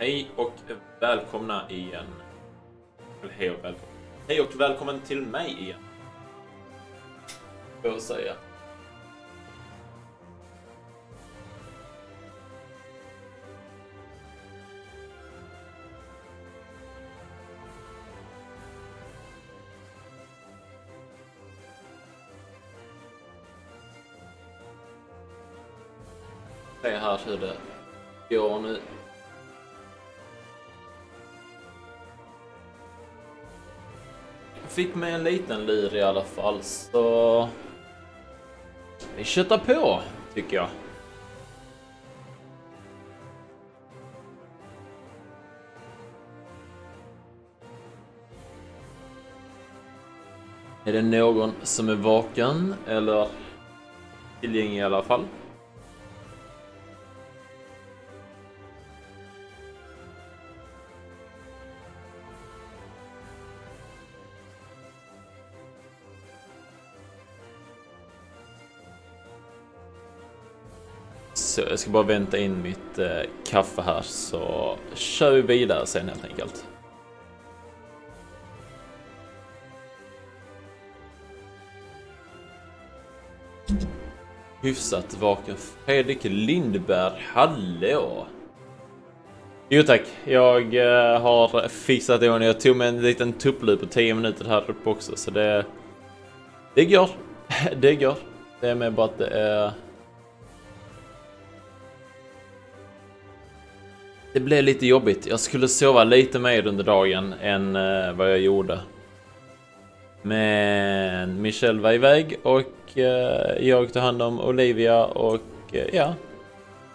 Hej och välkomna igen. Eller hej och välkomna. Hej och välkommen till mig igen. Får jag säga. Se här hur det går nu. Fick med en liten lir i alla fall, så vi köttar på, tycker jag. Är det någon som är vaken eller tillgänglig i alla fall? Jag ska bara vänta in mitt kaffe här, så kör vi vidare sen helt enkelt. Hyfsat vaken Fredrik Lindberg, hallå! Jo tack, jag har fixat det och jag tog med en liten tupplup på 10 minuter här uppe också, så det går. Det går. Det är med bara att det är... Det blev lite jobbigt. Jag skulle sova lite mer under dagen än vad jag gjorde. Men Michelle var iväg och jag tog hand om Olivia och ja.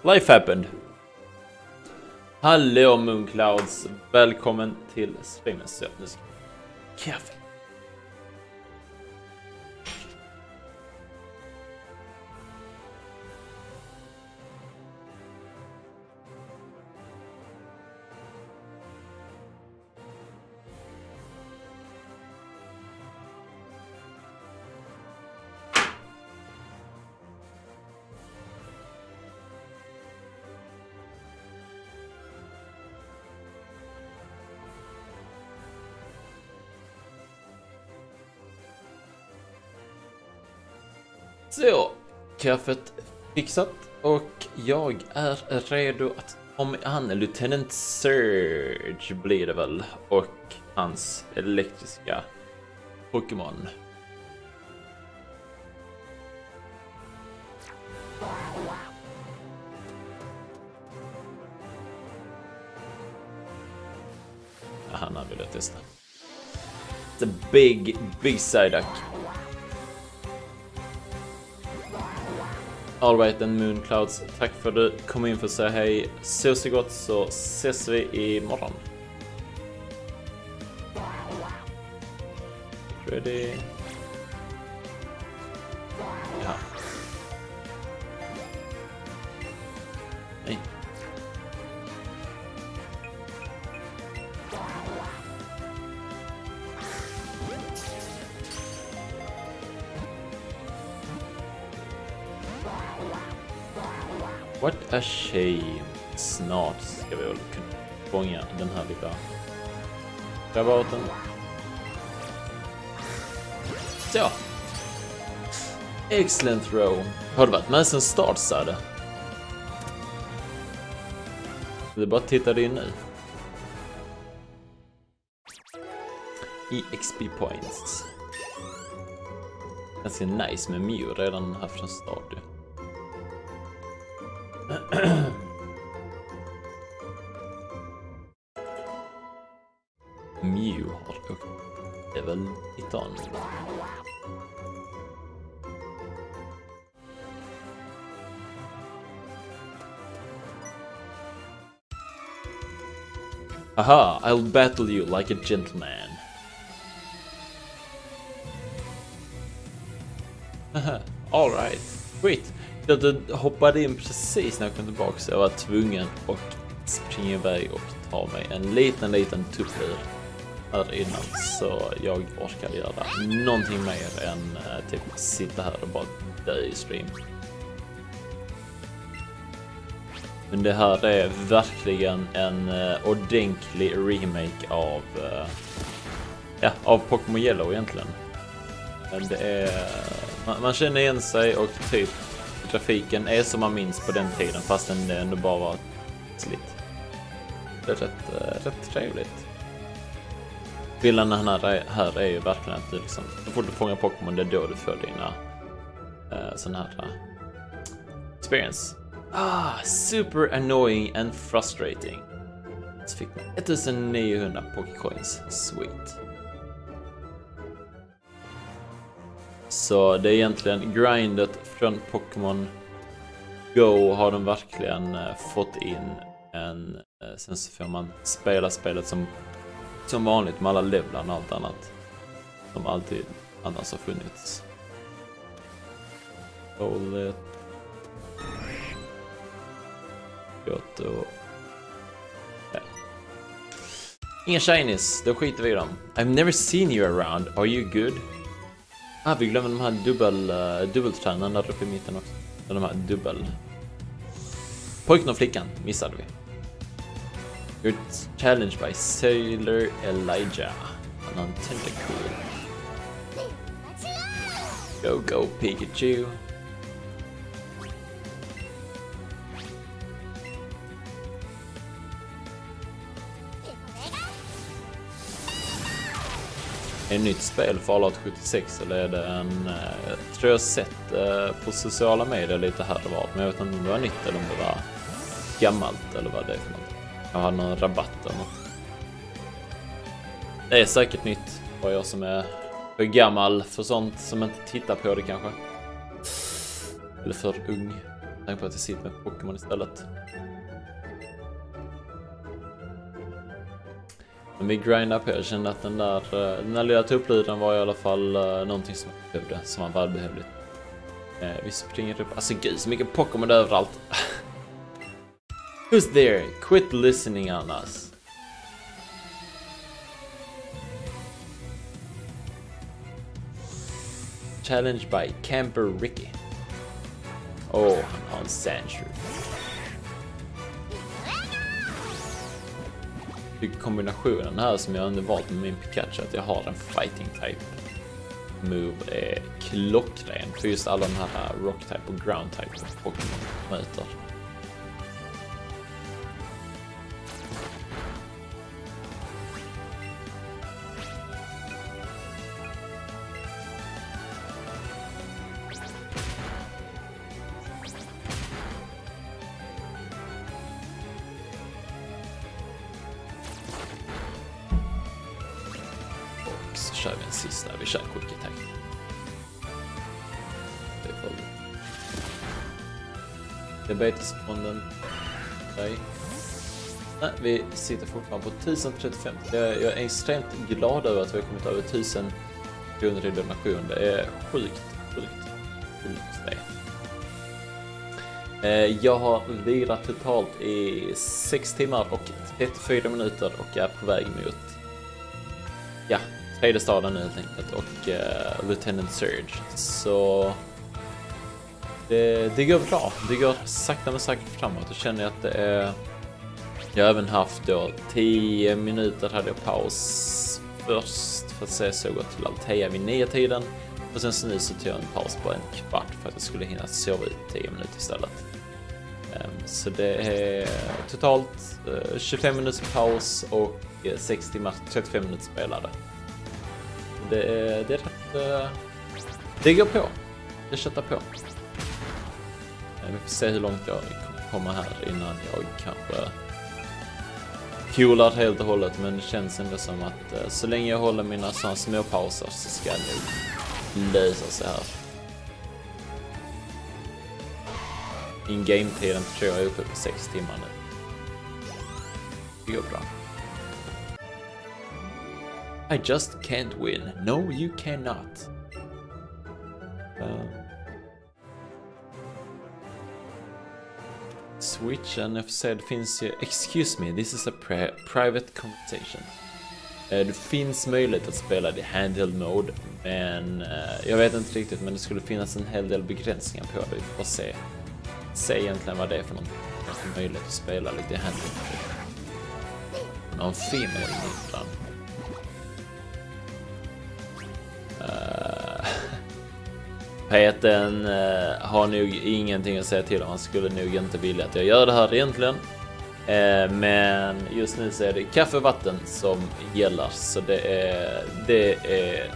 Life happened. Hallå Moonclouds. Välkommen till streamen. Kaffe. Så, kaffet fixat och jag är redo att ta mig an Lieutenant Surge blir det väl, och hans elektriska Pokémon. Han har velat testa. The big Psyduck. Alright then Moonclouds, tack för att du kom in för att säga hej. Så så gott, så ses vi imorgon. Ready? Ja. Nej. What a shame. Snart ska vi väl kunna fånga den här lilla rabauten. Så. Excellent throw. Har du varit med sen start, sa det? Vi bara tittade in nu. EXP points. Ganska nice med Mew redan här från start ju. Mew har också. Det är väl lite annat. Aha, I'll battle you like a gentleman. All right. Great. Jag hoppade in precis när jag kom tillbaka, så jag var tvungen att springa iväg och ta mig en liten tufflur här innan, så jag orkar göra någonting mer än typ sitta här och bara dö i stream. Men det här är verkligen en ordentlig remake av, ja, av Pokémon Yellow egentligen. Men det är, man känner igen sig och typ grafiken är som man minns på den tiden, fast den ändå bara var slitt. Det är rätt trevligt. Bilderna här är ju verkligen att du liksom, så fort du fångar Pokémon, det är då du får dina sån här experience. Ah, super annoying and frustrating. Så fick man 1900 Pokécoins. Sweet. Så det är egentligen grindet från Pokémon Go har de verkligen fått in en, sen så får man spela spelet som vanligt med alla levlarna och allt annat som alltid annars har funnits. Roligt. Gott och... Inga shinies, då skiter vi i dem. I've never seen you around, are you good? Ah, vi glömmer de här dubbeltränarna där uppe i mitten också. De här pojken och flickan missade vi. You're challenged by Sailor Elijah. And on Tentacool. Go, go, Pikachu. Är det nytt spel för Fallout 76, eller är det en... Jag tror jag sett på sociala medier lite här och var, men jag vet inte om det var nytt eller om det var gammalt eller vad det är för något. Jag hade någon rabatt eller något. Det är säkert nytt, var jag som är för gammal för sånt som inte tittar på det kanske. Eller för ung. Tänk på att jag sitter med Pokémon istället. Men vi grindade på, jag kände att den där lilla tuppliden var i alla fall någonting som jag behövde, som var välbehövligt. Vi springer upp, alltså gud, så mycket Pokémon överallt. Who's there? Quit listening on us. Challenged by Camper Ricky. Oh, han har en Sandshrew. Kombinationen här som jag valt med min Pikachu, att jag har en fighting type move, är klockren för just alla de här rock type och ground type som Pokémon möter. Nej, vi sitter fortfarande på 1035. Jag är extremt glad över att vi har kommit över 1000 kronor i donation. Det är sjukt. Jag har lirat totalt i 6 timmar och 34 minuter och är på väg mot, ja, tredje staden helt enkelt, och Lieutenant Surge. Så... Det går bra, det går sakta men säkert framåt. Jag känner att det är... Jag har även haft då 10 minuter hade jag paus först för att se så jag går till Althea vid 9-tiden. Och sen så nu så tog jag en paus på en kvart för att jag skulle hinna sova ut 10 minuter istället. Så det är totalt 25 minuters paus och 6 timmar, 35 minuter spelade. Det är rätt... Det går på, det köttar på. Vi får se hur långt jag kommer här innan jag kanske coolar helt och hållet, men det känns ändå som att så länge jag håller mina sådana små pauser så ska jag nog lösa sig här. In-game-tiden tror jag är uppe på 6 timmar nu. Det går bra. I just can't win. No, you cannot. Switch and FC, det finns ju, excuse me, this is a private conversation. Det finns möjlighet att spela det i handheld mode, men jag vet inte riktigt, men det skulle finnas en hel del begränsningar på det. Vi får se egentligen vad det är för någonting. en möjlighet att spela lite handling. Någon female ibland. Peten har nog ingenting att säga till om. Han skulle nog inte vilja att jag gör det här egentligen. Men just nu så är det kaffe och vatten som gäller. Så det är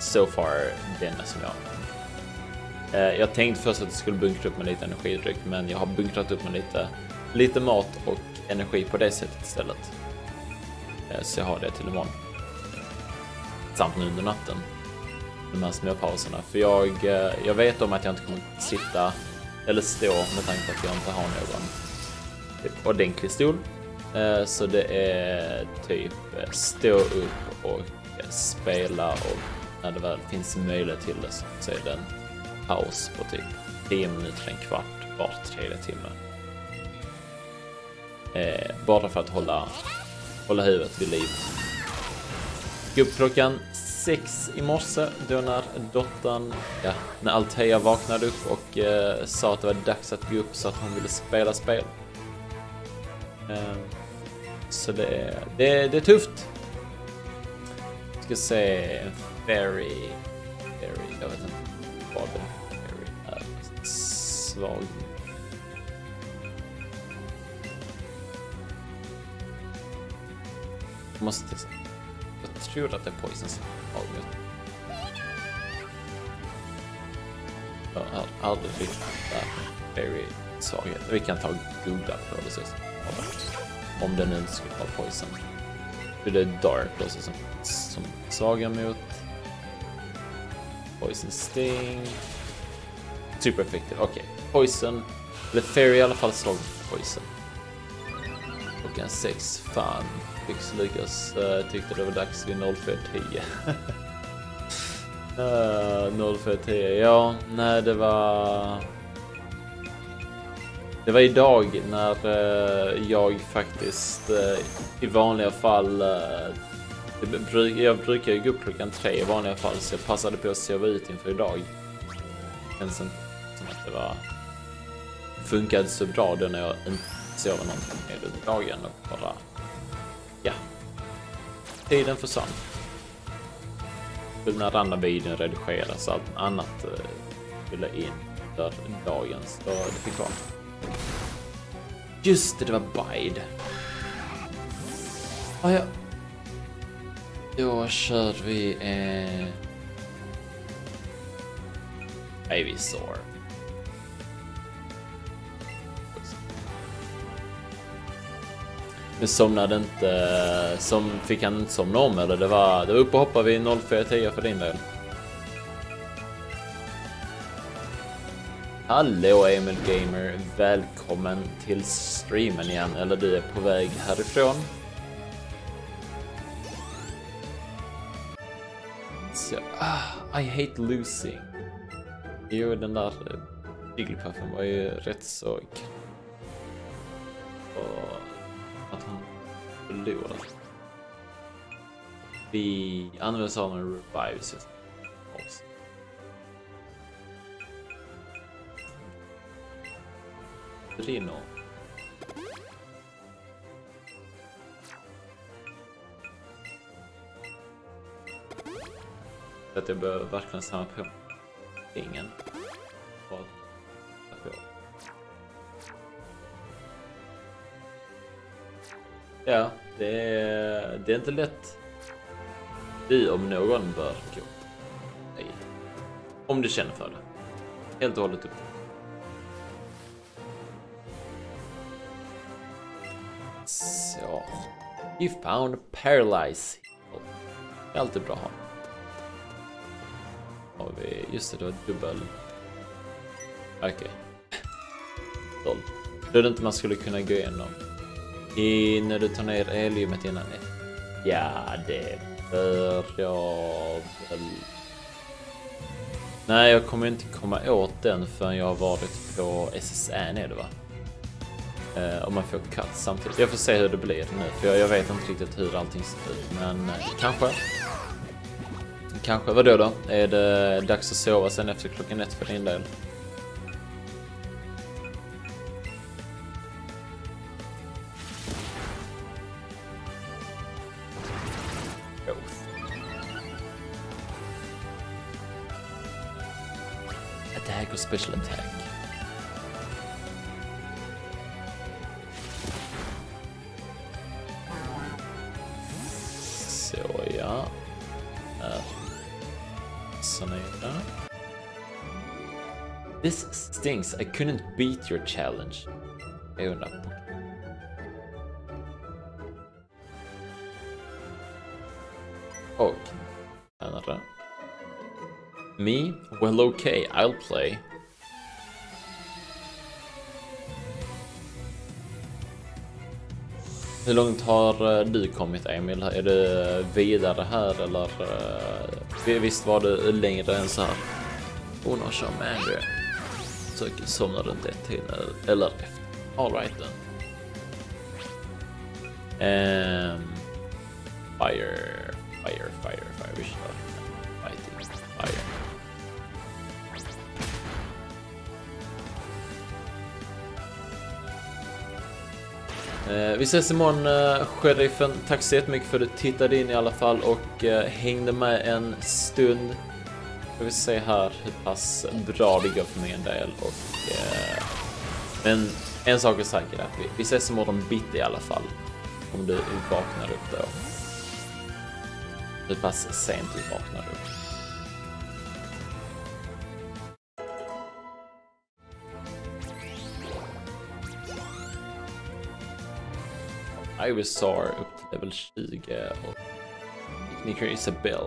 so far det enda som jag har. Jag tänkte först att jag skulle bunkra upp med lite energidryck, men jag har bunkrat upp med lite mat och energi på det sättet istället. Så jag har det till imorgon. Samt nu under natten. De här små pauserna. För jag vet om att jag inte kommer sitta eller stå med tanke på att jag inte har någon typ ordentlig stol. Så det är typ stå upp och spela, och när det väl finns möjlighet till det så är det en paus på typ 10 minuter, en kvart, var tredje timme. Bara för att hålla huvudet vid liv. Gå upp klockan 6 i morse då när dottern, när Althea vaknade upp och sa att det var dags att gå upp så att hon ville spela spel. Så det är tufft. Jag ska se very, jag vet inte vad det är, svag. Jag tror att det är poisons. Jag har aldrig där. Very svaghet. Vi kan ta goda på det sättet. Om den nu skulle vara poison. För det är dark också som sagar mot. Poison sting. Super effektiv. Okej. Poison. Eller fairy i alla fall slag poison. Och en 6. Fan. Lyckas tyckte det var dags vid 0410. 0410, ja, nej, det var idag när jag faktiskt i vanliga fall jag brukar gå upp klockan 3 i vanliga fall, så jag passade på att se ut inför idag. Men sen som att det var funkade så bra då när jag inte sov någonting hela dagen och bara tiden försvann. När den andra videon redigeras och allt annat fyller in för dagens dag. Det fick vara. Just det, det var Bide. Ja. Då kör vi Ivysaur. Men somnade inte, fick han inte somna om, eller det var upp och hoppa vid 0410 för din del. Hallå Emil Gamer, välkommen till streamen igen, eller du är på väg härifrån. Så, I hate losing. Jo, den där Wigglytuffen var ju rätt så att han förlorade. Vi använder oss av en revive system. Rino. Att jag behöver verkligen samma på. Ingen. Ja, det är inte lätt. Vi om någon bör gå upp. Nej. Om du känner för det. Helt och hållet upp. Så. You found paralyze. Det är alltid bra att ha. Har vi, just det, dubbel. Okej. Doll. Då är det inte man skulle kunna gå igenom. När du tar ner heliumet innan det. Ja, det bör jag väl. Nej, jag kommer inte komma åt den förrän jag har varit på S.S. Anne, är det va? Om man får cut samtidigt. Jag får se hur det blir nu, för jag vet inte riktigt hur allting ser ut. Men kanske. Kanske, vadå då? Är det dags att sova sen efter klockan 1 för din del? growth. Attack or special attack. Så ja. Sanera. This stinks. I couldn't beat your challenge. Jag undrar. Och another. Me? Well, okay, I'll play. Hur långt har du kommit, Emil? Är du vidare här eller? Visst var du längre än så här? Hon har kör med Andrew. Så somnar runt ett till eller efter. Alright then. Fire. Fire. We should fight it. Fire. Vi ses imorgon, sheriffen. Tack så jättemycket för att du tittade in i alla fall och hängde med en stund. Jag vill se här hur pass bra det går för mig en del. Och, men en sak är säker, att vi ses imorgon bitti i alla fall. Om du vaknar upp då. Hur pass sent du vaknar upp. Ivysaur upp till level 20 och Nicker Isabel.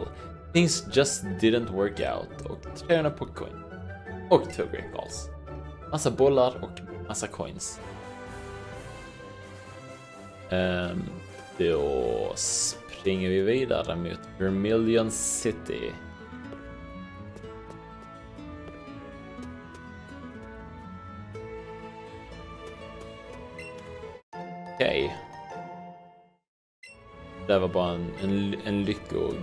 Things just didn't work out och 300 på coin. Och 2 great balls. Massa bollar och massa coins. Då springer vi vidare mot Vermilion City. Okej. Okay. Det var bara en lyckog.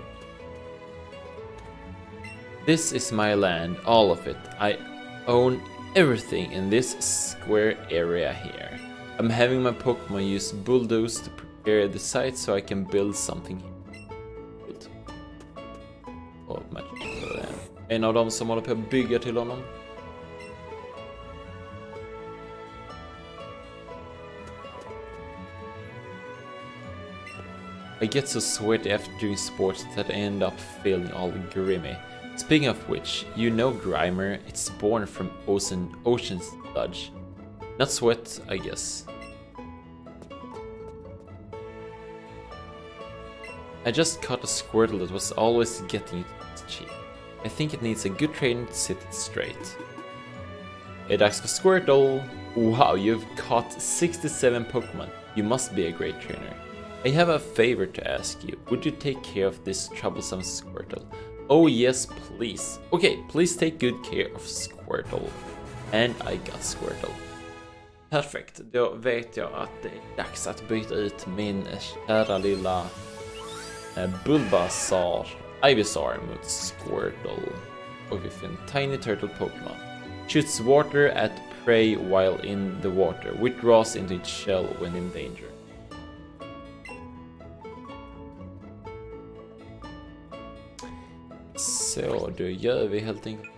This is my land, all of it. I own everything in this square area here. I'm having my Pokemon use bulldoze to prepare the site so I can build something here. Good. Och Magikarp. En av dem som håller på att bygga till honom. I get so sweaty after doing sports that I end up feeling all grimy. Speaking of which, you know Grimer, it's born from ocean's sludge. Not sweat, I guess. I just caught a Squirtle that was always getting its cheek. I think it needs a good training to sit it straight. Hey, that's for Squirtle! Wow, you've caught 67 Pokemon. You must be a great trainer. I have a favor to ask you. Would you take care of this troublesome Squirtle? Oh yes, please. Okay, please take good care of Squirtle. And I got Squirtle. Perfekt, då vet jag att det är dags att byta ut min kära lilla Bulbasaur, Ivysaur mot Squirtle. Och vi får en tiny turtle Pokémon. Shoots water at prey while in the water. Withdraws into its shell when in danger. Så då gör vi helt enkelt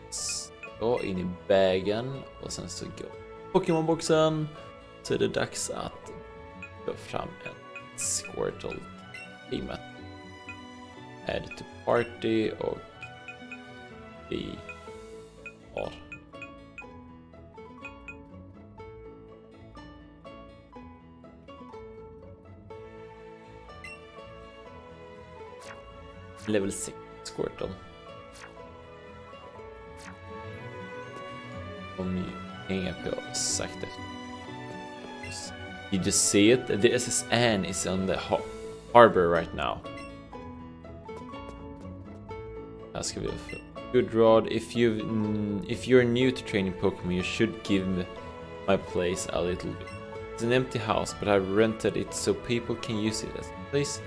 så in i bagen och sen så går Pokémon-boxen. Så är det dags att gå fram en Squirtle teamet. Add to party och vi har level 6 Squirtle. Om jag hänger på sakta. Did you see it? The S.S. Anne is on the harbor right now. Här ska vi få. Good rod. If you're new to training Pokemon, you should give my place a little bit. It's an empty house, but I rented it so people can use it as a place to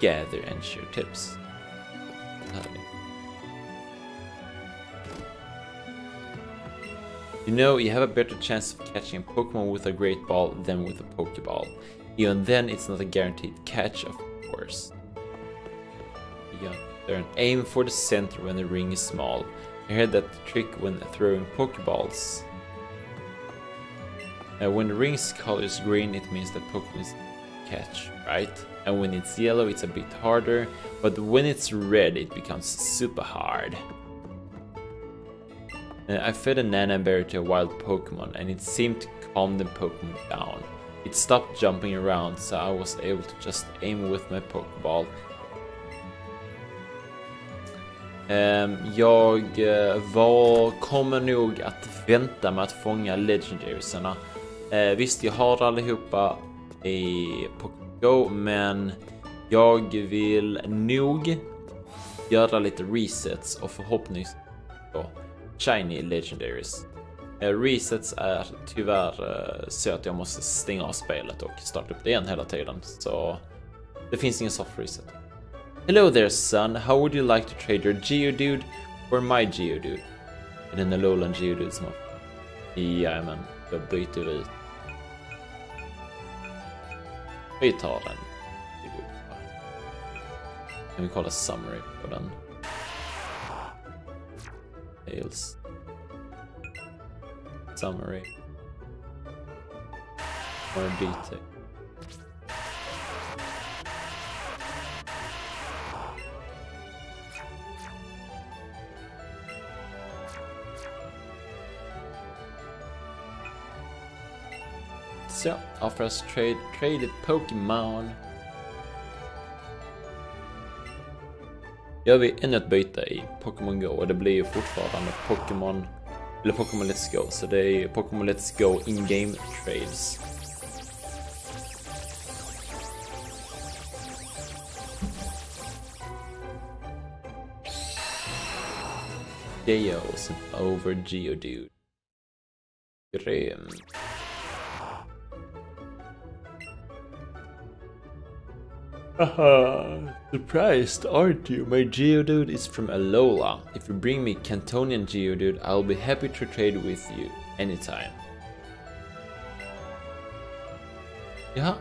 gather and share tips. You know, you have a better chance of catching a Pokemon with a Great Ball than with a Pokeball. Even then, it's not a guaranteed catch, of course. begun turn. Aim for the center when the ring is small. I heard that trick when throwing Pokeballs. When the ring's color is green, it means that Pokeballs catch, right? And when it's yellow, it's a bit harder. But when it's red, it becomes super hard. I fed a Nana Berry to a wild Pokemon, and it seemed to calm the Pokemon down. It stopped jumping around, so I was able to just aim with my Pokeball. Jag kommer nog att vänta med att fånga legendariesarna. Visst, jag har allihopa i Pokémon Go, men jag vill nog göra lite resets och förhoppningsvis på shiny legendaries. Resets är tyvärr så att jag måste stänga av spelet och starta upp det igen hela tiden, så det finns ingen soft reset. Hello there, son. How would you like to trade your Geodude for my Geodude? Är det en Alolan Geodude som har... Jajamän, jag byter ut. Vi tar den. Kan vi kolla summary på den? Tails. Summary. More detail. So, offer us traded Pokemon. Gör vi ännu ett byte i Pokémon Go, och det blir ju fortfarande Pokémon eller Pokémon Let's Go, så det är ju Pokémon Let's Go in-game trades. Geos over Geodude. Grym. Haha, surprised, aren't you? My Geodude is from Alola. If you bring me Cantonian Geodude, I'll be happy to trade with you anytime. Jaha.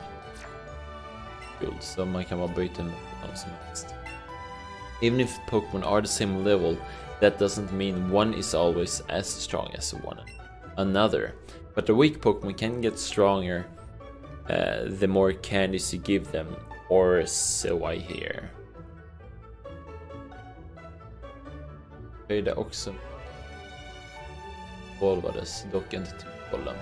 Cool, so man kan bara byta något som helst. Even if Pokémon are the same level, that doesn't mean one is always as strong as one another. But the weak Pokémon can get stronger the more candies you give them. Or so I hear. Trade också. Volvades dock inte till bollen.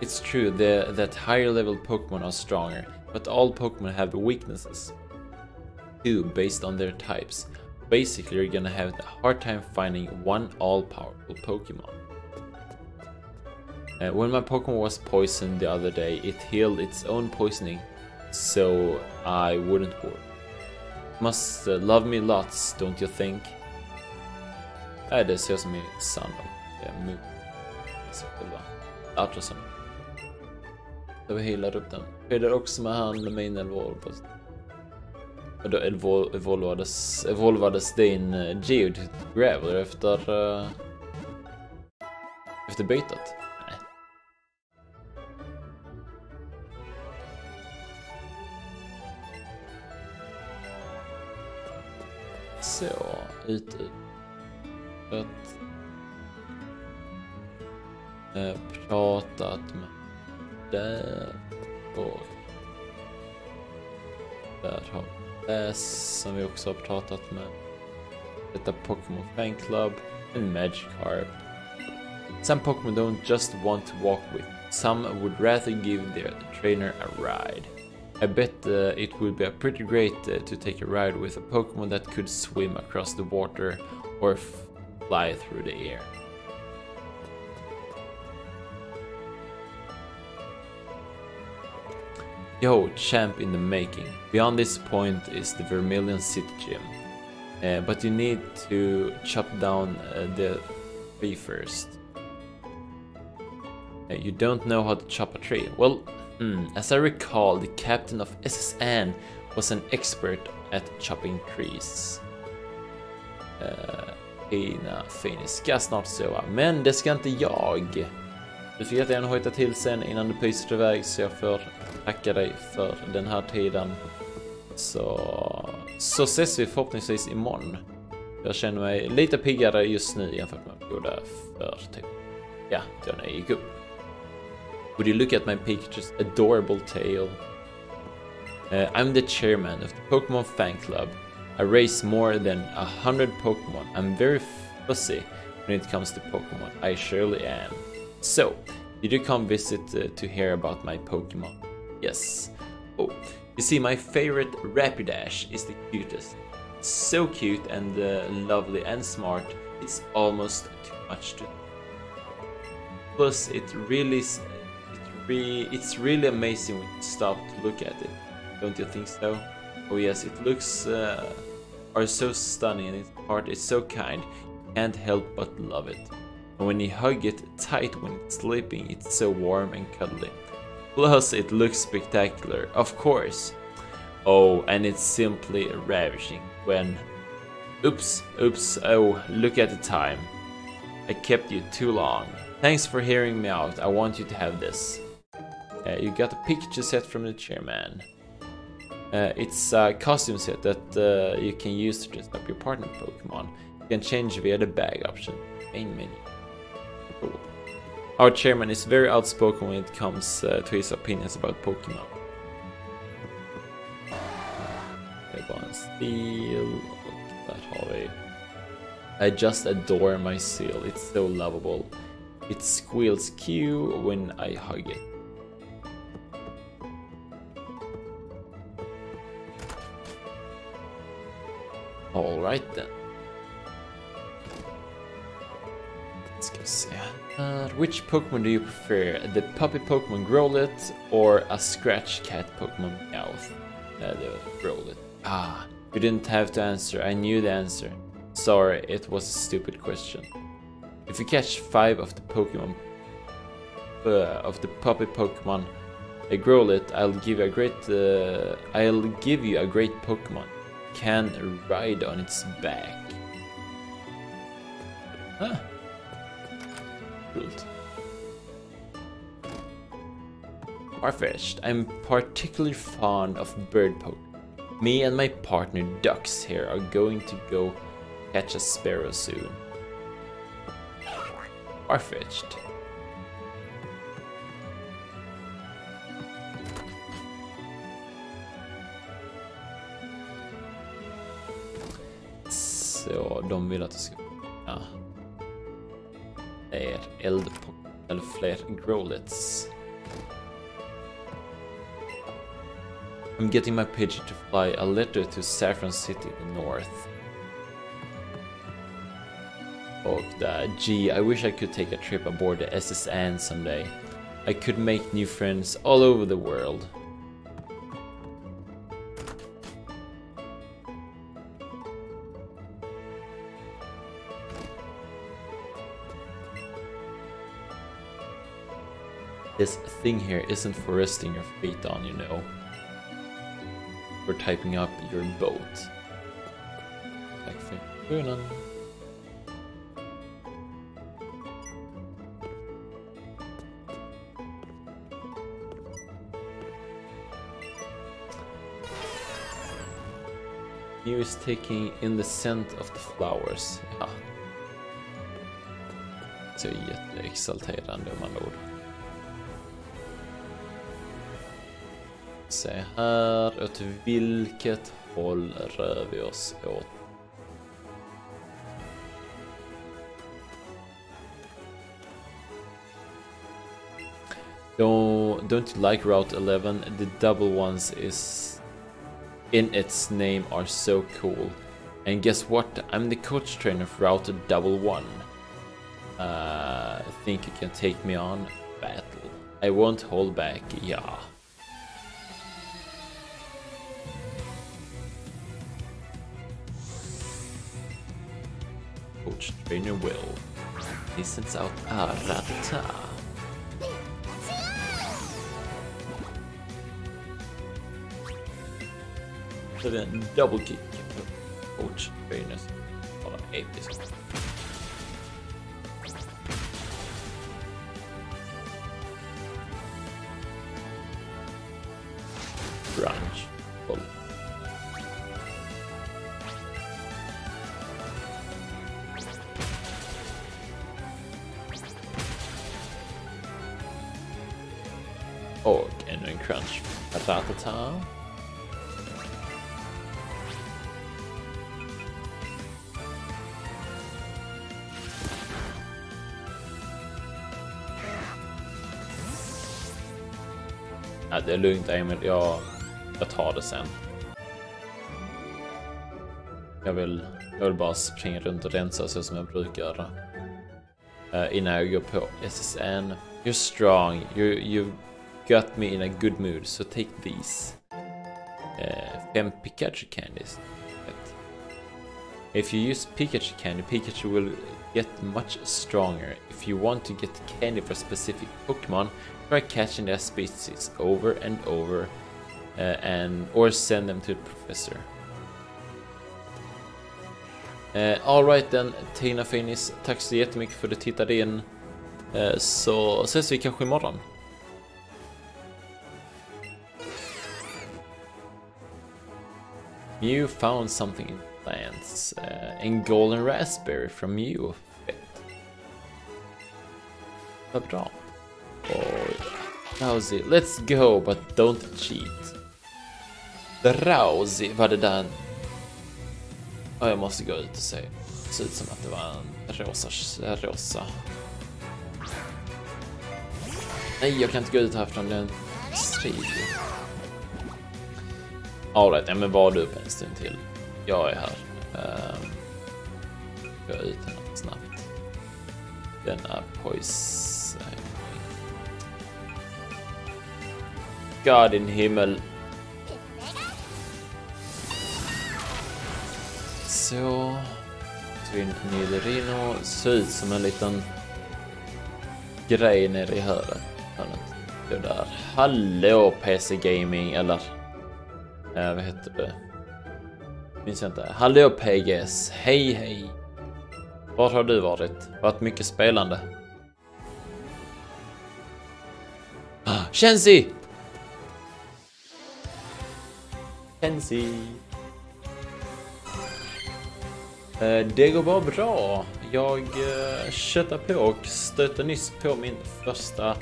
It's true that higher level Pokemon are stronger, but all Pokemon have weaknesses too based on their types. Basically, you're gonna have a hard time finding one all-powerful Pokemon. When my Pokemon was poisoned the other day, it healed its own poisoning, so I wouldn't worry. Must love me lots, don't you think? Det ser som I sand och Mew. Ultrason. Jag healar upp den. Skedar också med hand med inälvor på. Och då evolvades din Geodude Graveler efter bytet. Nej. Så, ut. Pratat med där och där har vi. Som vi också har pratat med. Detta Pokémon Fan Club and Magikarp. Some Pokémon don't just want to walk with. Some would rather give their trainer a ride. I bet it would be pretty great to take a ride with a Pokémon that could swim across the water or fly through the air. Yo, champ in the making. Beyond this point is the Vermilion City gym. But you need to chop down the tree first. You don't know how to chop a tree. Well, as I recall, the captain of S.S. Anne was an expert at chopping trees. fina, fina. Ska snart sova, men det ska inte jag. Du får jättegärna hojta till sen innan du pyser iväg, så jag får tacka dig för den här tiden. Så ses vi förhoppningsvis imorgon. Jag känner mig lite piggare just nu jämfört med vad jag gjorde för typ, ja, då när jag gick upp. Would you look at my Pikachu's adorable tail? I'm the chairman of the Pokemon fan club. I raise more than 100 Pokemon. I'm very fussy when it comes to Pokemon. I surely am. So, did you come visit to hear about my Pokemon? Yes. Oh, you see, my favorite Rapidash is the cutest. It's so cute and lovely and smart. It's almost too much to. Plus, it's really amazing when you stop to look at it. Don't you think so? Oh yes, it looks are so stunning, and its heart is so kind. You can't help but love it. And when you hug it tight when it's sleeping, it's so warm and cuddly. Plus, it looks spectacular, of course. Oh, and it's simply ravishing when... Oops, oh, look at the time. I kept you too long. Thanks for hearing me out, I want you to have this. You got a picture set from the chairman. It's a costume set that you can use to dress up your partner Pokemon. You can change via the bag option. Main menu. Cool. Our chairman is very outspoken when it comes to his opinions about Pokemon. Seal. That hallway. I just adore my seal. It's so lovable. It squeals Q when I hug it. All right then. Ska vi se. Which Pokemon do you prefer? The puppy Pokemon Growlithe or a scratch cat Pokemon Meowth? The Growlithe. Ah, you didn't have to answer. I knew the answer. Sorry, it was a stupid question. If you catch 5 of the Pokemon of the puppy Pokemon, a Growlithe, I'll give you a great Pokemon. Can ride on its back. Huh. Good. Farfetch'd. I'm particularly fond of bird poke. Me and my partner ducks here are going to go catch a sparrow soon. Farfetch'd. Så de vill att du ska kunna fler eldpokemon eller fler Growliths. I'm getting my Pidgeot to fly a letter to Saffron City in the north. Och där, gee, I wish I could take a trip aboard the S.S. Anne someday. I could make new friends all over the world. This thing here isn't for resting your feet on, you know. For typing up your boat. Like Finland. He is taking in the scent of the flowers. Ja. Så jätteexalterande om man ord. Se här, åt vilket håll rör vi oss åt? Don't you like Route 11? The double ones is in its name are so cool. And guess what? I'm the coach trainer of Route 11. I think you can take me on battle. I won't hold back, yeah. Trainer will. He sends out Arata. So then double kick. Coach trainers. All epic. branch. Boom. Oh, genuine crunch. Rattata. Nej, det är lugnt Emil, jag tar det sen. Jag vill bara springa runt och rensa så som jag brukar göra. Innan jag går på S.S. Anne. You're strong, you got me in a good mood, so take these. 5 Pikachu candies. If you use Pikachu candy, Pikachu will get much stronger. If you want to get candy for specific Pokemon, try catching their species over and over, or send them to the professor. Alright then, Tina Finis, tack så jättemycket för att du tittade in. Så ses vi kanske imorgon. Mew found something in plants, and golden raspberry from Mew. Vad bra. Drowzee, let's go, but don't cheat. Drowzee, var det där? Ja, jag måste gå ut och se. Det ser ut som att det var en rosa. Nej, jag kan inte gå ut härifrån, det är en strid. Alright, ja, men var du uppe en stund till. Jag är här. Gå ut här snabbt. Den är poison. God in himmel. Så. Nidorino ser ut som en liten grej nere i hörnet. Det där. Hallå PC Gaming, eller vad heter det? Minns jag inte. Hallå PGS, hej hej. Var har du varit? Varit mycket spelande. Chansey! Det går bara bra. Jag köttar på och stöter nyss på min första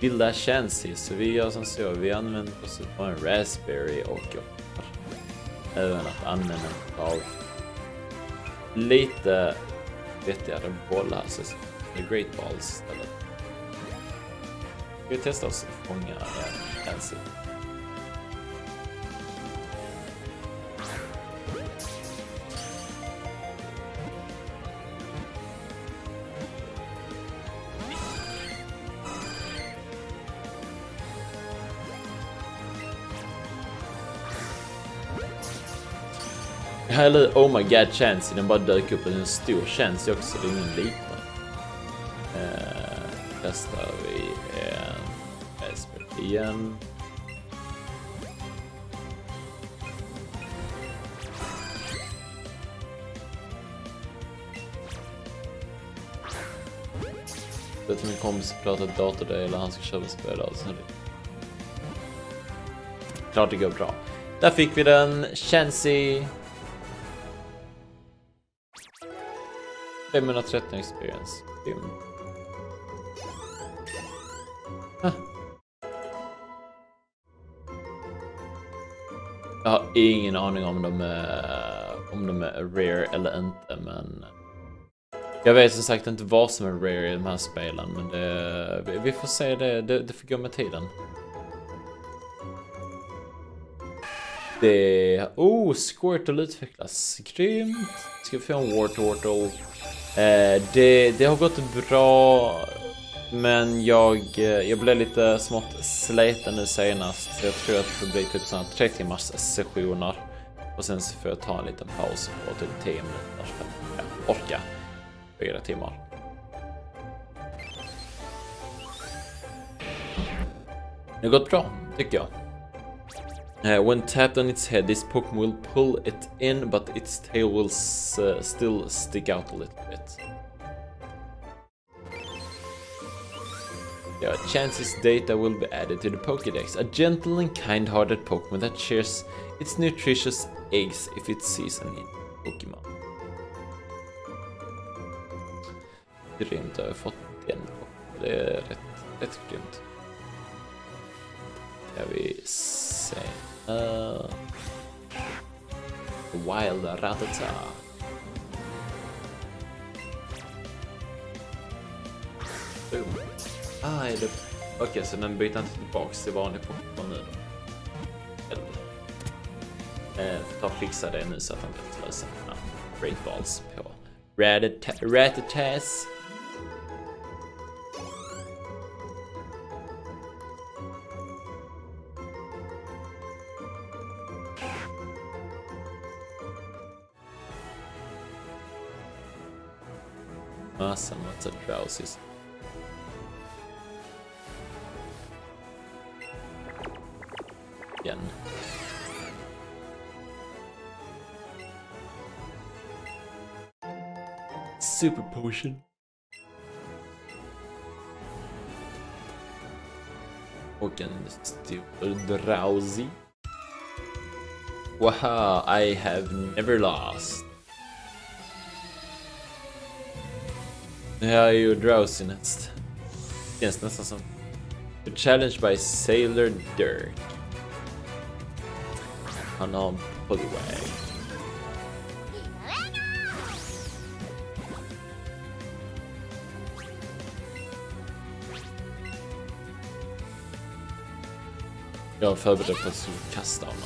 vilda Chansey. Så vi gör som så. Vi använder oss av en raspberry och även att använda av lite vettigare bollar. Så the great balls. Eller. Vi testar oss att fånga en Chansey. Eller oh my god, Chansey, den bara dök upp. En stor Chansey också, det är ingen liten. Testar vi en aspect igen. Jag vet min kompis pratar datordelar eller han ska köpa spel alltså. Klart det går bra. Där fick vi den, Chansey. 513 experience. Jag har ingen aning om de är rare eller inte, men jag vet som sagt inte vad som är rare i de här spelen, men det, vi får se det får gå med tiden. Det, oh, Squirtle utvecklas grymt. Ska vi få en Wartortle. Det har gått bra, men jag blev lite smått sliten nu senast, så jag tror att det blir typ sådana 3 timmars sessioner och sen så får jag ta en liten paus på typ 10 minuter för att jag orkar 4 timmar. Det har gått bra, tycker jag. When tapped on its head, this Pokemon will pull it in, but its tail will still stick out a little bit. There are chances data will be added to the Pokédex, a gentle and kind-hearted Pokémon that shares its nutritious eggs if it sees a need Pokémon. Grymt, jag har fått den. Det är rätt grymt. Ska vi se. Wild Rattata. Boom. Ah, är det... Okej, så den byter inte tillbaks till vanlig Pokémon nu då. Ta och fixa det nu så att han kan ta sina Great Balls på Rattatas. Massa Drowzees. Igen. Super Potion. Och en Super Drowzee. Wow, I have never lost. Nu har jag ju Drowzee näst. Känns nästan som... Challenged by Sailor Dirk. Han har Poliwag. Jag har förberett för att kasta honom.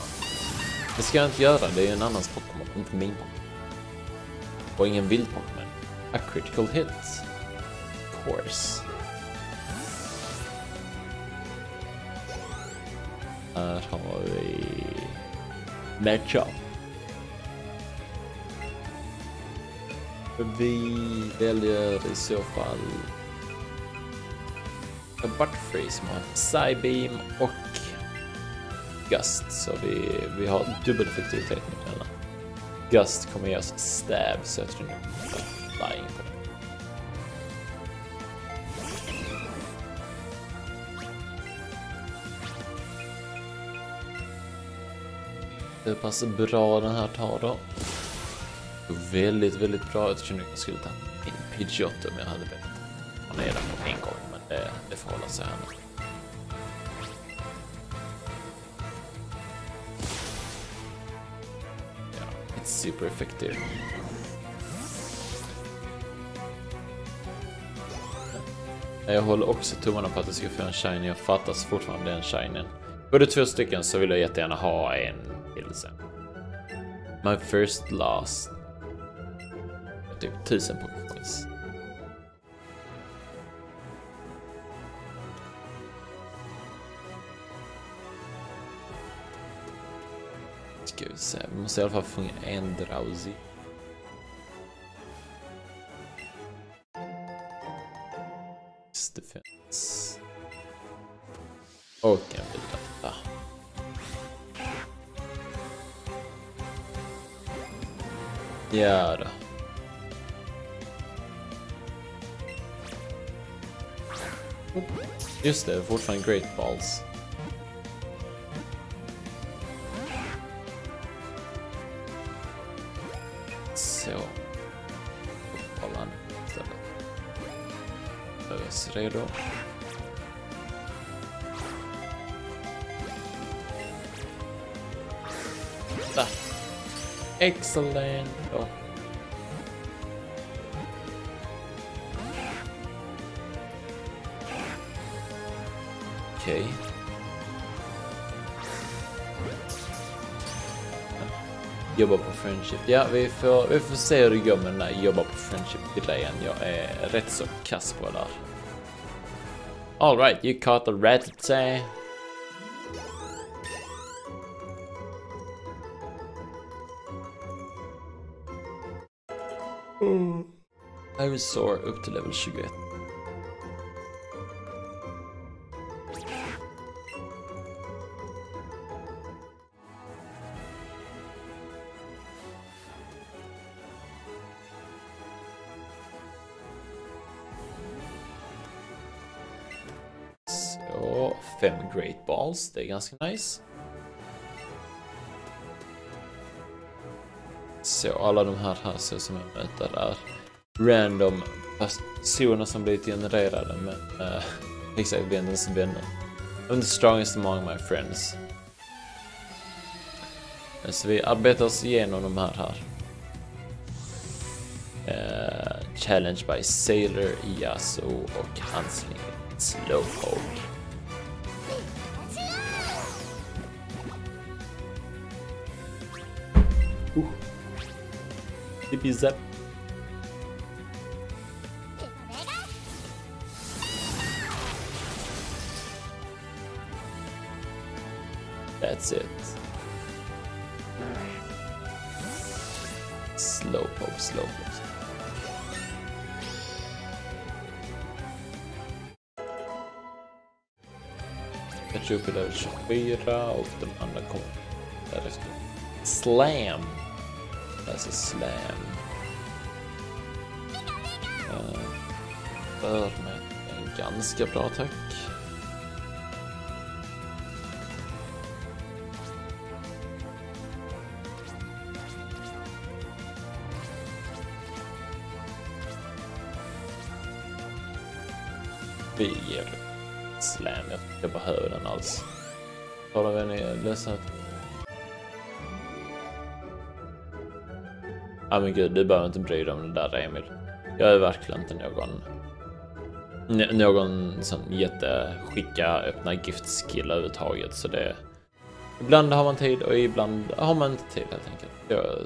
Det ska jag inte göra, det är en annans Pokémon, inte min Pokémon. Och ingen vild Pokémon. A critical hit. Of course. Här har vi... Matchup. Vi väljer i så fall... A Butterfree som har Psybeam och... Gust, så vi har dubbel effektivitet med denna. Gust kommer ge oss stab, så jag tror nu lying på det. Hur pass bra den här tar då? Väldigt, väldigt bra. Jag tror jag skulle ta min Pidgeotto om jag hade bett. Han är redan på en gång, men det får hålla sig här nu. Super effective. Jag håller också tummarna på att det ska få en shiny. Jag fattas fortfarande den shinen. Både två stycken så vill jag jättegärna ha en till sen. My first loss. Typ 1000 points. Vi måste i alla fall fånga en Drowzee. Defense. Och en Rattata. Ja då. Just det, fortfarande Great Balls. Redo. Där. Excellent. Oh. Okej. Okay. Jobba på friendship. Ja, vi får se hur det går med den här jobba på friendship-grejen. Jag är rätt så kass på där. All right, you caught the Rattata. Ivysaur upp till level 21. 5 Great Balls, det är ganska nice. Så alla de här ser som jag möter är random personer som blivit genererade men liksom vändens vänner. I'm the strongest among my friends. Så vi arbetar oss igenom de här. Challenge by Sailor, Yasuo och Hansling Slowpoke. Zippy zap. That's it. Slowpoke, slowpoke. Pikachu upp i level 24 och de andra kommer därefter. Slam! That's a slam. Bör med en ganska bra attack. Vi ger det. Slam, jag behöver den alls. Talar vi ner lösningen. Ah, men gud, du behöver inte bry dig om det där, Emil. Jag är verkligen inte någon sån jätteskicka öppna giftskill överhuvudtaget, så det... Ibland har man tid och ibland har man inte tid, helt enkelt.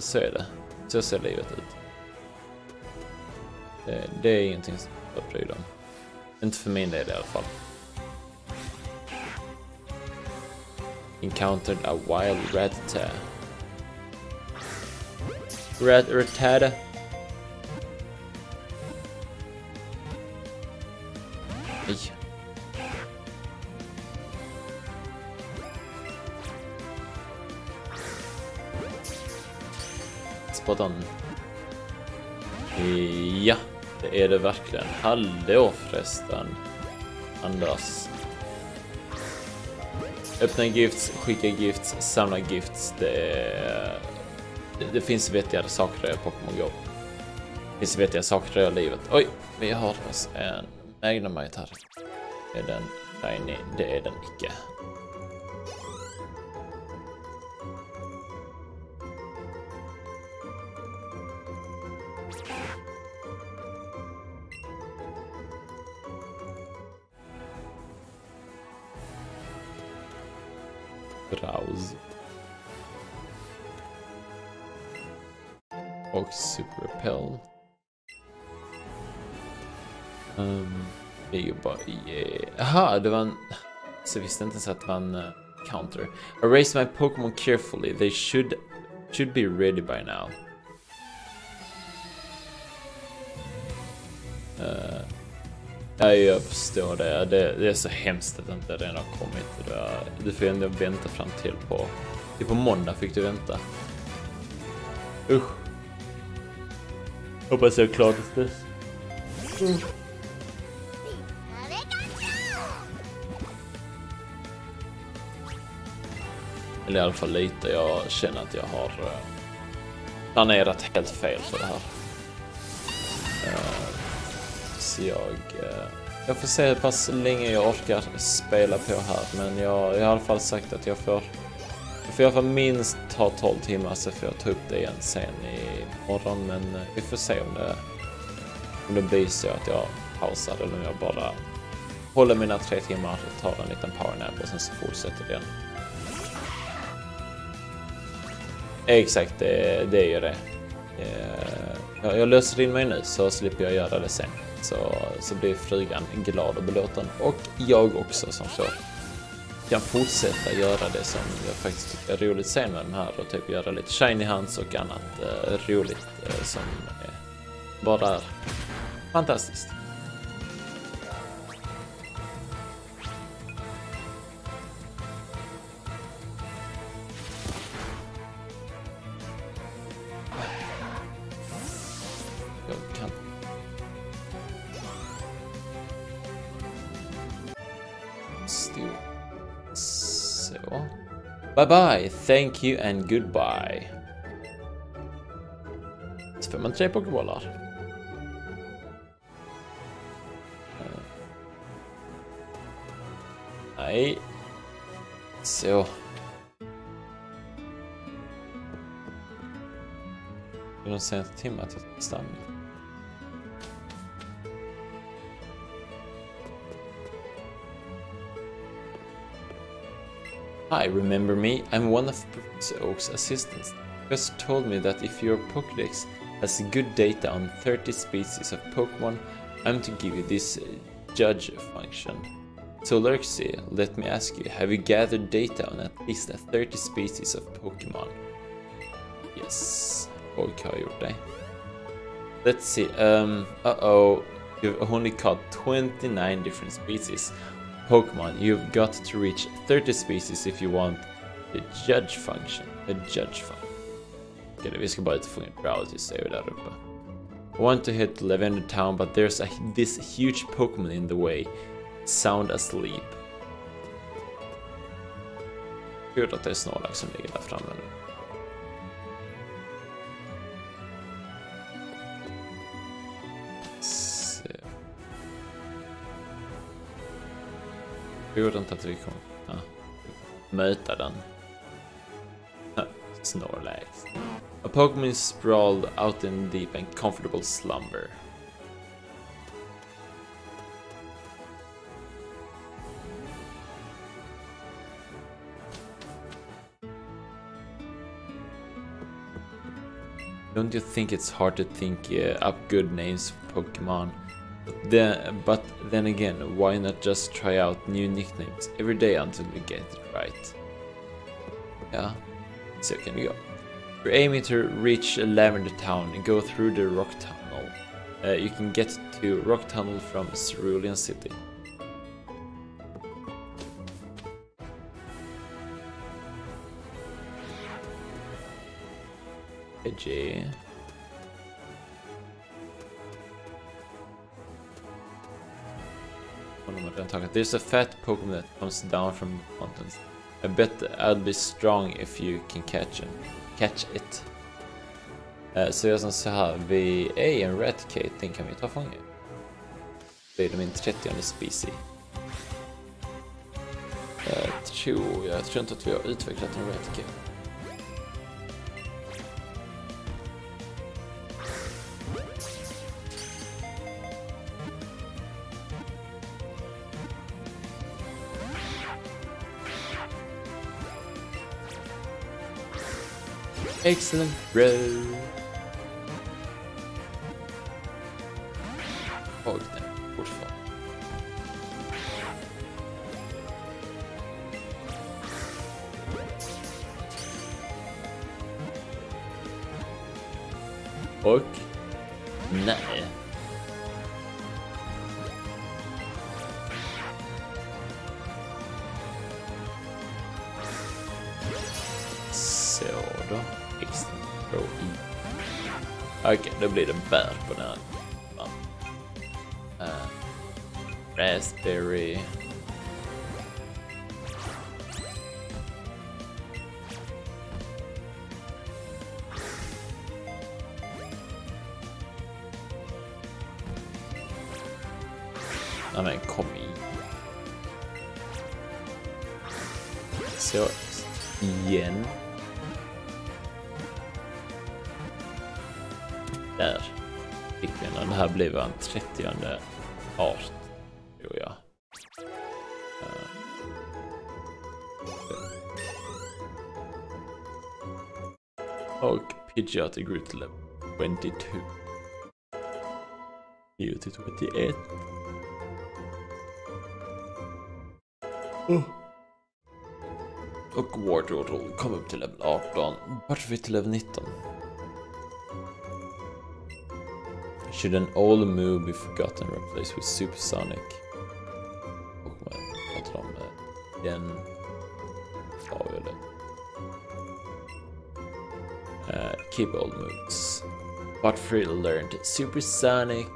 Så är det. Så ser livet ut. Det är ingenting som jag bryr dig om. Inte för min del i alla fall. Encountered a wild Rattata. Rattata. Nej. Spot on. Ja, det är det verkligen. Hallå förresten. Andras. Öppna gifts, skicka gifts, samla gifts. Det finns vettigare saker i Pokémon Go. Det finns vettigare saker i livet. Oj, vi har oss en Magnemite här. Är den tiny? Det är den icke. Drowzee. Och Super Repel. Det är ju bara... Aha, det var en... Så visste inte ens att det var en counter. Erase my Pokémon carefully. They should be ready by now. Ja, jag förstår det. Det är så hemskt att det inte redan har kommit. Du får ändå vänta fram till på... Det på måndag fick du vänta. Usch. Hoppas jag klarade det. Eller i alla fall lite. Jag känner att jag har planerat helt fel för det här. Så jag får se hur pass länge jag orkar spela på här. Men jag har i alla fall sagt att jag får minst ta 12 timmar så får jag ta upp det igen sen i morgon. Men vi får se om det blir så att jag pausar eller om jag bara håller mina 3 timmar och tar en liten powernap och sen så fortsätter det igen. Exakt, det är ju det. Jag löser in mig nu så slipper jag göra det sen. Så blir frugan glad och belåten och jag också som så. Kan fortsätta göra det som jag faktiskt tycker är roligt sen med de här och typ göra lite shiny hands och annat roligt som bara är fantastiskt. So, bye-bye, thank you and goodbye. Så får man 3 pokébollar. Nej. Så. Det är den senaste timmen att jag stannar. Hi, remember me? I'm one of Professor Oak's assistants. Just told me that if your Pokédex has good data on 30 species of Pokémon, I'm to give you this judge function. So Lurksy, let me ask you, have you gathered data on at least 30 species of Pokémon? Yes, folk har gjort det. Let's see, uh-oh, you've only caught 29 different species. Pokemon, you've got to reach 30 species if you want the judge function. The judge function. Okej, okay, vi ska bara inte få in Drowzee, säger vi där uppe. I want to hit Lavender Town, but there's this huge Pokemon in the way. Sound asleep. Kul att det är Snorlax som ligger där framme nu. Jag gjorde inte att vi kommer möta den. Snorlax. A Pokemon sprawled out in deep and comfortable slumber. Don't you think it's hard to think up good names for Pokemon? But then again, why not just try out new nicknames every day until we get it right? Yeah, so can we go? We're aiming to reach Lavender Town and go through the Rock Tunnel. You can get to Rock Tunnel from Cerulean City. Edgy. There's a fat Pokemon that comes down from the mountains. I bet I'd be strong if you can catch him. Catch it. Så jag som så här, vi är en Raticate, kan vi ta fånga. Det är de min 30:e species. Jag tror inte att vi har utvecklat en Raticate. Excellent, bro. Håll den, fortfarande. Och? Nej. Så då. Okej, okay, då blir det bär på den här. Raspberry. Nej men kom i. Så, igen. Där fick vi den. Det här blev en 30:e art, tror jag. Och Pidgeotto grew to level 22. Mew till 21. Och Wartortle kom upp till level 18. Vart vi till level 19? Should an old move be forgotten and replaced with supersonic? Pokemon pratar om den. Keep old moves. But Free learned supersonic.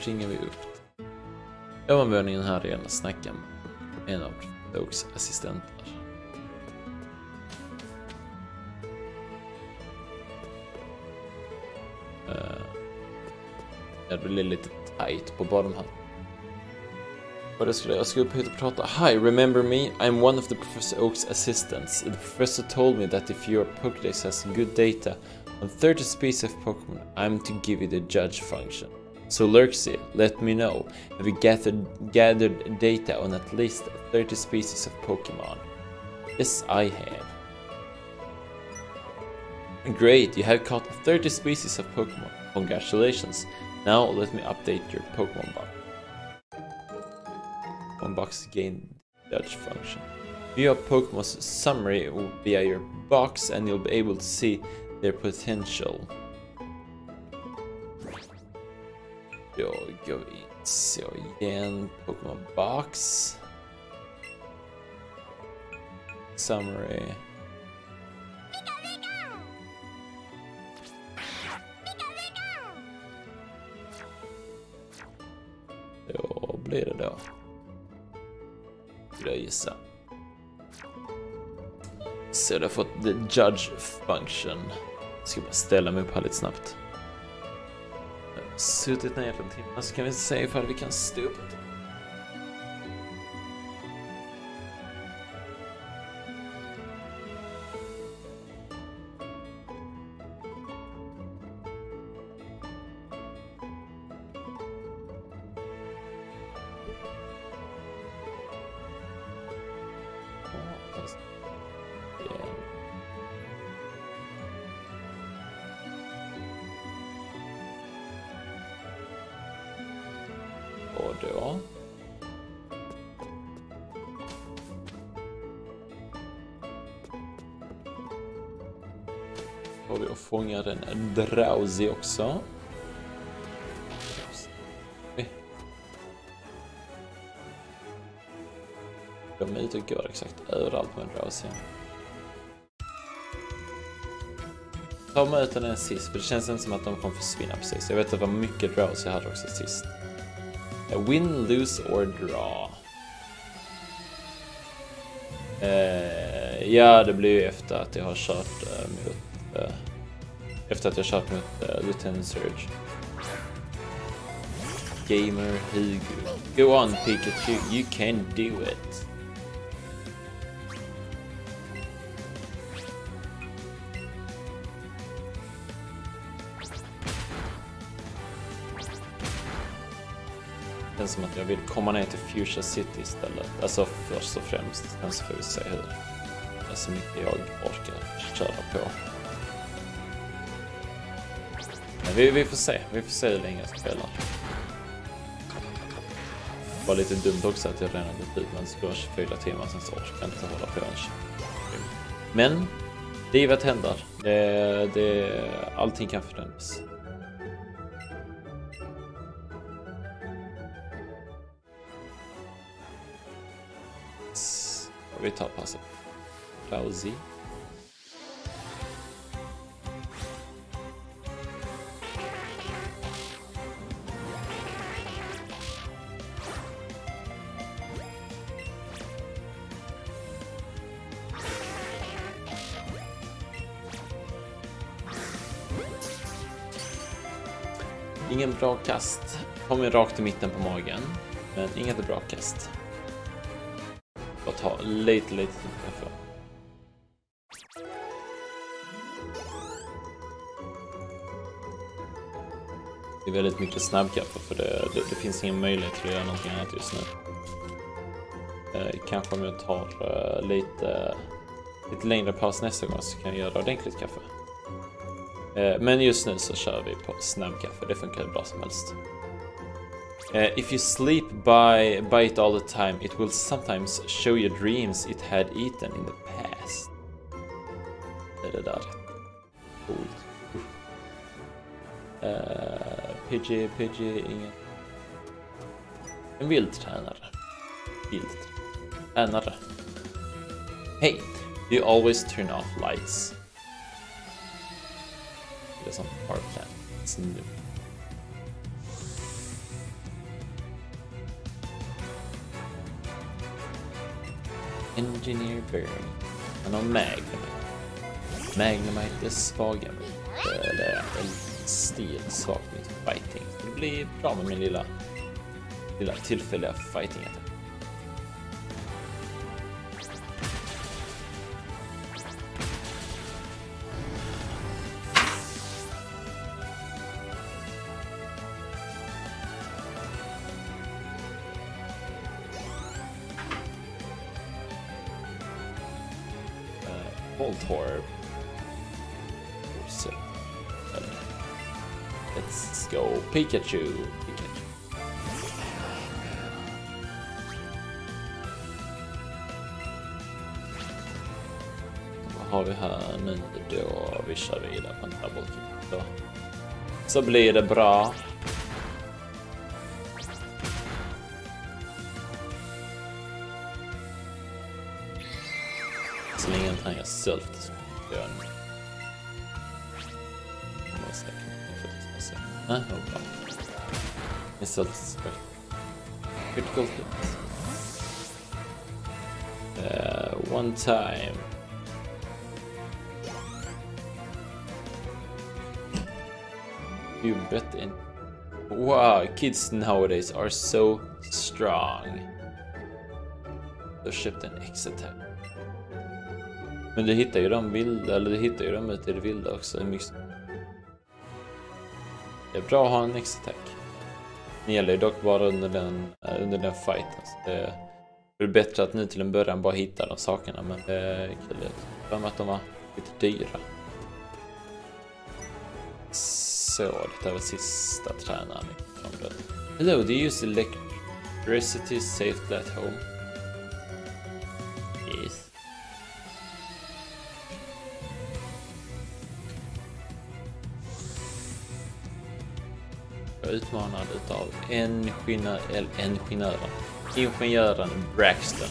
springer vi upp. Övervåningen här redan snackar med en av Dokes assistenter. Det blir lite tight på bottom här. But I should pay to prata. Hi, remember me? I'm one of the Professor Oak's assistants. The professor told me that if your Pokédex has good data on 30 species of Pokémon, I'm to give you the judge function. So Lurksy, let me know. Have you gathered data on at least 30 species of Pokémon? Yes, I have. Great, you have caught 30 species of Pokémon. Congratulations. Now let me update your Pokémon bar. Box gain judge function. View Pokemon's summary via your box and you'll be able to see their potential. Då går vi in så igen. Pokemon box. Summary. Då blir det då. Gissa. Så jag har fått the judge function. Jag ska bara ställa mig upp här lite snabbt. Suttit ner en timme så kan vi se ifall vi kan stå upp. Då har vi och fångar en Drowzee också. De är ute och går exakt överallt med en Drowzee. Ta med ut den sist, för det känns inte som att de kommer försvinna precis. Jag vet att det var mycket Drowzee jag hade också sist. Win, lose or draw. Ja, det blir ju efter att jag har kört mot Lieutenant Surge. Gamer Hugo. Go on Pikachu, you can do it. Som att jag vill komma ner till Fuchsia City istället. Alltså först och främst. Sen så får vi se hur så mycket jag orkar köra på. Men vi får se. Vi får se hur länge jag spelar. Det var lite dumt också att jag redan hade men så går 24 timmar sen så orkar jag inte hålla på ens. Men livet händer. Allting kan förändras. Vi tar passet. Drowzee. Ingen bra kast. Kommer rakt i mitten på magen. Men inget bra kast. Bara ta lite utanför. Det är väldigt mycket snabbkaffe för det finns ingen möjlighet att göra någonting annat just nu. Kanske om jag tar lite längre pass nästa gång så kan jag göra ordentligt kaffe. Men just nu så kör vi på snabbkaffe, det funkar bra som helst. If you sleep by it all the time, it will sometimes show your dreams it had eaten in the past. Är det där? Pidgey, ingen. En vildtränare. Hey, you always turn off lights. Det är som parkland. It's new. Engineer Berry. And on Magnemite. Magnemite är svagare. Det är en stelsvag mot fighting. Det blir bra med min lilla tillfälliga fighting. Voltorb. Let's go Pikachu. Vad har vi här nu? Då vi kör vidare på andra bollen. Så blir det bra. Så länge inte han gör sölft. Nej, det var bra. Det är sölftspel. Critical hit. One time. You bet in. Wow, kids nowadays are so strong. Då köpte en X-attack. Men du hittar ju de vilda, eller du hittar ju de ute i det vilda också. Det är bra att ha en X-attack. Det gäller ju dock bara under den fighten. Det är bättre att ni till en början bara hittar de sakerna, men det är kul att de var lite dyra. Så, det här var sista tränaren. Hello, do you use electricity safely at home? Yes. Jag är utmanad av ingenjören Braxton.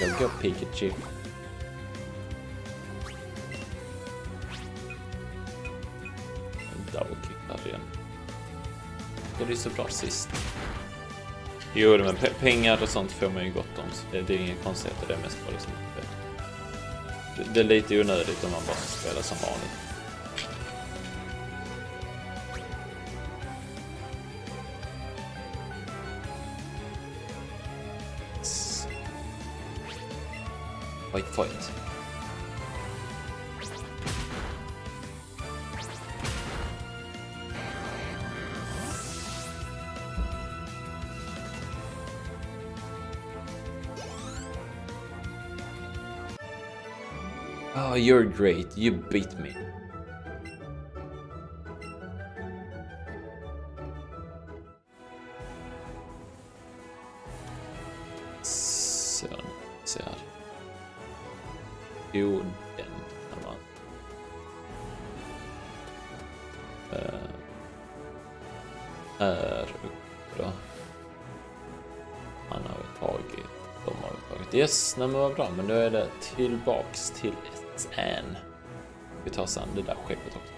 Jag går Pikachu. Det är så bra sist. Jo, men pengar och sånt får man ju gott om. Så det är ingen konstigt att det är mest bara liksom. Det är lite onödigt om man bara spelar som vanligt. Fight. Oh, you're great. You beat me. Så, så här. Jo, den kan man. Här uppe då. Han har vi tagit. De har vi tagit. Yes, nej, men vad bra. Men då är det tillbaks till S.S. Anne. Vi tar sen det där skeppet också.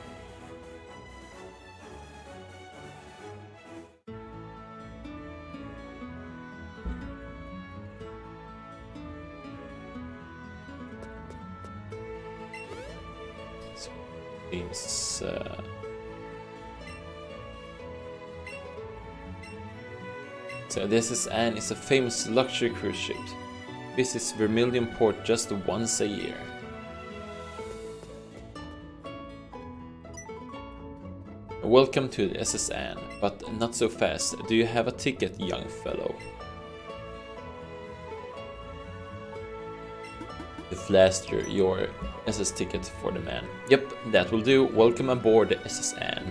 Finns So this is Anne is a famous luxury cruise ship. Visits Vermilion Port just once a year. Welcome to the S.S. Anne, but not so fast. Do you have a ticket, young fellow? The flaster your SS ticket for the man. Yep, that will do. Welcome aboard the S.S. Anne.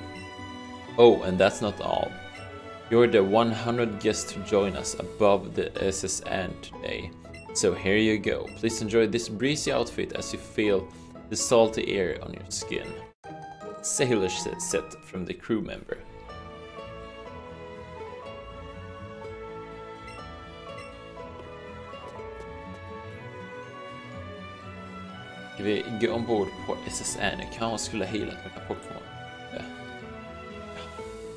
Oh, and that's not all. You're the 100th guest to join us aboard the S.S. Anne today. So here you go. Please enjoy this breezy outfit as you feel the salty air on your skin. Sailor set from the crew member. Vi går ombord på S.S. Anne. Jag kanske skulle ha healat mina Pokémon. Ja.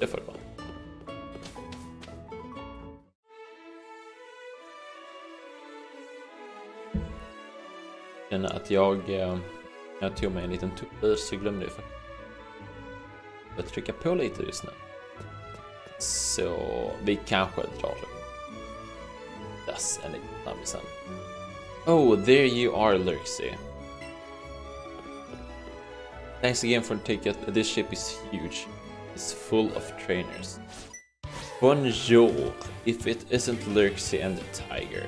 Det får det vara. egentligen att jag tog mig en liten tupplur, så glömde jag faktiskt. Jag trycker på lite just nu. Så vi kanske drar det. Yes, en liten snabbisen. Oh, there you are, Lurksy. Thanks again for the ticket. This ship is huge. It's full of trainers. Bonjour, if it isn't Lurksy and the tiger.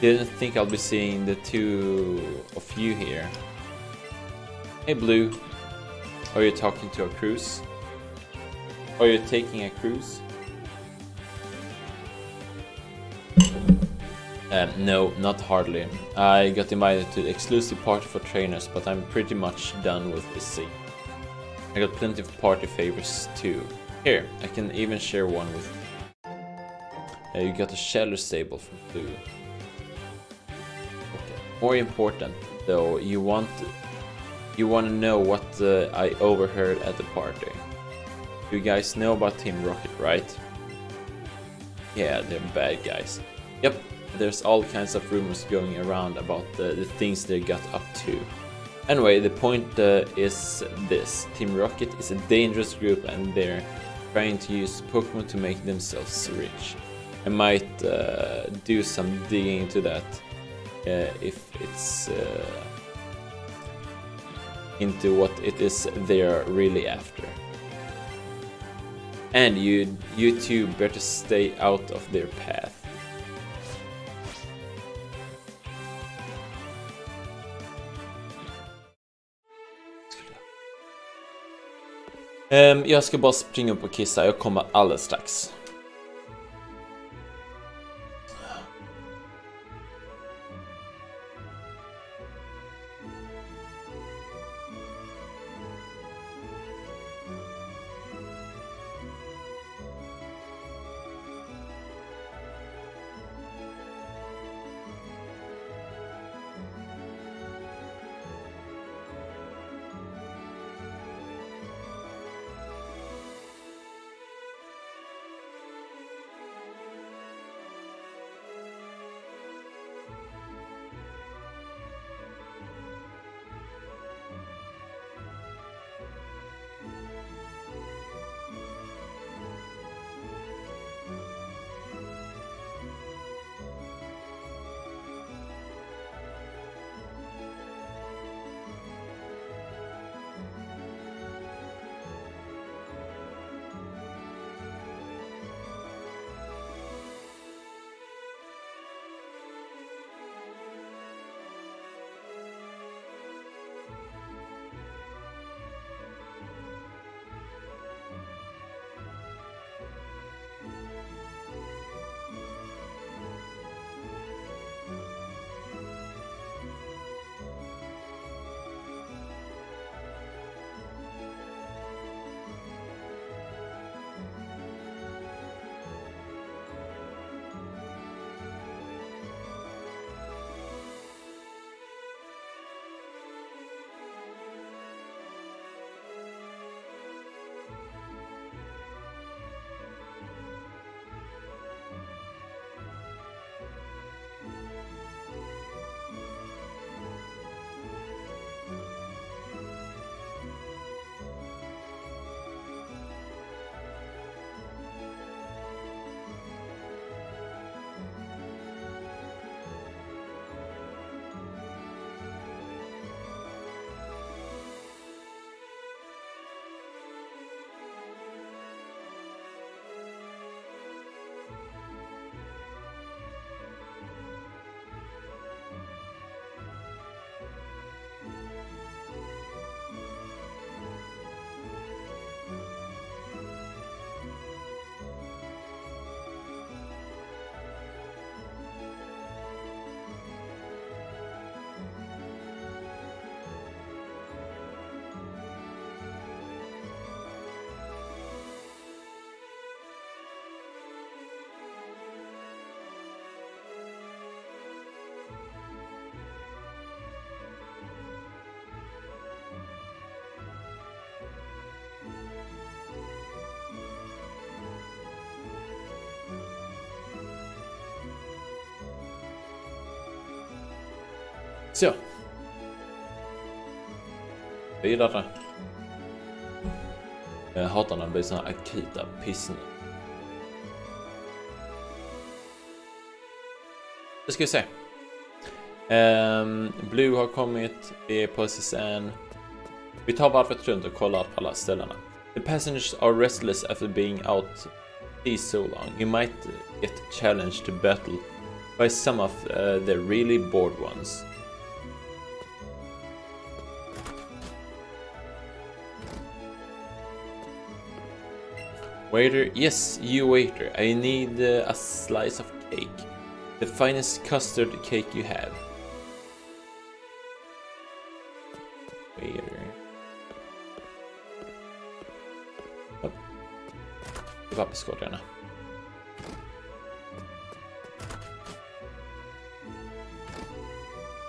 Didn't think I'll be seeing the two of you here. Hey Blue, are you talking to a cruise? Are you taking a cruise? No, not hardly. I got invited to the exclusive party for trainers, but I'm pretty much done with this scene. I got plenty of party favors too. Here, I can even share one with you. You got a shelter stable from Blue. More important, though, you want to know what I overheard at the party. You guys know about Team Rocket, right? Yeah, they're bad guys. Yep, there's all kinds of rumors going around about the things they got up to. Anyway, the point is this. Team Rocket is a dangerous group and they're trying to use Pokémon to make themselves rich. I might do some digging into that. If it's into what it is they are really after. And you two better stay out of their path. Jag ska bara springa upp och kissa, jag kommer alldeles strax. So Vidare. Jag hatar när det blir såna här akuta pissning. Det ska vi se. Blue har kommit. Vi är på S.S. Anne. Vi tar varvet runt och kollar på alla ställena. The passengers are restless after being out these so long. You might get challenged to battle by some of the really bored ones. Waiter, yes, you waiter. I need a slice of cake. The finest custard cake you have. Waiter. Upp. I papperskorgarna.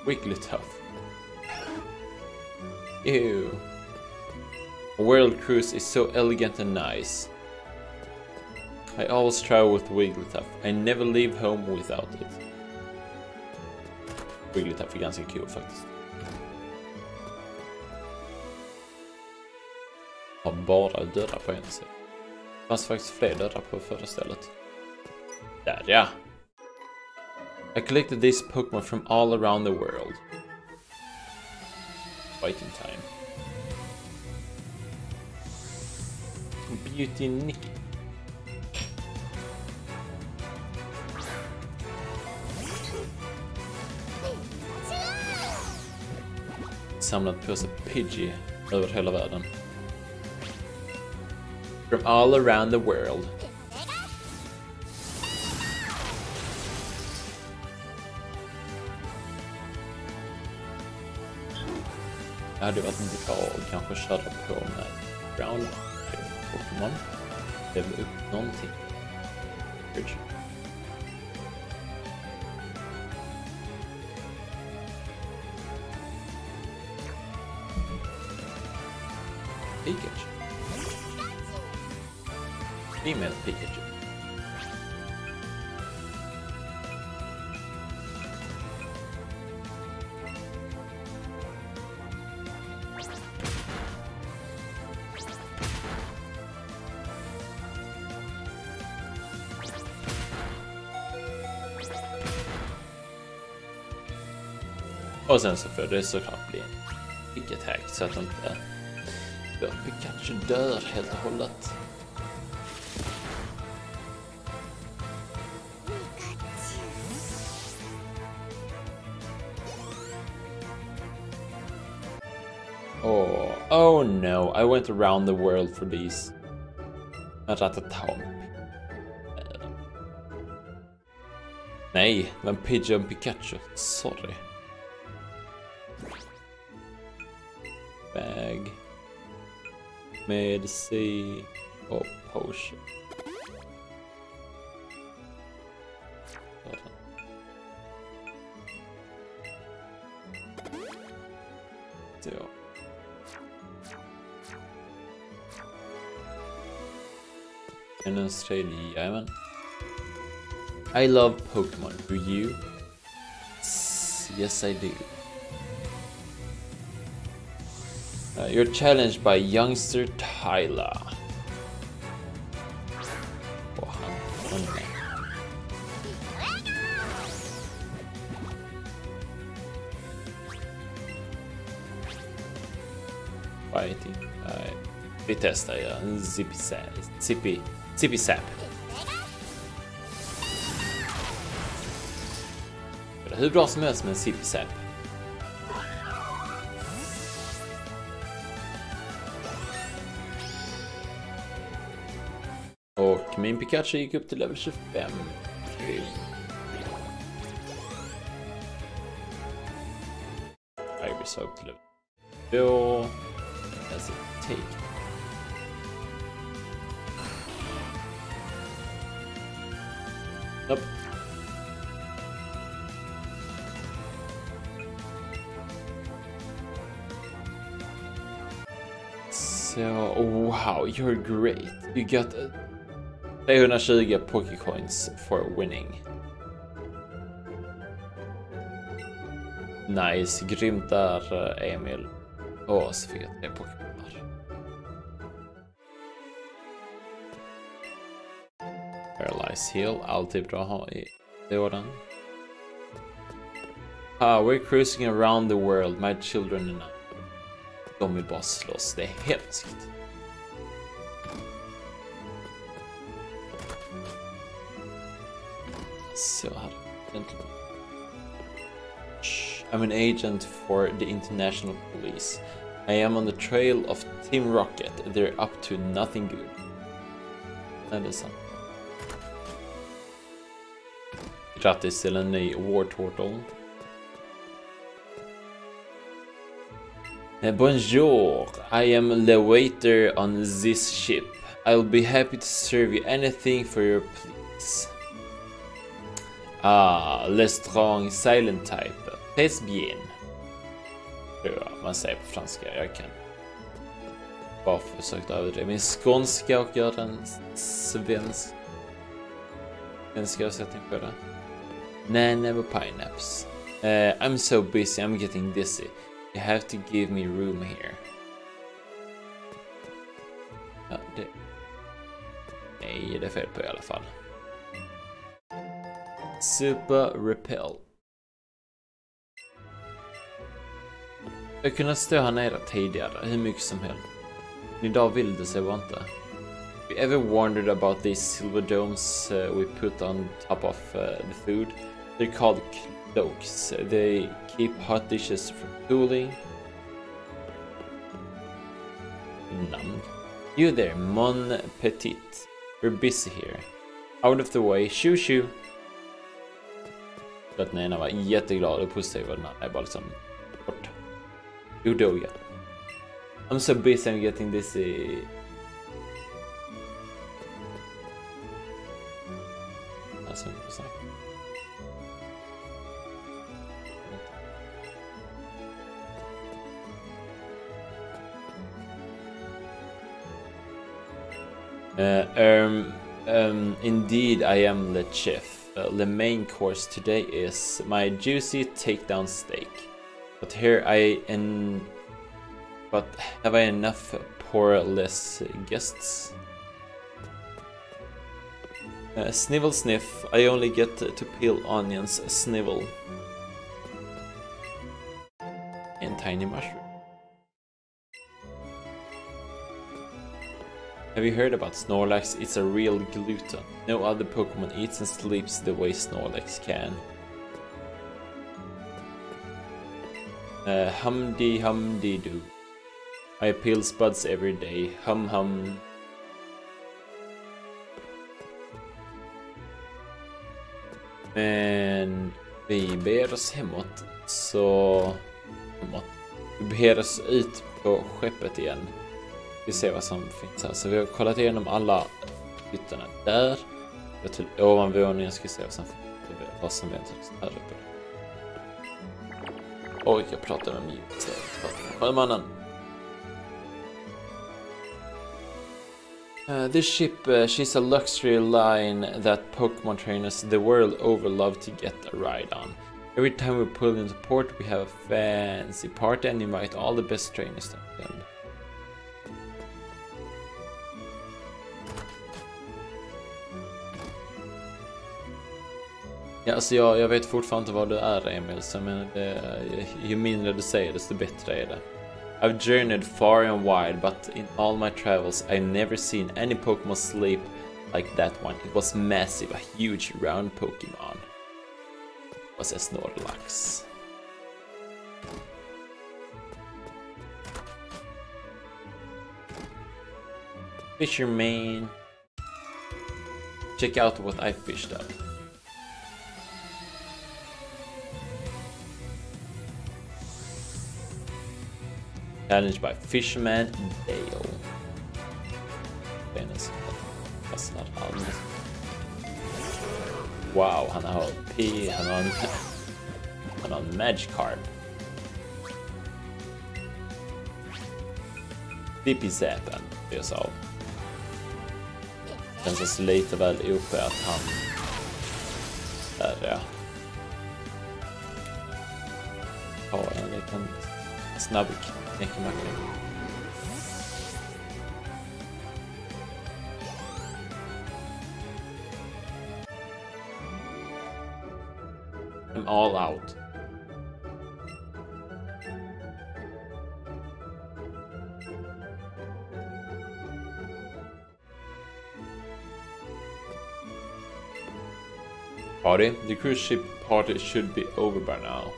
Wigglytuff. Ew. A world cruise is so elegant and nice. I always travel with Wigglytuff. I never leave home without it. Wigglytuff är ganska kul faktiskt. Har bara dörrar på en sida. Det fanns faktiskt fler dörrar på förra stället. Där ja! I collected these Pokémon from all around the world. Fighting time. Beauty Nick. Samlat på sig Pidgey över hela världen. From all around the world. Det hade varit bra att kanske köra på med Brown Pokémon. Det blev upp någonting. Pikachu. Female Pikachu. Och sen så får det såklart bli vilket hack så att de inte Pikachu dör helt och hållet. Oh, oh no, I went around the world for these. Nej, men Pidgeon Pikachu, sorry. Bag. Med C och potion. Så. En Australian, jajamän. I love Pokemon, do you? Yes, I do. You're challenged by youngster Tyler. Oh, fighting. Vi testar ja. Zippy Zap. Det är hur bra som helst med Zippy Zap. Min Pikachu gick upp till level 25. Iris har upp till level 2. Alltså, take. Nope. So, wow, you're great. You got a 320 Pokécoins for winning. Nice, grymt där Emil. asfeta Pokémonar. Paralyze Hill, alltid bra att ha i lådan. We're cruising around the world, my children and I. De vill bara slåss, det är hemskt. So, I'm an agent for the international police. I am on the trail of Team Rocket. They're up to nothing good. That is something. Grattis till en ny Wartortle. Bonjour, I am the waiter on this ship. I'll be happy to serve you anything for your pleas. Ah, le strong silent type. Pes bien. Man säger på franska, jag kan. Bara försökt överdriva min skånska och göra en svensk översättning på det. Never pineapples. I'm so busy, I'm getting dizzy. You have to give me room here. Ja, det... Nej, det är fel på i alla fall. Super repel. Jag kunde stå här nere tidigare, hur mycket som helst. Men idag vill det sig bara inte. Have you ever wondered about these silver domes we put on top of the food? They're called cloaks. They keep hot dishes from cooling. None. You there, mon petit. We're busy here. Out of the way, shoo shoo. Att den ena var jätteglad och positiv och den andra är bara liksom bort. Jo då, ja. I'm so busy I'm getting this... Alltså, vad snackar jag? Indeed I am the chef. The main course today is my juicy takedown steak, but here have I enough poreless guests? Snivel sniff, I only get to peel onions, snivel. And tiny mushroom. Have you heard about Snorlax? It's a real glutton. No other Pokemon eats and sleeps the way Snorlax can. Humdy humdy doo. I peel spuds every day. Hum hum. And vi ber oss hemåt. Så... Hemåt. Vi ber oss ut på skeppet igen. Vi ser vad som finns här. Så vi har kollat igenom alla ytorna där. Jag till ovanvåningen ska se vad som finns. Vad som väntar oss här uppe. Oj, jag pratar med Mew. Sjömannen. This ship, she's a luxury line that Pokemon trainers the world over love to get a ride on. Every time we pull into port we have a fancy party and invite all the best trainers to attend. Ja, alltså jag vet fortfarande inte vad du är, Emil, så men ju mindre du säger desto bättre är det. I've journeyed far and wide, but in all my travels I've never seen any Pokemon sleep like that one. It was massive, a huge round Pokemon. It was a Snorlax. Fisherman. Check out what I fished up. Challenged by Fisherman Dale. Wow, han har HP, han har en Magikarp. Dippy-Zappen bryrs av. Det känns lite väl OP att han... Där, ja. Har en liten... Snubbik. Nekimakri. I'm all out. Party? The cruise ship party should be over by now.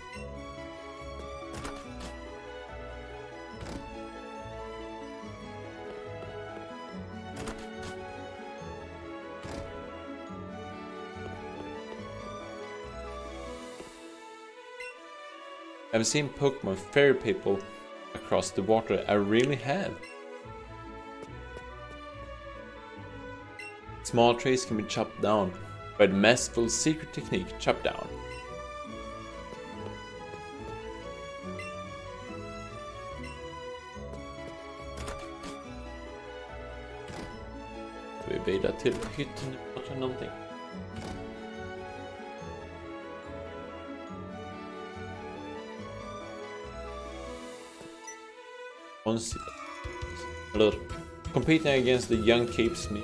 I've seen Pokemon ferry people across the water, I really have. Small trees can be chopped down by the masterful secret technique, chop down. Vi bidrar till hytten eller någonting. Eller, competing against the young keeps me.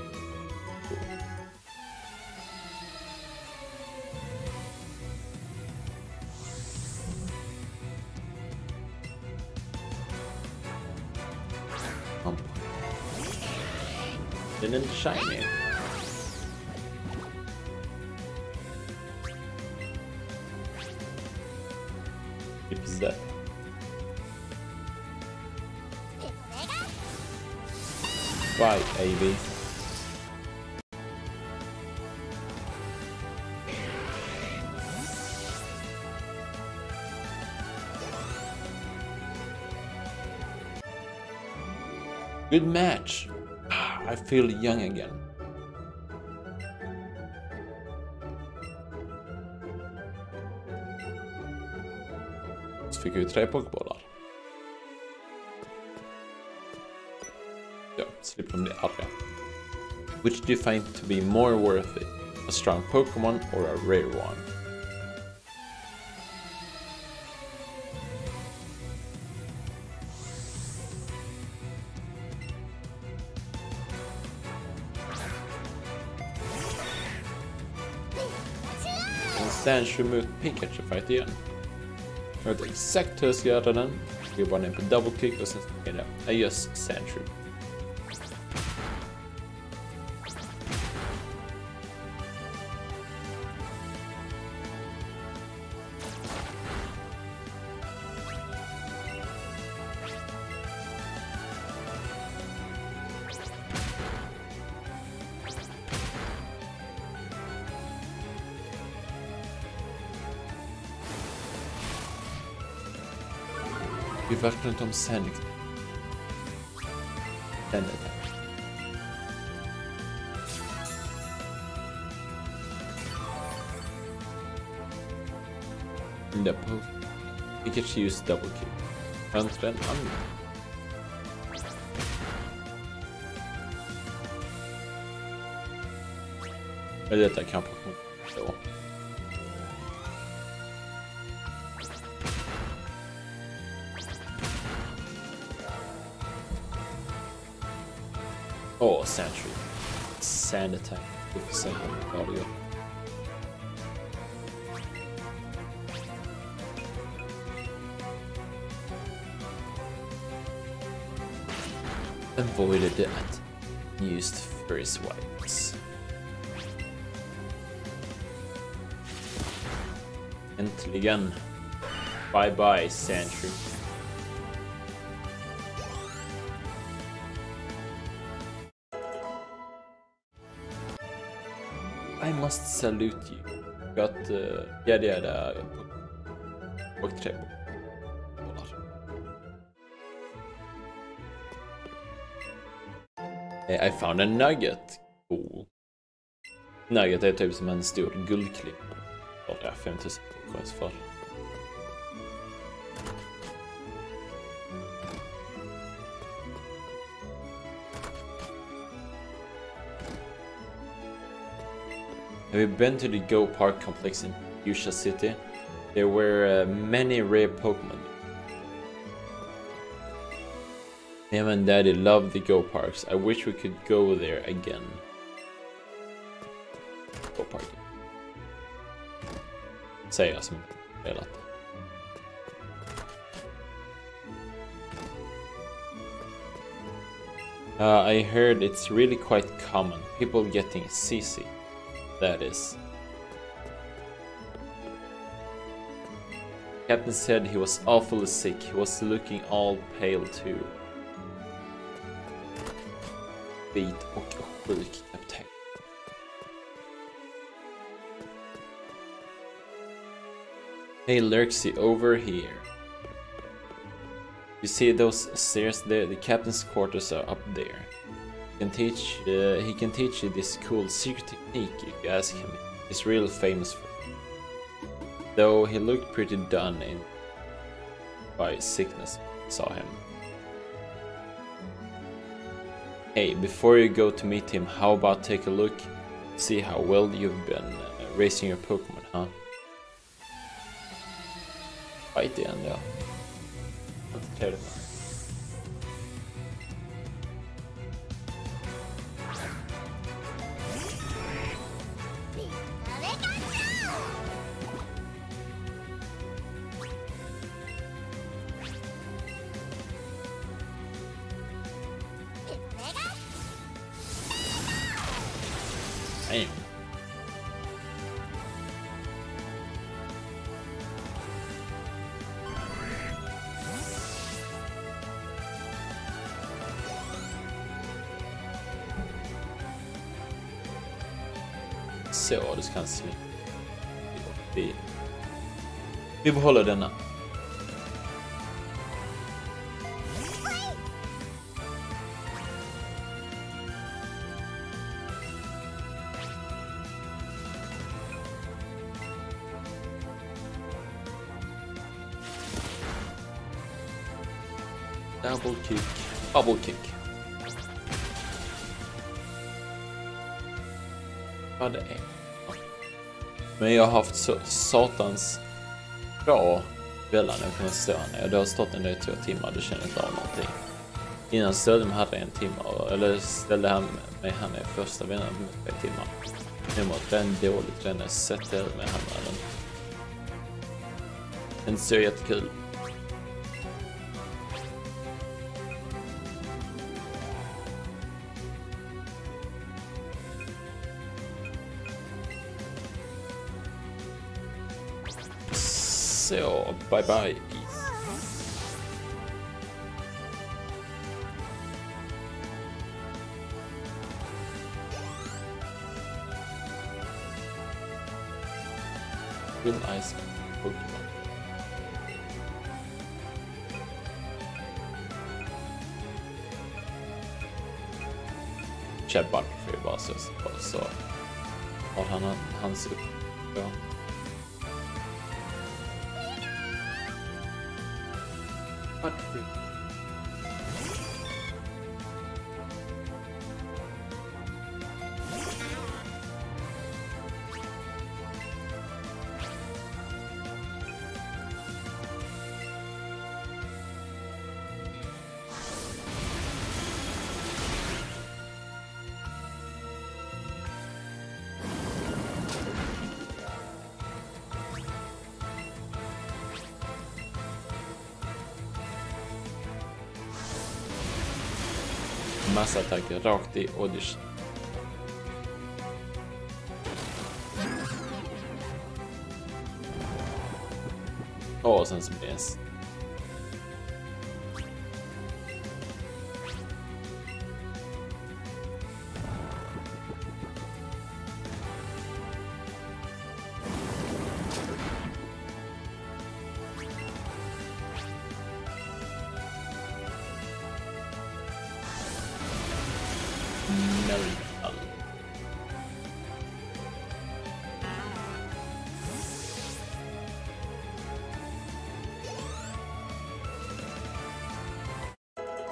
And shiny. What is that? Right, Eevee. Good match. I feel young again. Så fick jag ju 3 pokébollar. Ja, slipper de bli arga. Which do you find to be more worth it? A strong Pokemon or a rare one? Kanske mot Pikachu fight igen. Jag vet exakt hur jag ska göra den. Jag går bara ner på double kick och sen ska jag just Sandshrew. Vi verkligen inte om Sandshrew. Den där. Den där på. Vi kan use double kill. Framför den andra. Eller detta kan på. Så. Oh, Sandshrew. Sand attack. 50% audio. Avoided that. Used free swipes. Äntligen. Bye bye, Sandshrew. I must salute you. Got yeah. Worked trip. I found a nugget. Cool. Nugget är typ som en stor guldklipp. Det är 5000 coins för. Have you been to the Go Park complex in Fuchsia City? There were many rare Pokemon. Him and Daddy love the go parks. I wish we could go there again. Go party. Säger jag som spelat. I heard it's really quite common. People getting CC. That is. Captain said he was awfully sick. He was looking all pale too. Bit och sjuk kapten. Hey Lurksy, over here. You see those stairs there? The captain's quarters are up there. He can teach you this cool secret technique if you ask him. He's real famous for it. Though he looked pretty done in by sickness when I saw him. Hey, before you go to meet him, how about take a look, see how well you've been raising your Pokemon, huh? Fight the end, yeah. That's terrifying. Så, du ska se. Vi behåller denna. Double kick. Double kick. Vad det är. Men jag har haft så satans bra kvällar när jag kunnat stöna. Jag har stått en där i 2 timmar, du känner inte av någonting. Innan stödde mig hade jag 1 timme, eller ställde han mig han i första vändan med 5 timmar. Nu mått den dåligt redan jag sett det med han med den. Men det ser jättekul. So, bye bye. Will ice Pokemon. Chatbot för basis så har han hans upp. Ja. What? Massattacker rakt i audition. Och sen så blir det.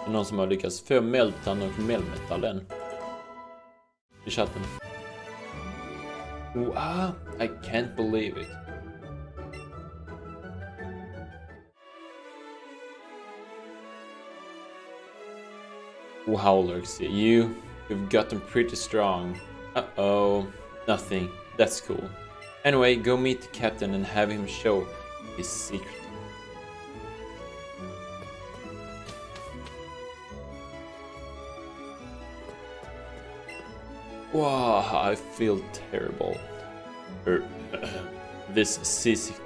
Någon som har lyckats få Meltan och Melmetallen i chatten. Wow, I can't believe it. Wow, Lurksy, you've gotten pretty strong. Uh-oh. Nothing. That's cool. Anyway, go meet the captain and have him show his secret. Wow, I feel terrible. This seasickness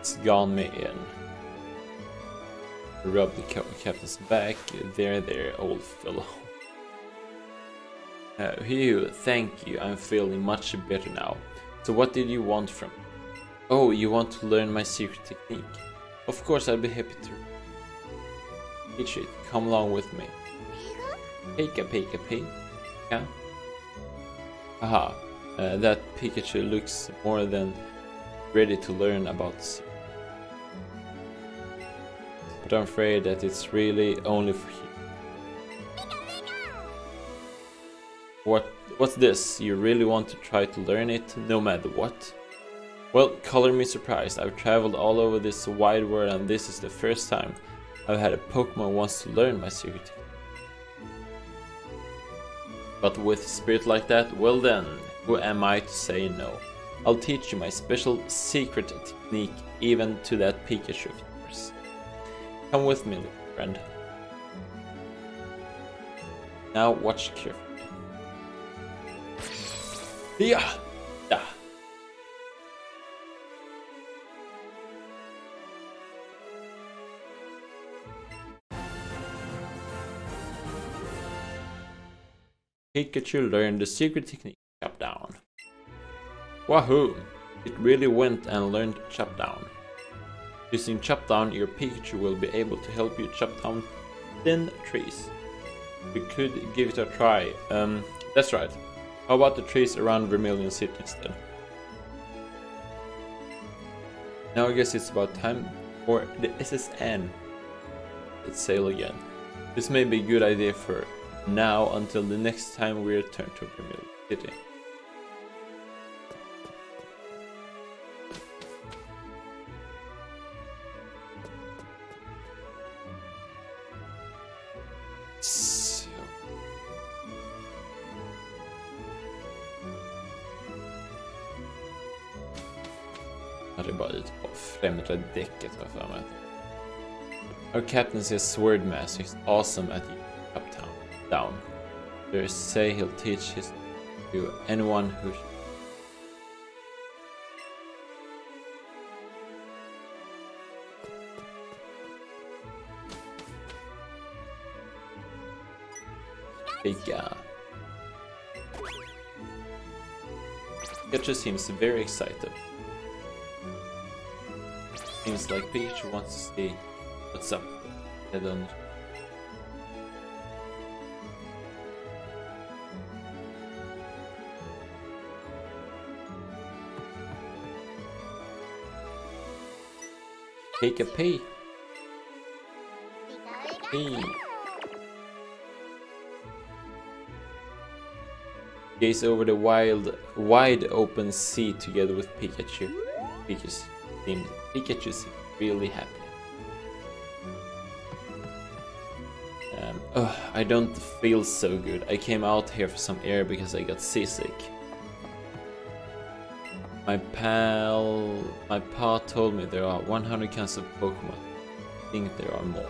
has gone me in. Rub the captain's back. There, there, old fellow. Phew, thank you. I'm feeling much better now. So what did you want from me? Oh, you want to learn my secret technique? Of course, I'll be happy to teach it. Come along with me. Pika, Pika, Pika. Aha, that Pikachu looks more than ready to learn about the secret. But I'm afraid that it's really only for you. What's this? You really want to try to learn it, no matter what? Well, color me surprised. I've traveled all over this wide world and this is the first time I've had a Pokemon wants to learn my secret. But with spirit like that, well then, who am I to say no? I'll teach you my special secret technique, even to that Pikachu of yours. Come with me, little friend. Now watch carefully. Yeah. Yeah. Pikachu learned the secret technique, chop down. Wahoo! It really went and learned chop down. Using chop down, your Pikachu will be able to help you chop down thin trees. We could give it a try. That's right. How about the trees around Vermilion City instead? Now I guess it's about time for the S.S. Anne. Let's sail again. This may be a good idea for now until the next time we return to Vermilion City. Our captain says Swordmaster is awesome at uptown. Down. They say he'll teach his to anyone who. Pika. Pikachu seems very excited. Seems like Pikachu wants to see what's up. I don't. Take a pee. Pee. Gaze over the wild, wide open sea together with Pikachu. Pikachu seems really happy. I don't feel so good. I came out here for some air because I got seasick. My pa told me there are 100 kinds of Pokemon. I think there are more.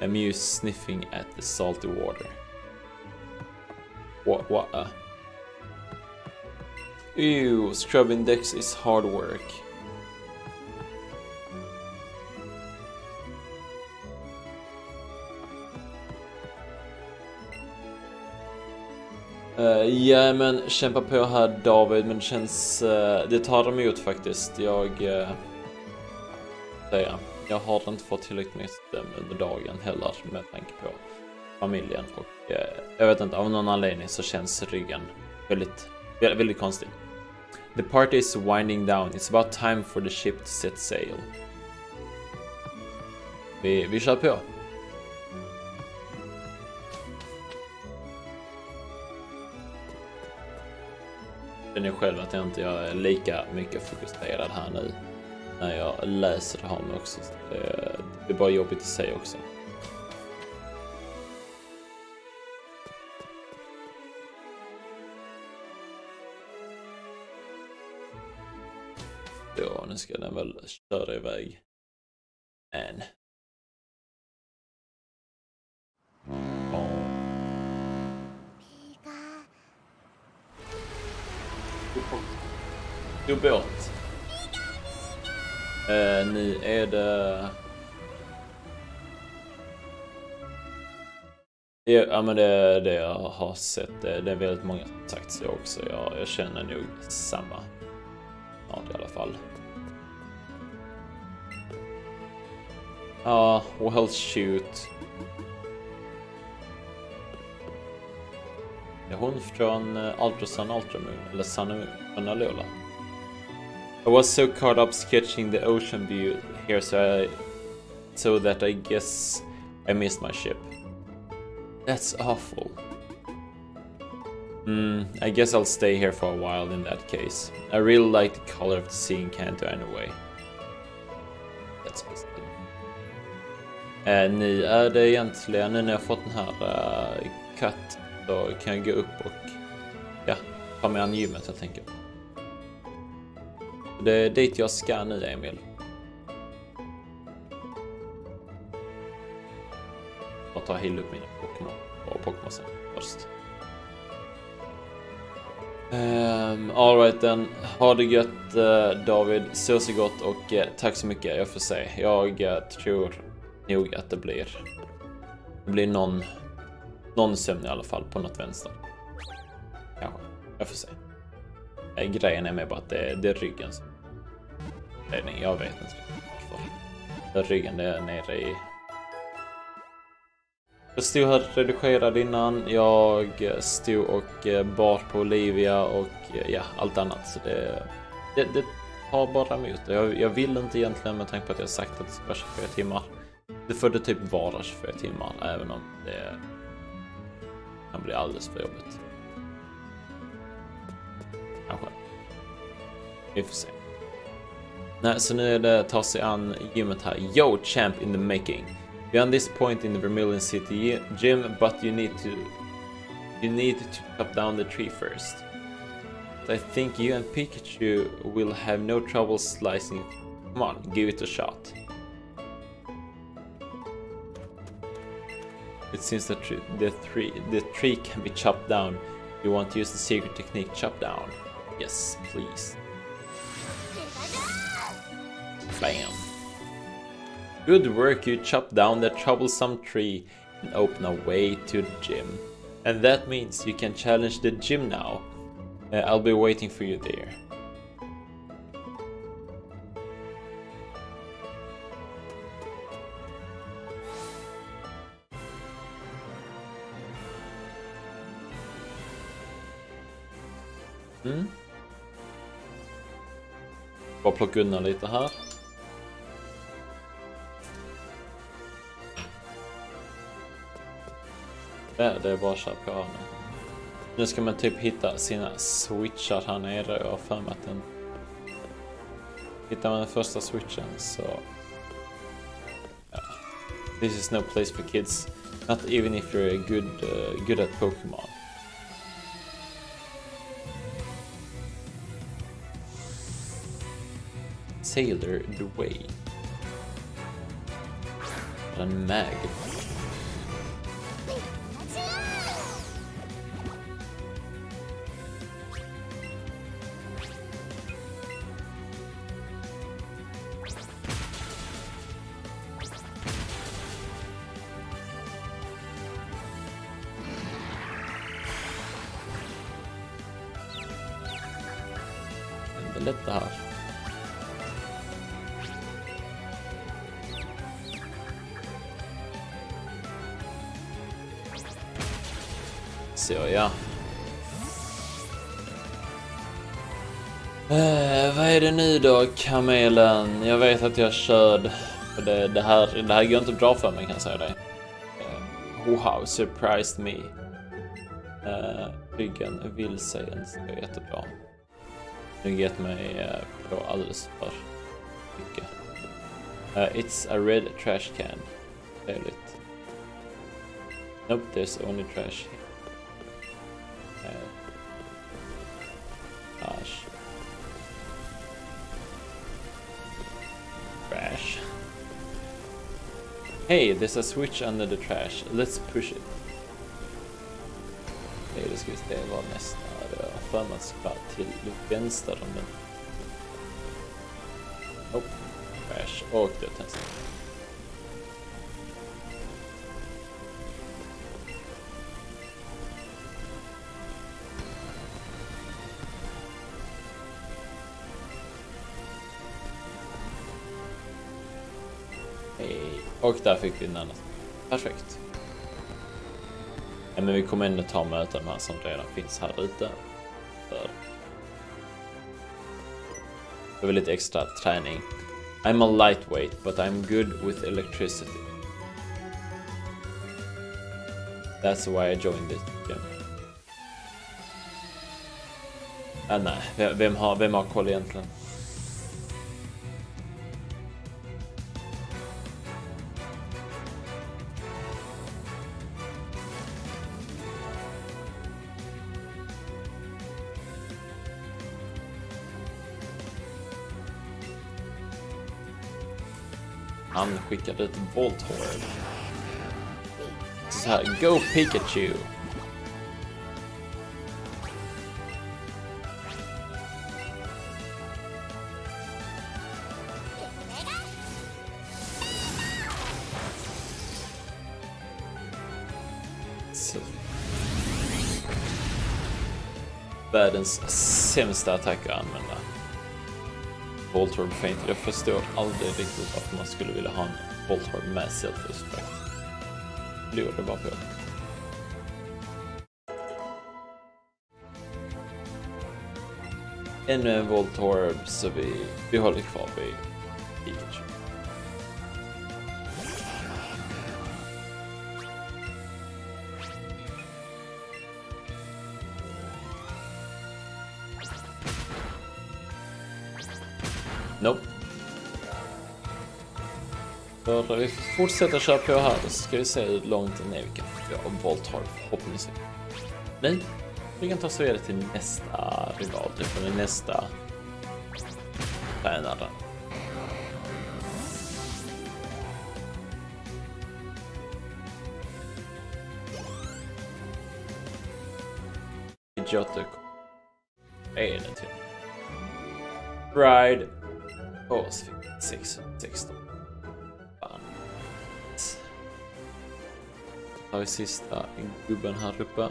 A Mew sniffing at the salty water. What? Ew, scrubbing decks is hard work. Ja, men kämpa på här David, men det känns... det tar dem ut faktiskt. Jag har inte fått tillräckligt mycket under dagen heller med tanke på familjen och jag vet inte, av någon anledning så känns ryggen väldigt konstig. The party is winding down. It's about time for the ship to set sail. Vi kör på. Jag känner själv att jag inte är lika mycket fokuserad här nu. när jag läser honom också. Det är bara jobbigt att säga också. Ja, nu ska den väl köra iväg. Anne. Du båt. Nu är det... Ja, men det är det jag har sett. Det är väldigt många som sagt så också. Jag känner nog samma. Ja, i alla fall. Ja, well shoot. Är hon från Ultramoon eller Alolan? I was so caught up sketching the ocean view here so that I guess I missed my ship. That's awful. I guess I'll stay here for a while in that case. I really like the color of the sea in Kanto anyway. That's best. Ni är det egentligen, nu när jag fått den här cut, då kan jag gå upp och ja, ta mig an gymmet helt enkelt. Det är dit jag ska nu, Emil. Jag tar hill upp mina Pokémon och Pokémon sen först. Alright then, ha det gött David, så så gott och tack så mycket, jag får se. Jag tror nog att det blir någon sömn i alla fall på något vänster. Ja, jag får se. Grejen är med bara att det är ryggen som... Nej, jag vet inte. För ryggen, det är nere i... Jag stod här redigerad innan. Jag stod och bar på Olivia och ja, allt annat. Så det tar bara emot. Jag vill inte egentligen, med tanke på att jag sagt att det ska vara 24 timmar. Det får det typ vara 24 timmar, även om det kan bli alldeles för jobbigt. Kanske. Vi får se. Nej, så nu är det ta sig an gymmet här. Yo, champ in the making. Beyond this point in the Vermilion City gym, but you need to cut down the tree first. But I think you and Pikachu will have no trouble slicing it. Come on, give it a shot. It seems that the tree can be chopped down. You want to use the secret technique, chop down. Yes, please. Bam. Good work, you chopped down that troublesome tree and open a way to the gym. And that means you can challenge the gym now. I'll be waiting for you there. Bara plocka undan lite här. Det är bara så här på hörnet. Nu ska man typ hitta sina switchar här nere. Jag har för mig att den... Hittar man den första switchen så... Yeah. This is no place for kids. Not even if you're good at Pokémon. Sailor the way. En mag. Det är lätt det här. Ja. Vad är det nu då, kamelen? Jag vet att jag körde. Det här går inte bra för mig, kan jag säga dig. Wow, surprised me. Ryggen vill sig inte jättebra. Nu gett mig på alldeles för Pika. It's a red trash can. Sell it. Nope, there's only trash here. Trash. Trash. Hey, there's a switch under the trash. Let's push it. Okej, då ska vi se vad nästa är. För man ska till vänster om den. Nope. Trash. Och det tänds. Och där fick vi en annan. Perfekt. Men vi kommer ändå ta möte de här som redan finns här ute. Det var lite extra träning. I'm a lightweight, but I'm good with electricity. That's why I joined this gym. Nej, vem har koll egentligen? Han skickade ett Voltorb. Så här, go Pikachu! Så. Världens sämsta attack att använda. Voltorb Feint, jag förstår aldrig riktigt varför man skulle vilja ha en Voltorb med self-respect. Lurar det bara på. Ännu en Voltorb så vi håller kvar vid Pikachu. Nope. För vi fortsätter köra på här så ska vi se hur långt ner vi kan få om Voltorb hoppningsvis. Nej, vi kan ta oss vidare till nästa rival, till nästa tränare. Pidgeotto. Är det till? Ride. Åh, så fick vi 616. Fan. Då har vi sista gubben här uppe.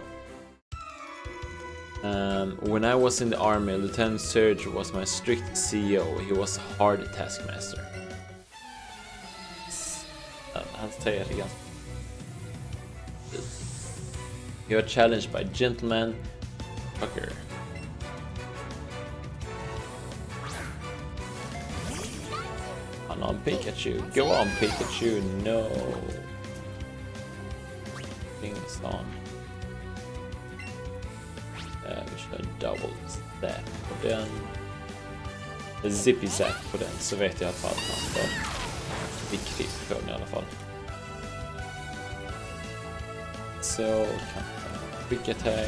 When I was in the army, Lieutenant Surge was my strict CEO. He was a hard taskmaster. Hans tröja är ganska... You are challenged by gentleman fucker. On Pikachu, go on Pikachu, no. Things on. Vi kör double zap på den. Zippy zap på den, så vet jag att han får viktigt på den i alla fall. Så kan man skicka tag.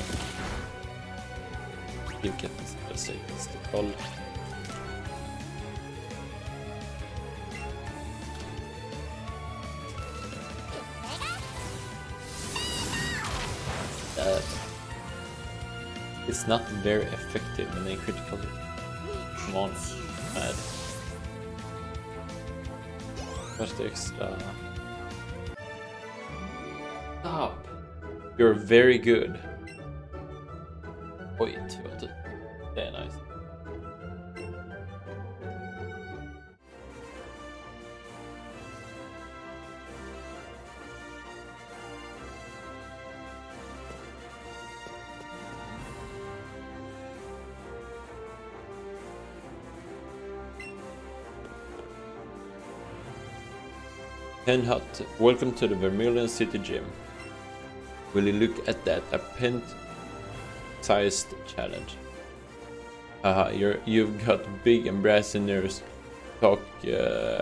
Vilket är psykiskt håll. It's not very effective and they critical come on bad. What's the extra? Stop! You're very good. Wait, what? Yeah, nice. Penhut, welcome to the Vermilion City Gym. Will you look at that? A pint-sized challenge. Haha, you've got big and brassy nerves. talk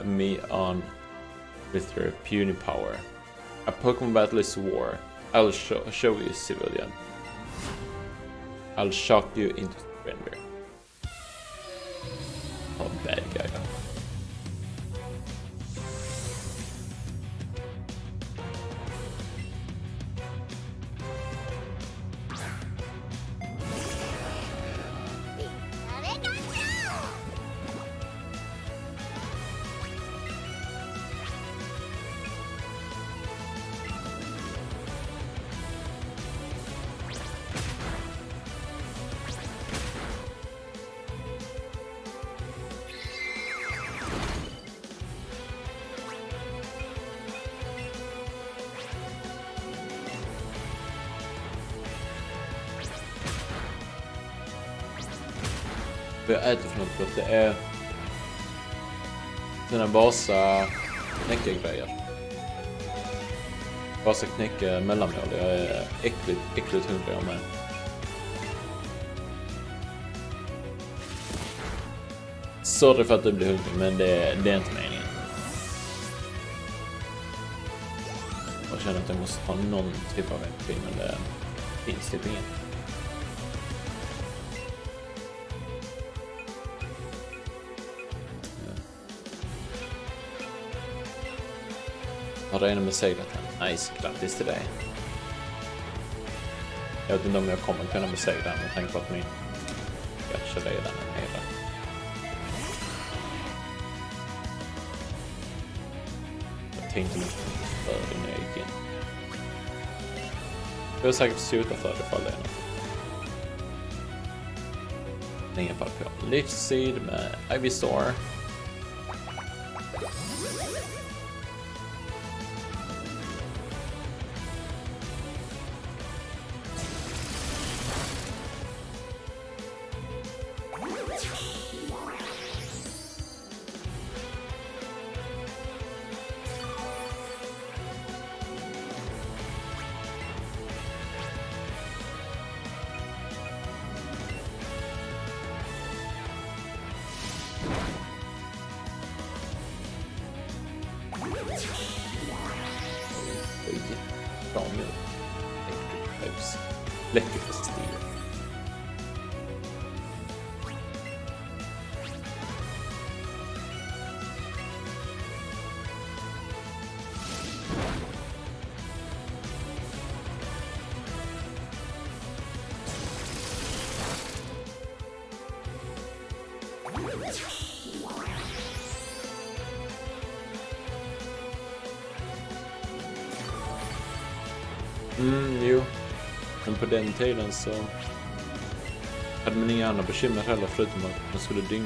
me on with her puny power. A Pokemon battle is war. I'll show you, civilian. I'll shock you into surrender. Oh, bad guy. Jag äter för något, det är såna Vasa-knäcka-grejer. Vasa-knäcka-mellanmål, jag är äckligt hungrig jag med. Sorry för att du blir hungrig, men det är inte meningen. Jag känner att jag måste ha någon typ av energi, men det finns typ ingen. Har redan besegrat han. Nice, grattis till dig. Jag vet inte om jag kommer kunna besegra han, men tänk på att min gacha redan är nere. Jag tänkte nog för innan jag gick in. Jag har säkert sutat för det fall det är något. Ingen paraplan. Livseed med Ivysaur. Jo. Men på den tiden så hade man inga andra bekymmer heller förutom att man skulle dygna.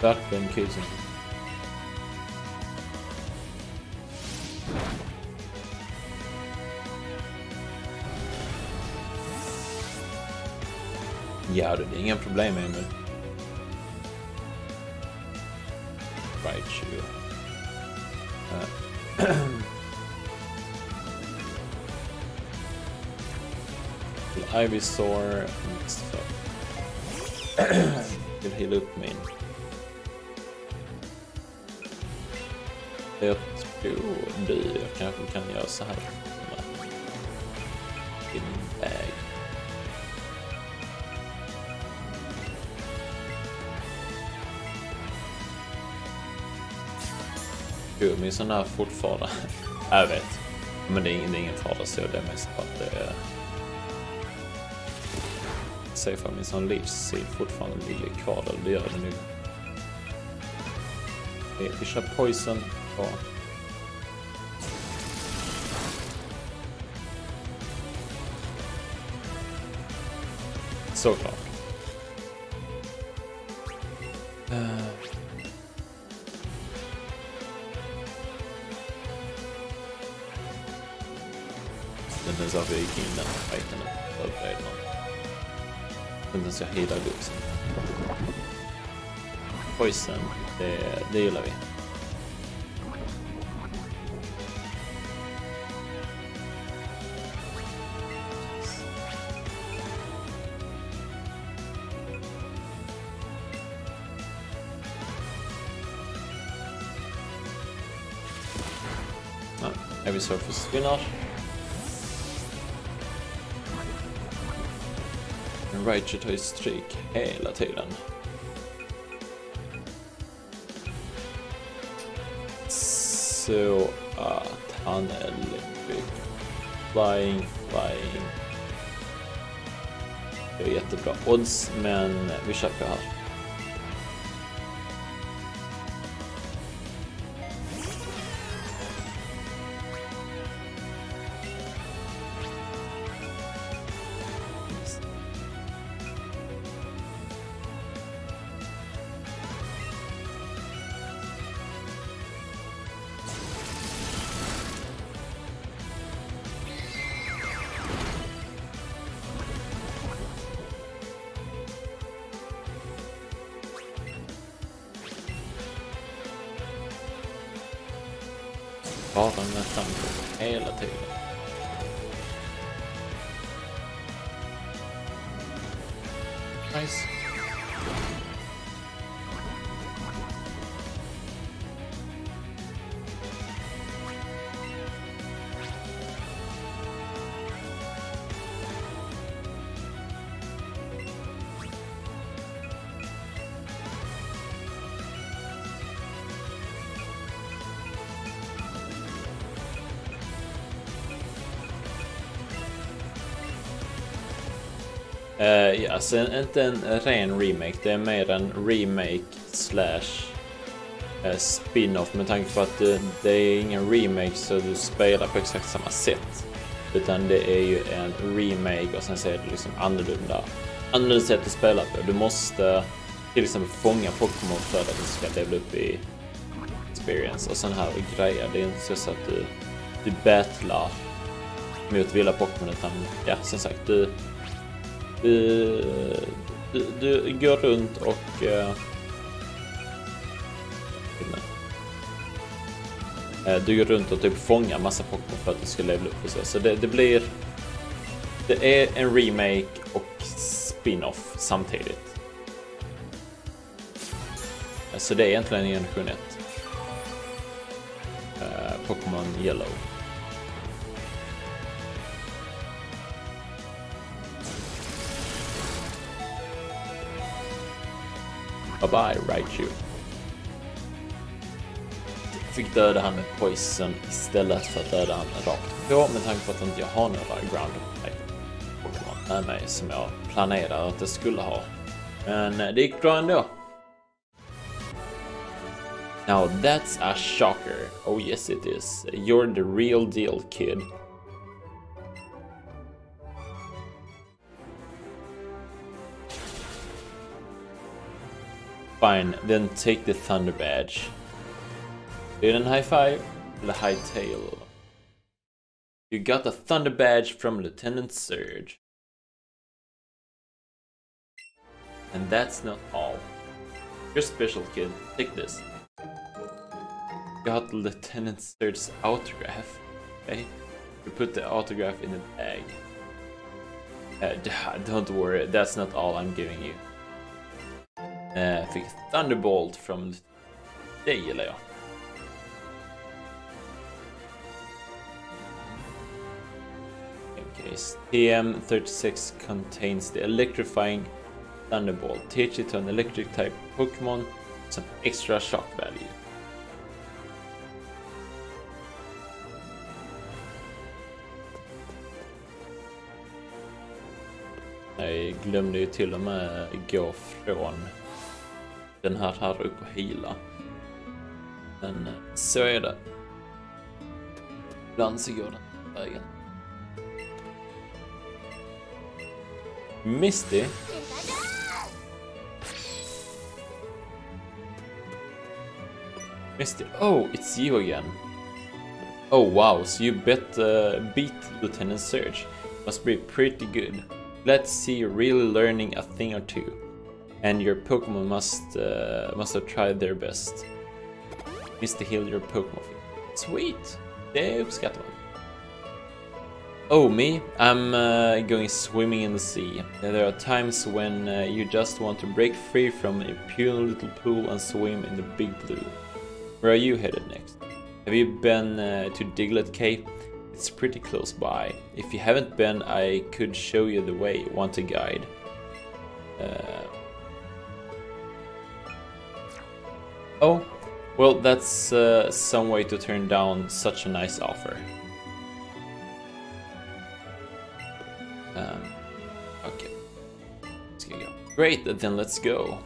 Verkligen kusen. Ja, det är inga problem med nu. Right, you. Ivysaur and stuff. Vill heala upp min. Jag tror du kanske kan göra så här. Din väg. Gud, min sån här fortfarande. Jag vet. Men det är ingen fara så det är mest att det är... Säg för min sån livsstil fortfarande ligger kvar eller det gör det nu. Vi kör poison. so close. Den är så här i kinden, fighten och upgrade någon. Den ska hela gubsen. Poison, det gillar vi. Heavy surface spinner. En Raichu tar ju stryk hela tiden. Så att han är lite flying, flying. Det är jättebra odds, men vi köper här. Bara med framgång hela tiden. Nice. Alltså inte en ren remake, det är mer en remake slash spin-off med tanke på att det är ingen remake så du spelar på exakt samma sätt. Utan det är ju en remake och sen så är det liksom annorlunda sätt att spela på. Du måste till exempel fånga Pokémon för att du ska levela upp i experience och sån här grejer. Det är inte så att du battlar mot vilda Pokémon utan ja, som sagt du går runt och du går runt och typ fångar massa Pokémon för att du ska levela upp och så det blir det är en remake och spin-off samtidigt. Så det är egentligen generation 1 Pokémon Yellow. Bye-bye, Raichu. Fick döda han med poison istället för att döda han rakt på med tanke på att inte jag har några ground Pokémon med mig som jag planerar att jag skulle ha. Men det gick bra ändå. Now that's a shocker. Oh yes it is. You're the real deal, kid. Fine, then take the Thunder Badge. Didn't high five, the high tail. You got the Thunder Badge from Lieutenant Surge. And that's not all. You're special, kid. Take this. Got Lieutenant Surge's autograph. Okay, you put the autograph in the bag. Don't worry, that's not all I'm giving you. Fick Thunderbolt från... Det gillar jag. Okay, TM36 contains the electrifying Thunderbolt. Teach it to an electric type Pokemon. Some extra shock value. Jag glömde ju till och med gå från... den här upp och hila. Men så är det. Ibland så går den vägen. Misty. Misty. Oh, it's you again. Oh wow, so you beat Lieutenant Surge. Must be pretty good. Let's see, you're really learning a thing or two. And your Pokémon must have tried their best. Misty healed your Pokémon. Sweet! They've got one. Oh, me? I'm going swimming in the sea. There are times when you just want to break free from a pure little pool and swim in the big blue. Where are you headed next? Have you been to Diglett Cape? It's pretty close by. If you haven't been, I could show you the way. Want a guide? Oh, well, that's some way to turn down such a nice offer. Okay. Let's go. Great, then let's go.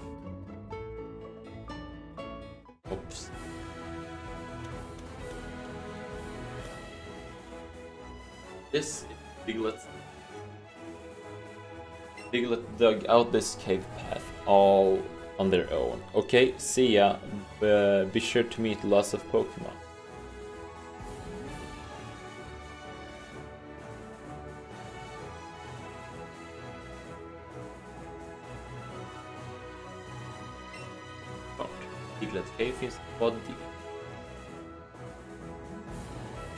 Oops. This is Diglett. Diglett dug out this cave path all on their own. Okay, see ya. Be sure to meet lots of Pokemon. Diglett Cave finns vad det.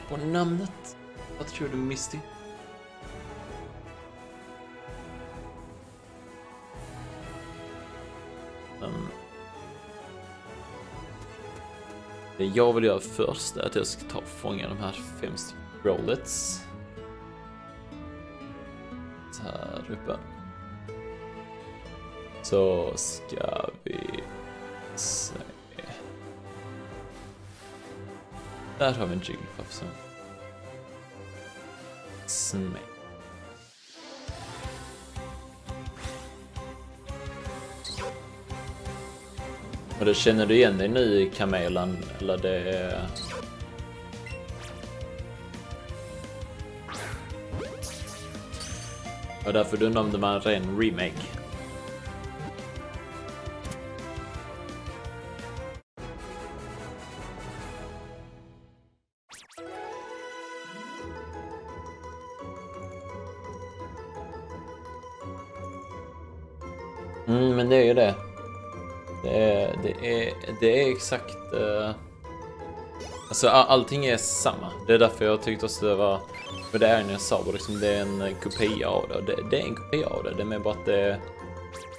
På namnet? Vad tror du, Misty? Det jag vill göra först är att jag ska fånga de här 5 stycken Growlithes. Så här uppe. Så ska vi se. Där har vi en Jigglypuff som Snake. Och det känner du igen dig nu i kamelen, eller det är... Och därför du nämnde man ren remake. Men det är ju det. Det är exakt... Alltså allting är samma. Det är därför jag tyckte att det var... För det är när jag sa liksom, det är en kopia av det. Det är en kopia av det. Det är mer bara att det är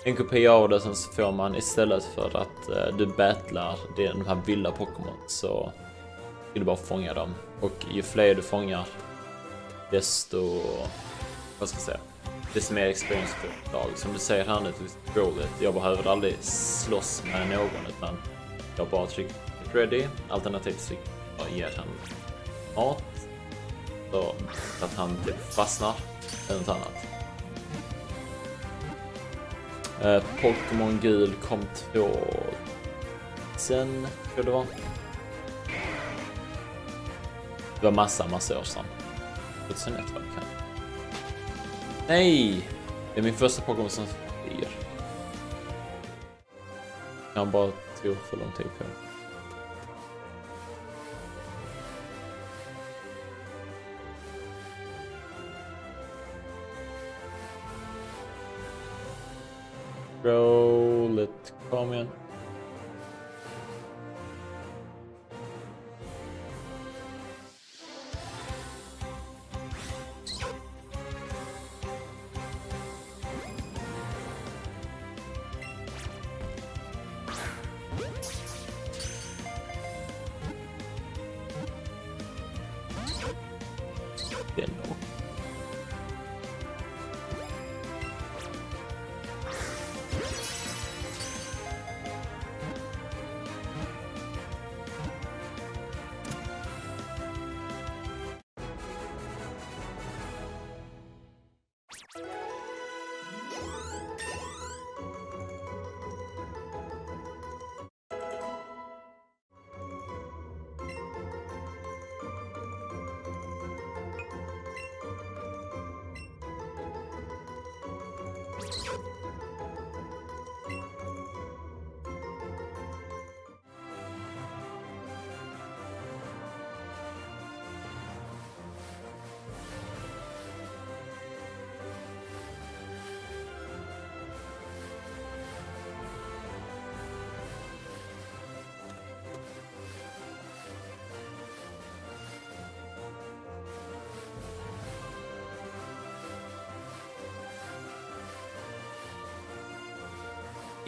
en kopia av det. Sen så får man istället för att du battlar de här vilda Pokémon. Så vill du bara fånga dem. Och ju fler du fångar, desto... Vad ska jag säga? Det som är experience för dag. Som du säger här nu till Growlithe, jag behöver aldrig slåss med någon utan jag bara trycker ready, alternativt så ger han mat så att han fastnar eller något annat. Pokémon Gul kom 2 sen, tror det var. Det var massa år sedan. 2001 var det kanske. Nej! Det är min första Pokémon som flyr. Jag bara tog för lång tid på. Growlithe, kom igen.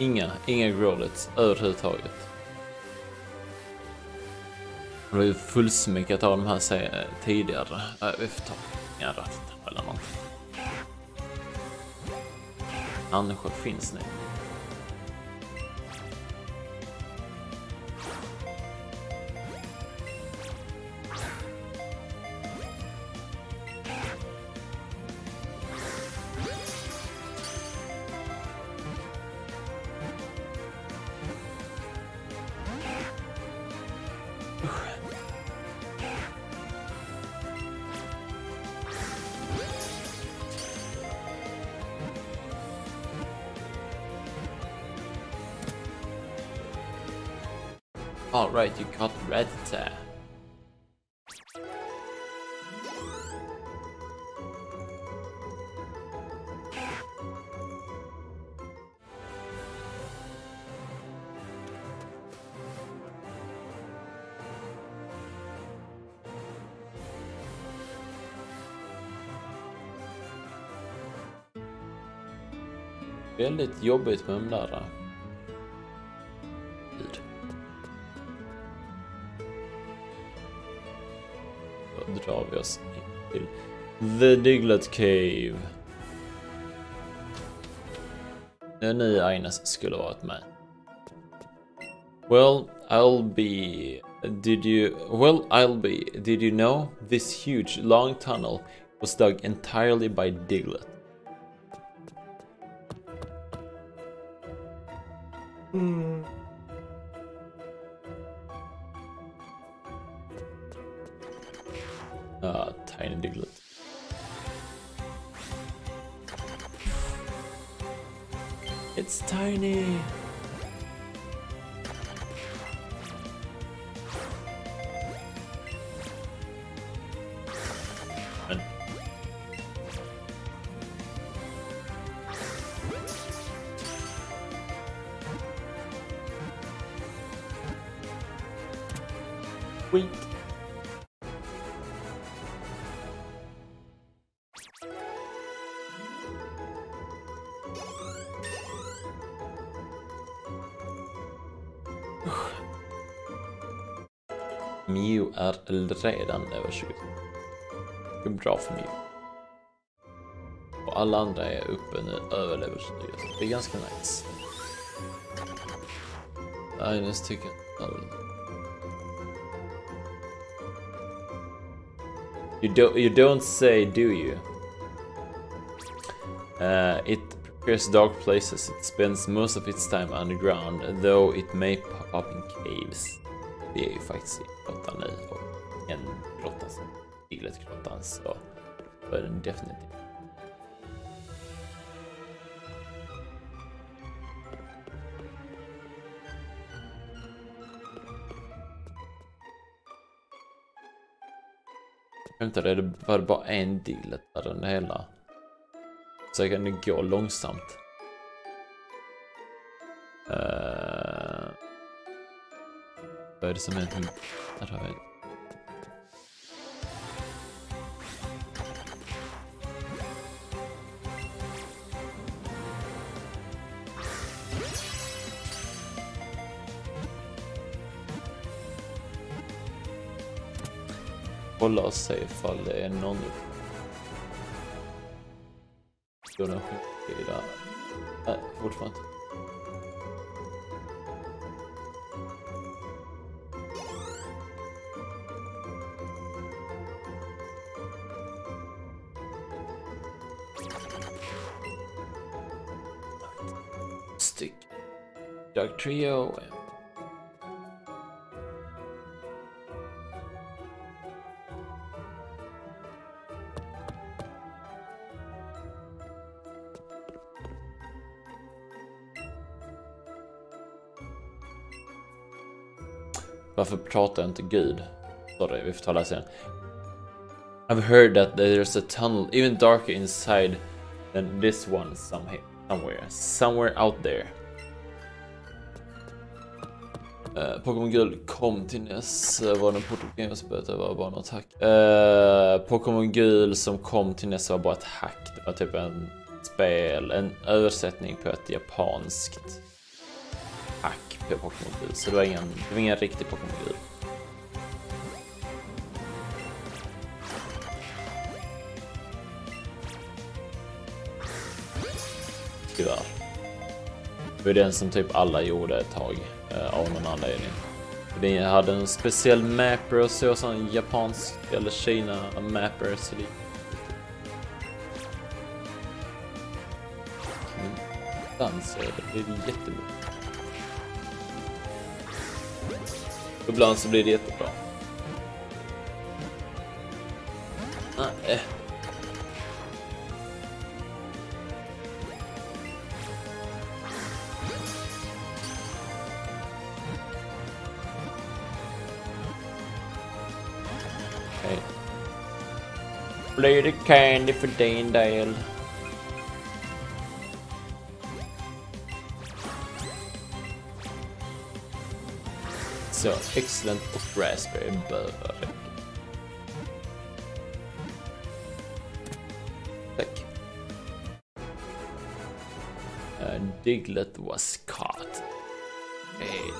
Inga Growlithes överhuvudtaget. Det var ju fullsmäckat av de här tidigare. Jag tar eller något. Kanske finns nu. Alright, you got red there. Väldigt jobbigt med de där. Drar vi oss in till The Diglett Cave. Det nya Agnes skulle varit med. Did you know this huge long tunnel was dug entirely by Diglett? Tiny Diglett. It's tiny. Wait. Mew är redan över 20. Det är bra för Mew. Och alla andra är uppe nu över level 20. Det är ganska nice. Agnes tycker you don't say, do you? It prefers dark places. It spends most of its time underground, though it may pop up in caves. Det är ju faktiskt grottan nu och en grotta som Diglett-grottan, så då är den definitivt. Jag vet inte, det var bara en Diglett där den hela. Så kan det gå långsamt. Vad är det som är till där har jag. Kolla och se ifall det är någon donation i det. Nej, fortfarande inte. Trio and varför pratar inte Gud? Sorry, vi får tala sen. I've heard that there's a tunnel even darker inside than this one somewhere out there. Pokémon Guld kom till NES, var den portugisiska, var bara något hack. Pokémon Guld som kom till NES var bara ett hack. Det var typ en översättning på ett japanskt attack blev Pokémon Blue, så det var ingen riktig Pokémon Blue. Tyvärr. Det var den som typ alla gjorde ett tag av någon anledning. Den hade en speciell mapper och så, sån japansk eller Kina mapper, så det... Danser, det blir jättebra. Ibland så blir det jättebra. Nej. Play the candy for Dandale. Så, excellent och raspberry bör. Tack. Diglett was caught. Hey.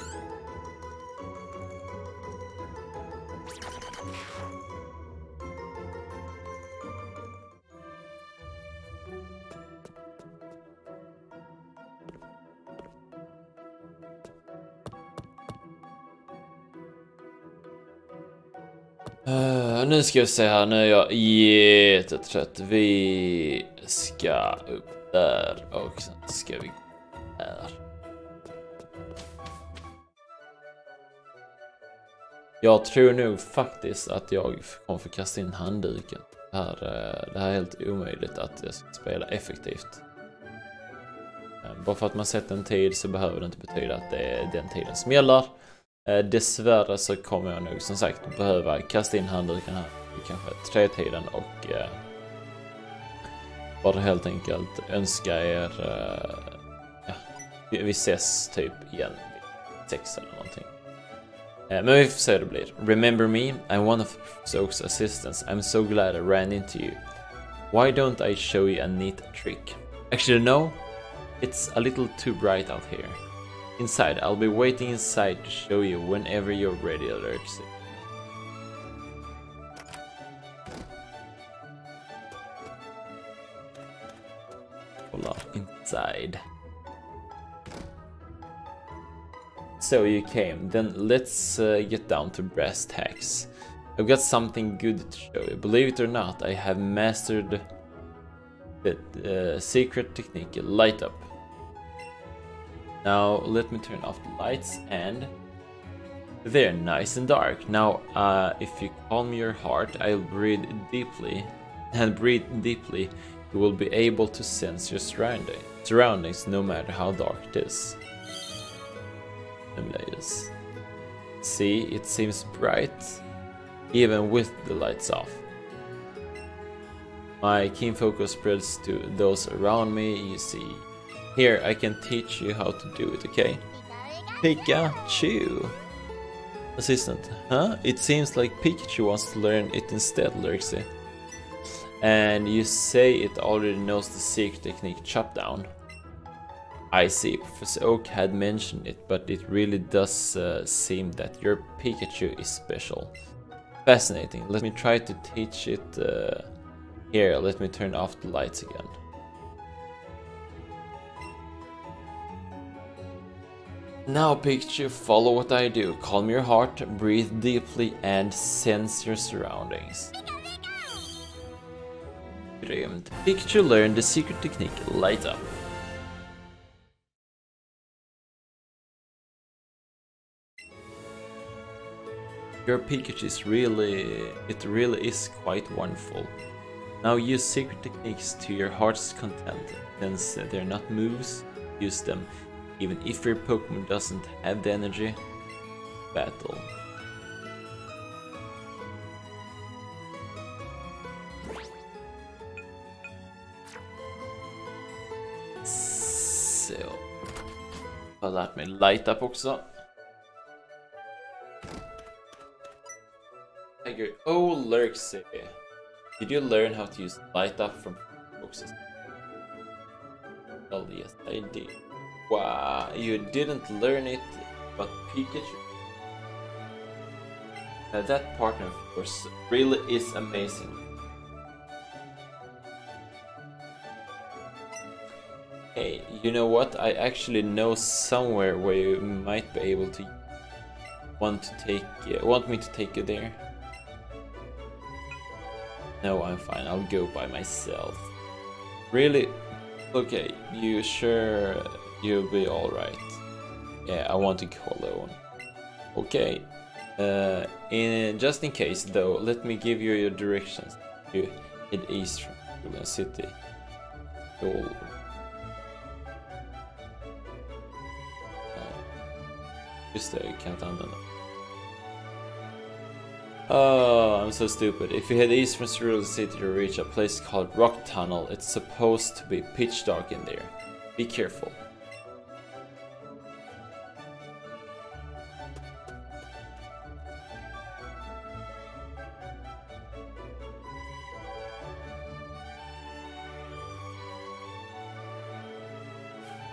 Nu ska jag se här, nu är jag jättetrött. Vi ska upp där och sen ska vi där. Jag tror nog faktiskt att jag kommer få kasta in handduken. Det här är helt omöjligt att jag ska spela effektivt. Bara för att man sett en tid så behöver det inte betyda att det är den tiden som gäller. Dessvärre så kommer jag nog som sagt behöva kasta in handduken här i kanske 3-tiden och bara helt enkelt önska er ja, vi ses typ igen 6 eller någonting. Men vi får se hur det blir. Remember me, I'm one of Soak's assistants. I'm so glad I ran into you. Why don't I show you a neat trick? Actually no, it's a little too bright out here. Inside, I'll be waiting inside to show you whenever you're ready, Alexi. Kolla, inside. So you came, then let's get down to brass tacks. I've got something good to show you. Believe it or not, I have mastered the secret technique, light up. Now let me turn off the lights and they're nice and dark. Now if you calm your heart, I'll breathe deeply, you will be able to sense your surroundings no matter how dark it is. See, it seems bright even with the lights off. My keen focus spreads to those around me, you see. Here, I can teach you how to do it, okay? Pikachu! Assistant, huh? It seems like Pikachu wants to learn it instead, Lurksy. And you say it already knows the secret technique, chop down. I see, Professor Oak had mentioned it, but it really does seem that your Pikachu is special. Fascinating, let me try to teach it... Here, let me turn off the lights again. Now Pikachu, follow what I do, calm your heart, breathe deeply and sense your surroundings. Grymt. Pikachu learned the secret technique, light up. Your Pikachu is really is quite wonderful. Now use secret techniques to your heart's content, since they're not moves, use them. Even if your Pokémon doesn't have the energy, battle. Så. Jag har lärt mig light up också. Tiger, oh Lurksy. Did you learn how to use light up from boxes? Well, yes, I did. Wow, you didn't learn it, but Pikachu. That partner, of course, really is amazing. Hey, you know what? I actually know somewhere where you might be able to want me to take you there. No, I'm fine. I'll go by myself. Really? Okay, you sure you'll be all right? Yeah, I want to go alone. Okay. Just in case, though, let me give you your directions. You head east from Vermilion City. Just there, you can't handle it. Oh, I'm so stupid. If you head east from Vermilion City, you reach a place called Rock Tunnel. It's supposed to be pitch dark in there. Be careful.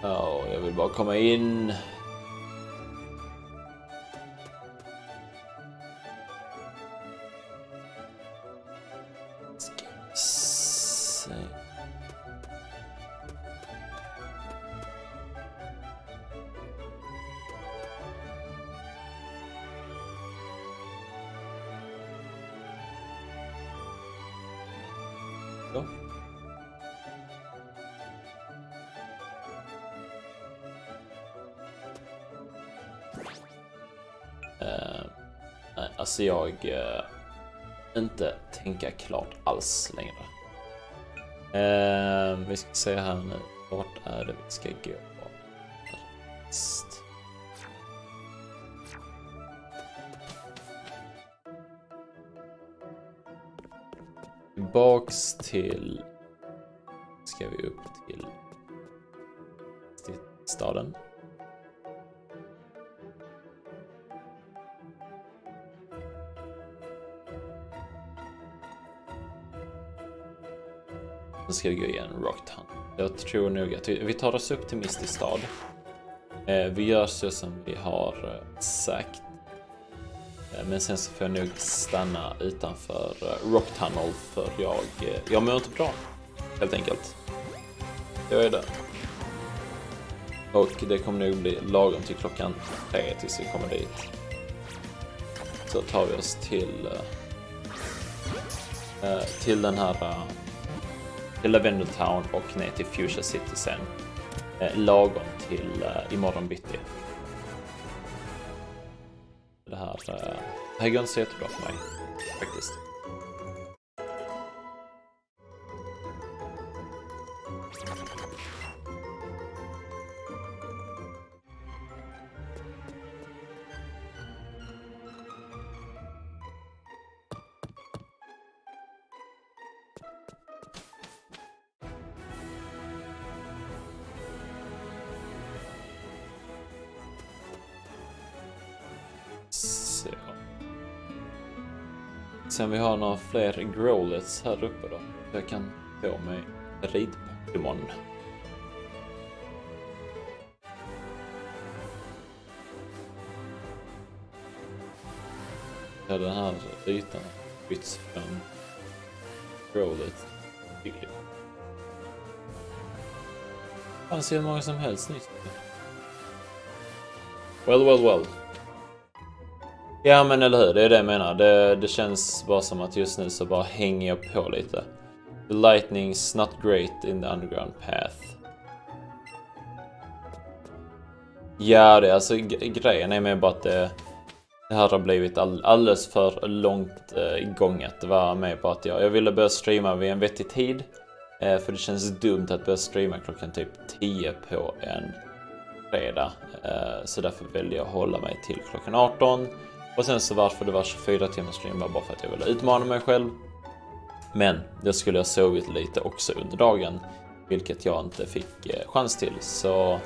Ja, jag vill bara komma in. Alltså jag inte tänka klart alls längre. Vi ska se här nu. Vart är det vi ska gå? Tillbaks till... Ska vi upp till staden? Då ska vi gå igenom Rock Tunnel. Jag tror nog att vi tar oss upp till Misty stad. Vi gör så som vi har sagt. Men sen så får jag nog stanna utanför Rock Tunnel för jag mår inte bra. Helt enkelt. Jag är där. Och det kommer nog bli lagom till klockan 3 tills vi kommer dit. Så tar vi oss till den här... till Lavender Town och ner till Fuchsia City sen. Lagom till imorgon bitti. Det här går inte så jättebra för mig, faktiskt. Sen vi har några fler Growlithes här uppe då. Jag kan få mig ridpokémon. Ja, den här ytan byts fram. Growlithe. Hyggligt. Han ser många som helst nyss. Well, well, well. Ja, men eller hur, det är det jag menar. Det känns bara som att just nu så bara hänger jag på lite. The lightning's not great in the underground path. Ja, det är alltså grejen är med bara att det här har blivit alldeles för långt gånget. Det var med på att jag ville börja streama vid en vettig tid. För det känns dumt att börja streama klockan typ 10 på en fredag. Så därför väljer jag hålla mig till klockan 18. Och sen så varför det var 24 timmar stream var bara för att jag ville utmana mig själv. Men det skulle jag sovit lite också under dagen. Vilket jag inte fick chans till. Så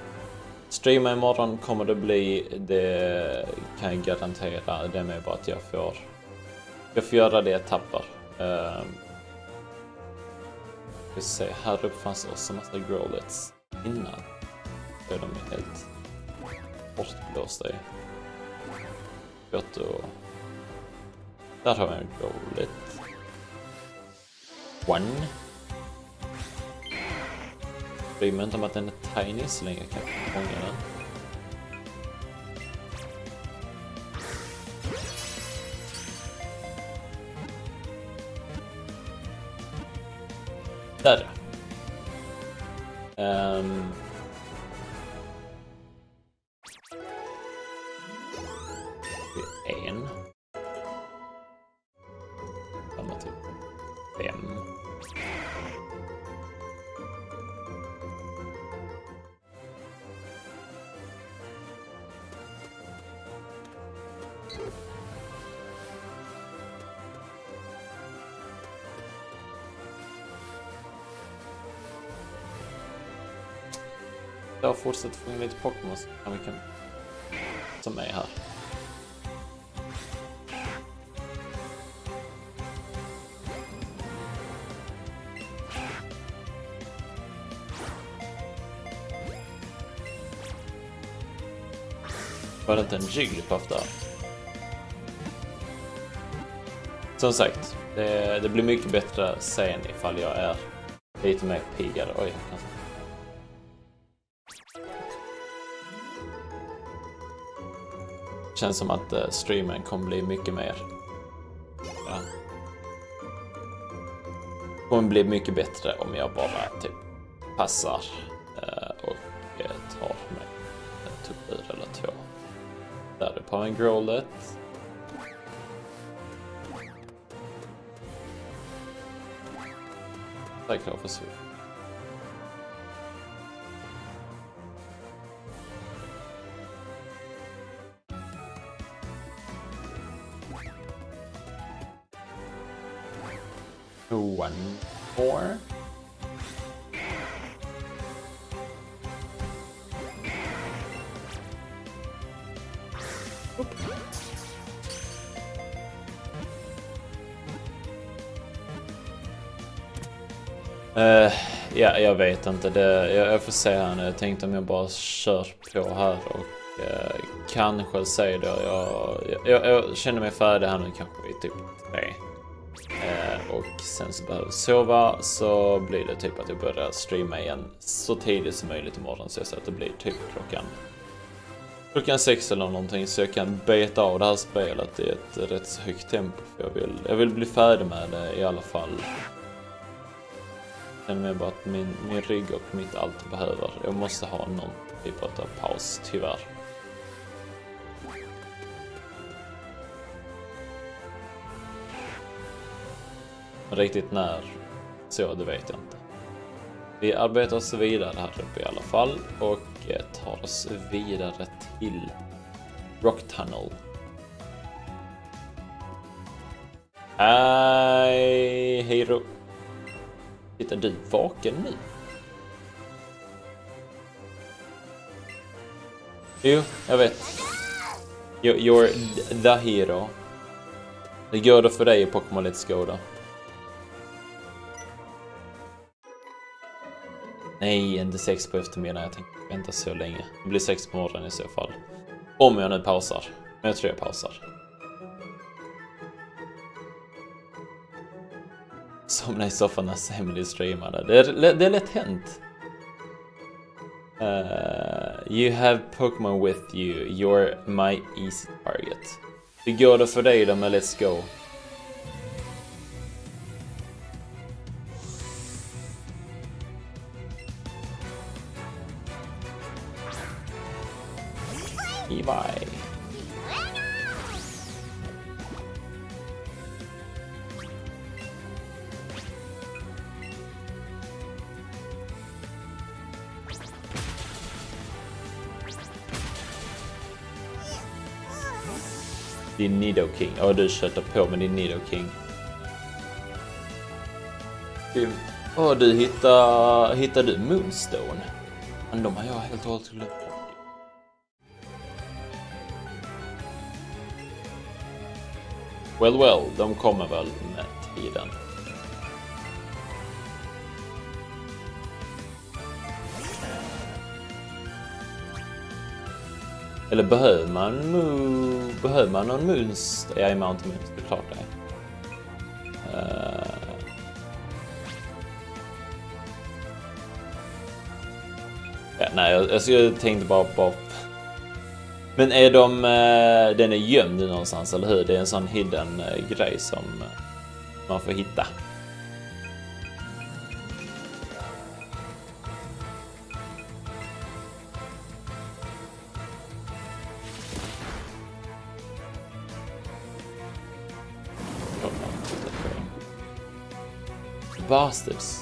streama imorgon kommer det bli. Det kan jag garantera. Det är bara att jag får göra det jag tappar. Vi ser här uppe fanns också en massa Growlithes innan. så är de helt bortblåsta i. Gött och... Där har vi en Growlithe. One. Bryr mig inte om att den är tiny så länge jag kan fånga den. Där. Det är en. Samma typ. Fem. Jag fortsätter få in lite Pokémon som vi kan som är här. Var det inte en Jigglypuff där? Som sagt, det blir mycket bättre sen ifall jag är lite mer piggad. Oj, känns som att streamen kommer bli mycket mer. Ja. Kommer bli mycket bättre om jag bara typ passar och tar mig en tuppur eller två. Där är på en Growlithe. Det är klart för så. One more. Ja, jag vet inte. Jag får se här nu. Jag tänkte om jag bara kör på här och kanske säger det. Jag känner mig färdig här nu kanske i typ 3. Och sen så behöver jag sova, så blir det typ att jag börjar streama igen så tidigt som möjligt imorgon, så jag ser att det blir typ klockan 6 eller någonting, så jag kan beta av det här spelet i ett rätt högt tempo, för jag vill bli färdig med det i alla fall. Sen med bara att min rygg och mitt allt behöver, jag måste ha någon typ av paus tyvärr. Riktigt när, så det vet jag inte. Vi arbetar oss vidare här uppe i alla fall och tar oss vidare till Rock Tunnel. Hej, hittar du vaken nu? Jo, jag vet. You're the hero. Det gör det för dig i Pokémon Let's Go då. Nej, inte 6 på eftermiddagen. Jag tänker vänta så länge. Det blir 6 på morgonen i så fall. Om jag nu pausar. Men jag tror jag pausar. Somna i soffan när Samuel streamade. Det är lätt hänt. You have Pokémon with you. You're my easy target. Det går det för dig då med Let's Go. Eevee. Din Nidoking. Ja, du köttar på med din Nidoking. Ja, du hittar du Moonstone. Men de har jag helt och hållet glömt. Well, de kommer väl med tiden. Eller behöver man Moo? Behöver man någon Moons? Ja, i Mount Moon, det är klart det. Ja, nej, alltså jag tänkte bara på... Men är de... Den är gömd någonstans, eller hur? Det är en sån hidden grej som man får hitta. Bastards.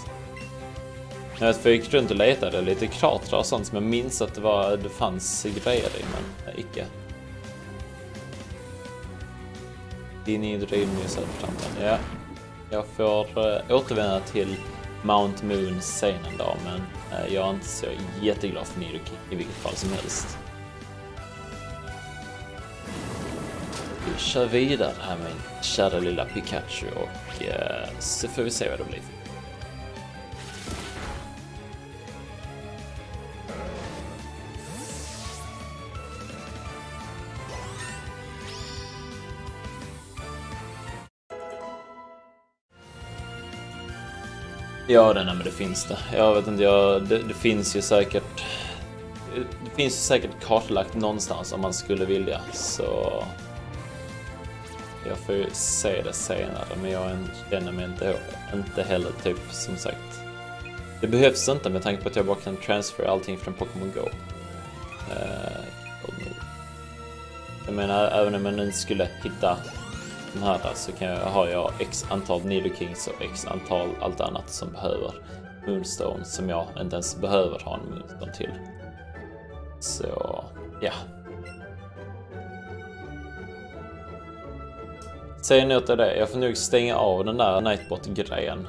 Jag gick runt och letade lite kratrar och sånt som jag minns att det fanns grejer i, men icke. Din idrivning är ja. Jag får återvända till Mount Moon sen en dag, men jag är inte så jätteglad för Nidoking i vilket fall som helst. Vi kör vidare här med en kära lilla Pikachu och så får vi se vad det blir. Ja, nej, men det finns det. Jag vet inte, det finns ju säkert... Det finns ju säkert kartlagt någonstans om man skulle vilja, så... Jag får ju se det senare, men jag känner mig inte heller typ, som sagt. Det behövs inte med tanke på att jag bara kan transfera allting från Pokémon Go. Jag menar, även om jag nu skulle hitta den här där, så har jag x antal Nidokings och x antal allt annat som behöver Moonstone, som jag inte ens behöver ha en Moonstone till. Så, ja. Säg nu åt det, jag får nog stänga av den där Nightbot-grejen.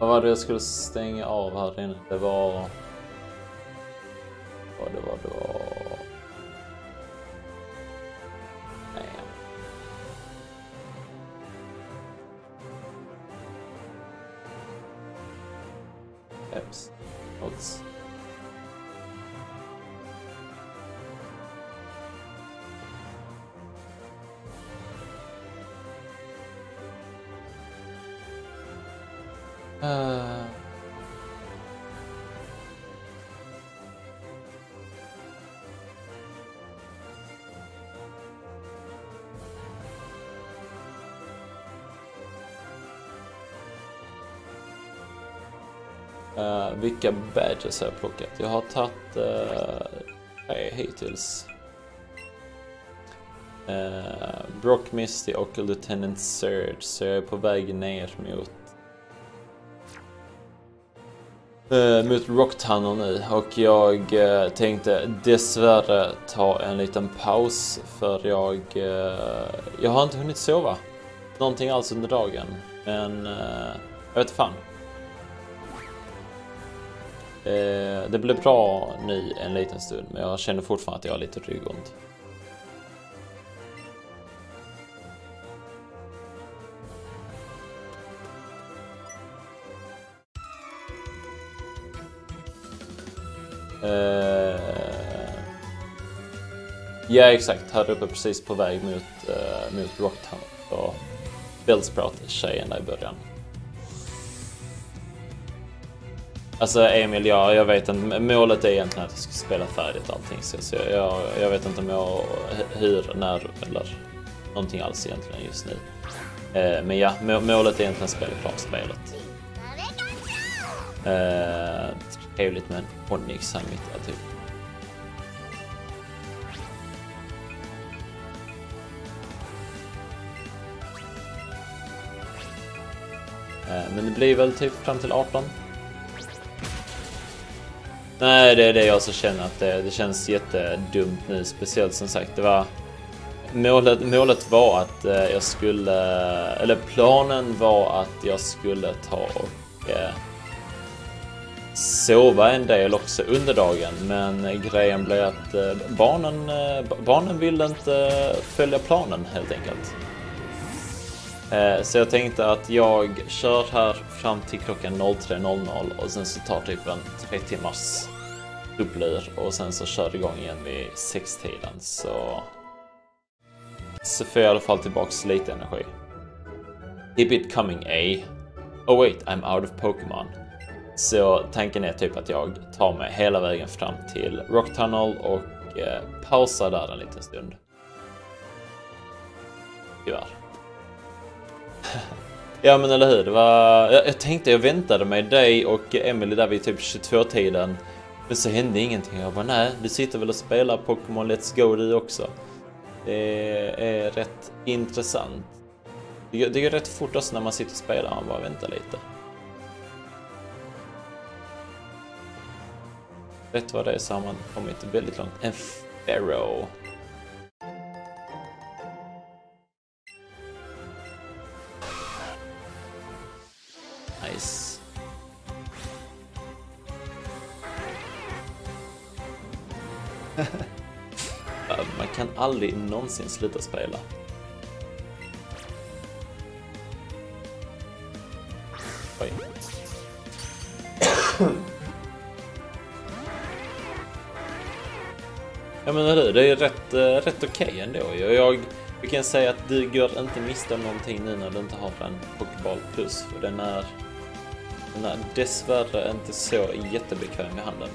Vad var det jag skulle stänga av här inne? Det var... Ja, det var... Nej. Eps. Odds. Vilka badges har jag plockat? Jag har tagit hittills. Brock, Misty och Lieutenant Surge, så jag är på väg ner mot Rock Tunnel nu, och jag tänkte dessvärre ta en liten paus, för jag har inte hunnit sova någonting alls under dagen, men jag vet fan. Det blev bra nu en liten stund, men jag känner fortfarande att jag har lite ryggont. Ja, exakt, här uppe precis på väg mot Rock Tunnel och Bellsprout-tjejen där i början. Alltså Emil, jag vet inte, målet är egentligen att jag ska spela färdigt allting, så jag vet inte om jag hyr, när eller någonting alls egentligen just nu. Men ja, målet är egentligen att spela klart spelet. Trevligt med en Onyx här mitt där, typ. Men det blir väl typ fram till 18. Nej, det är det jag så känner, att det känns jättedumt nu, speciellt som sagt, det var... Målet var att jag skulle... Eller planen var att jag skulle ta och sova en del också under dagen, men grejen blev att barnen ville inte följa planen helt enkelt. Så jag tänkte att jag kör här fram till klockan 03.00 och sen så tar typ en 3 timmars dubbler och sen så kör igång igen vid 6-tiden, så får jag i alla fall tillbaks lite energi. Keep it coming, eh? Oh wait, I'm out of Pokémon. Så tanken är typ att jag tar mig hela vägen fram till Rock Tunnel och pausar där en liten stund. Tyvärr. Ja men eller hur, det var... jag tänkte jag väntade mig dig och Emily där vid typ 22-tiden. Men så hände ingenting, jag bara nej, du sitter väl och spelar Pokémon Let's Go du också. Det är rätt intressant. Det går rätt fort också när man sitter och spelar, man bara väntar lite. Rätt vad det är så har man kommit väldigt långt. En Pharaoh. Nice. Man kan aldrig någonsin sluta spela. Oj. Ja men det är rätt okej ändå. Jag kan säga att du går inte miste om någonting nu när du inte har en Pokéball Plus, för den är dessvärre inte så jättebekväm i handen.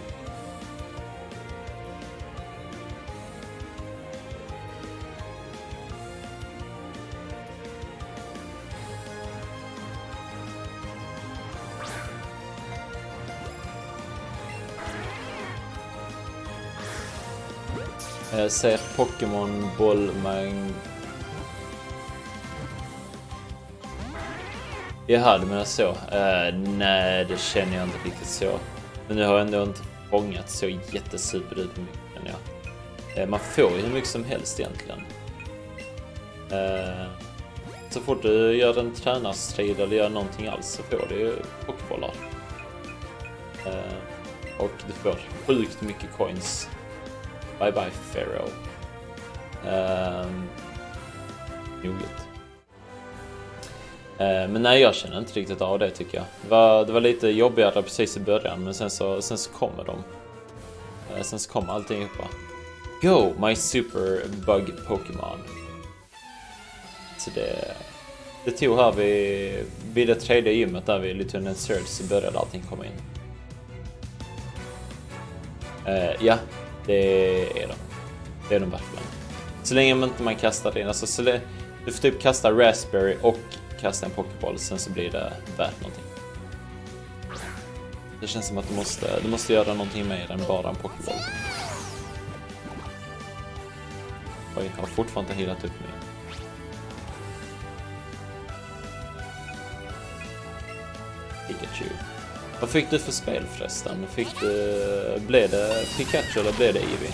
Jag ser Pokémon Bollman. Jag hade men så. Nej, det känner jag inte riktigt så. Men nu har jag ändå inte fångat så jättesuper ut mycket. Man får ju hur mycket som helst egentligen. Så fort du gör en tränarstrid eller gör någonting alls så får du pokébollar. Och du får sjukt mycket coins. Bye bye Pharaoh. Joligt. Men nej, jag känner inte riktigt av det tycker jag. Det var lite jobbigare precis i början, men sen så kommer de. Sen så kommer allting upp. Go my super bug Pokémon. Så det tog här vid det 3:e gymmet där vid Lieutenant Surge så började allting komma in. Ja. Det är de verkligen. Så länge man inte kastar in, alltså du får typ kasta raspberry och kasta en pokéboll, sen så blir det värt någonting. Det känns som att du måste göra någonting mer än bara en pokéboll. Oj, jag har fortfarande inte healat upp mig. Pikachu. Vad fick du för spel förresten? Blev det Pikachu eller blev det Eevee?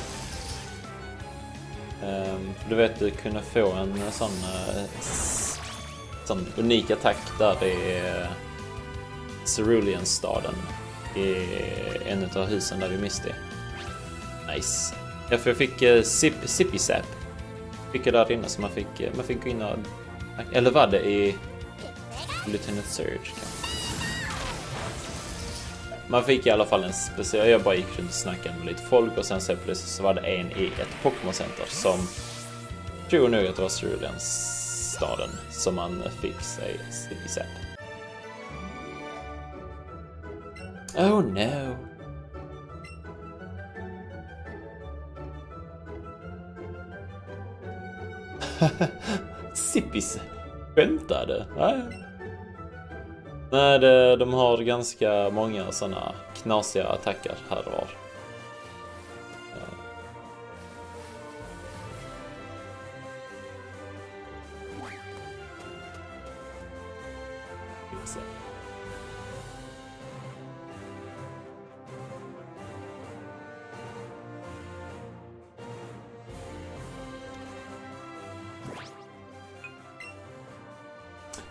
Du vet du kunde få en sån unik attack där i Cerulean-staden i en av husen där vi Misty. Nice. Ja, för jag fick Zippy-Zap. Fick jag där inne så man fick gå in och... Eller var det i Lieutenant Surge kanske? Man fick i alla fall en speciell, jag bara gick runt och snackade med lite folk och sen så plötsligt så var det en i ett Pokémon-center som tror nog att det var Cerulean-staden som man fick sig i sätt. Oh no! Zippis! Skämtar du? Nej, de har ganska många sådana knasiga attacker här och var.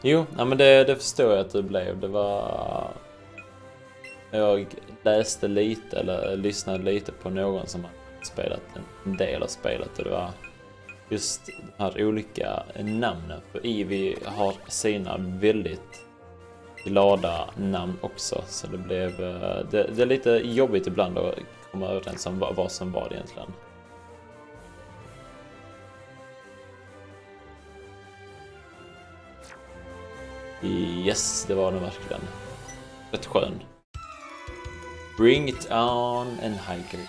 Jo, ja, men det förstår jag att det blev. Det var... Jag läste lite eller lyssnade lite på någon som har spelat en del av spelet och det var just de här olika namnen. För Eevee har sina väldigt glada namn också. Så det blev det är lite jobbigt ibland att komma överens om vad som var det egentligen. Yes, det var den verkligen. Rätt skön. Bring it on and hiker.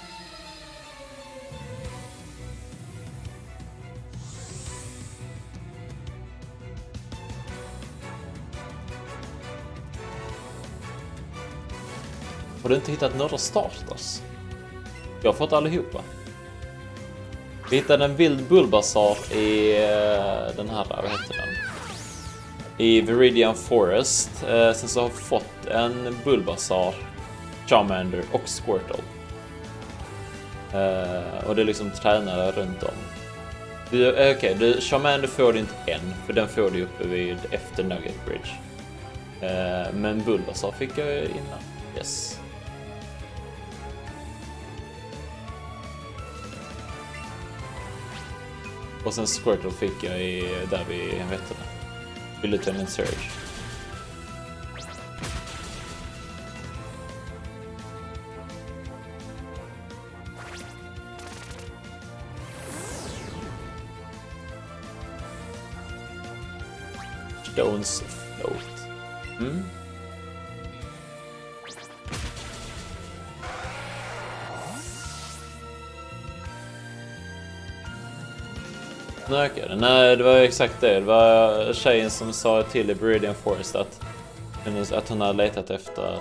Har du inte hittat några starters? Jag har fått allihopa. Vi hittade en vild Bulbasaur i den här, vad heter den? I Viridian Forest. Sen så har jag fått en Bulbasaur, Charmander och Squirtle. Och det är liksom tränare runt om. Okej, Charmander får du inte än, för den får du uppe vid efter Nugget Bridge. Men Bulbasaur fick jag innan. Yes. Och sen Squirtle fick jag där vid, jag vet inte, vid Lieutenant Surge. Stones float. Mm. Nej, det var exakt det. Det var tjejen som sa till i Viridian Forest att hon hade letat efter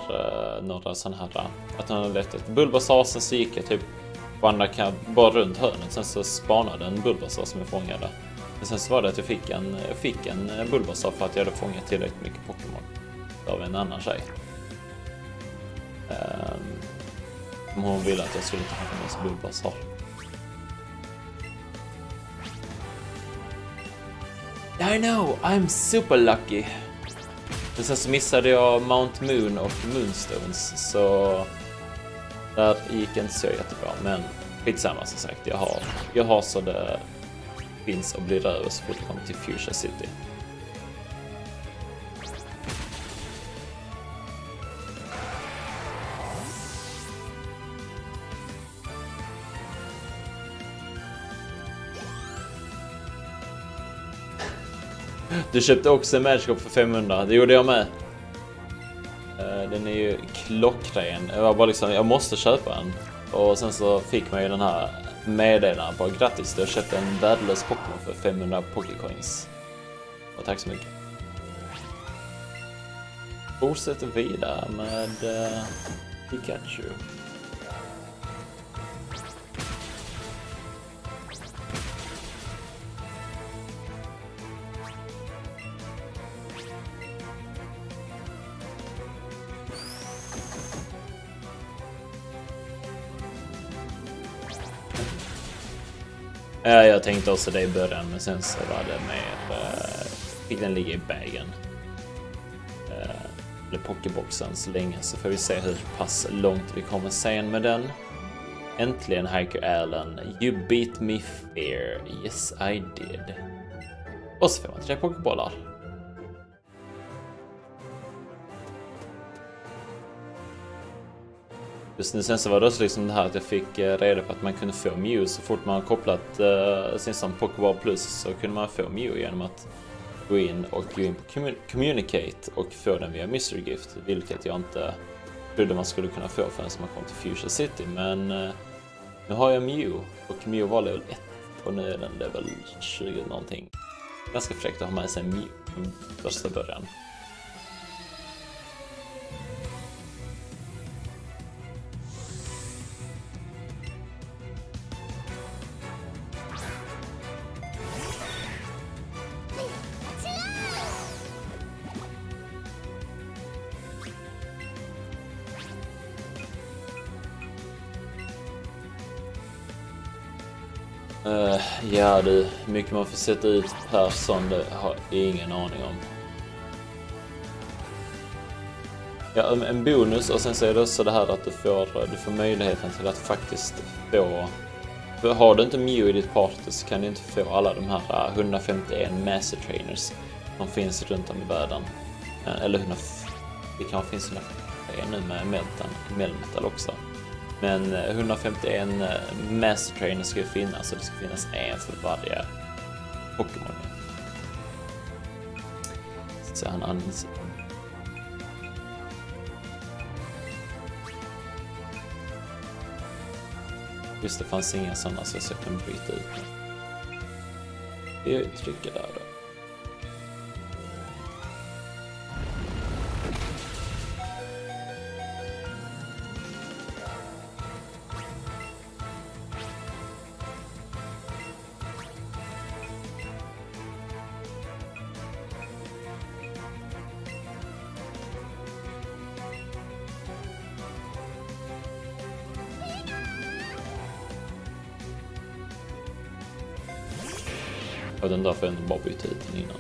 några sådana här. Att hon hade letat Bulbasaur, sen så gick jag typ bara runt hörnet. Sen så spanade en Bulbasaur som jag fångade. Men sen så var det att jag fick en Bulbasaur för att jag hade fångat tillräckligt mycket Pokémon av en annan tjej. Hon ville att jag skulle ta hand om oss Bulbasaur. I know, I'm super lucky. Men sen så missade jag Mount Moon och Moonstones, så där gick inte så jättebra. Men skitsamma som sagt, jag har så det finns och blir över så fort jag kommer till Fuchsia City. Du köpte också en Magikarp för 500. Det gjorde jag med. Den är ju klockren. Jag var bara liksom, jag måste köpa en. Och sen så fick man ju den här meddelaren på grattis. Jag köpte en värdelös Pokémon för 500 Pokécoins. Och tack så mycket. Fortsätter vidare med Pikachu. Jag tänkte också det i början, men sen så var det mer... Fick den ligga i bagen. Eller pokéboxen så länge, så får vi se hur pass långt vi kommer sen med den. Äntligen, Hiker Allen. You beat me fair. Yes, I did. Och så får man 3 pokébollar. Just nu sen så var det också liksom det här att jag fick reda på att man kunde få Mew så fort man har kopplat sin som Pokéball Plus, så kunde man få Mew genom att gå in på Communicate och få den via Mystery Gift, vilket jag inte trodde man skulle kunna få förrän man kom till Fuchsia City, men nu har jag Mew och Mew var level 1 och nu är den level 20 någonting. Ganska fräckt att ha med sig Mew från första början. Ja du, mycket man får sätta ut här som det har ingen aning om. Ja, en bonus och sen så är det också det här att du får möjligheten till att faktiskt få Har du inte Mew i ditt party så kan du inte få alla de här 151 Master Trainers som finns runt om i världen. Eller 100, det kanske finns 151 nu med Melmetal också. Men 151 Master Trainers ska ju finnas, och det ska finnas en för varje Pokémon. Så han använder sig. Just det, fanns inga sådana så jag kan byta ut. Vi trycker där då. Och den där får jag inte bara byta ut den innan.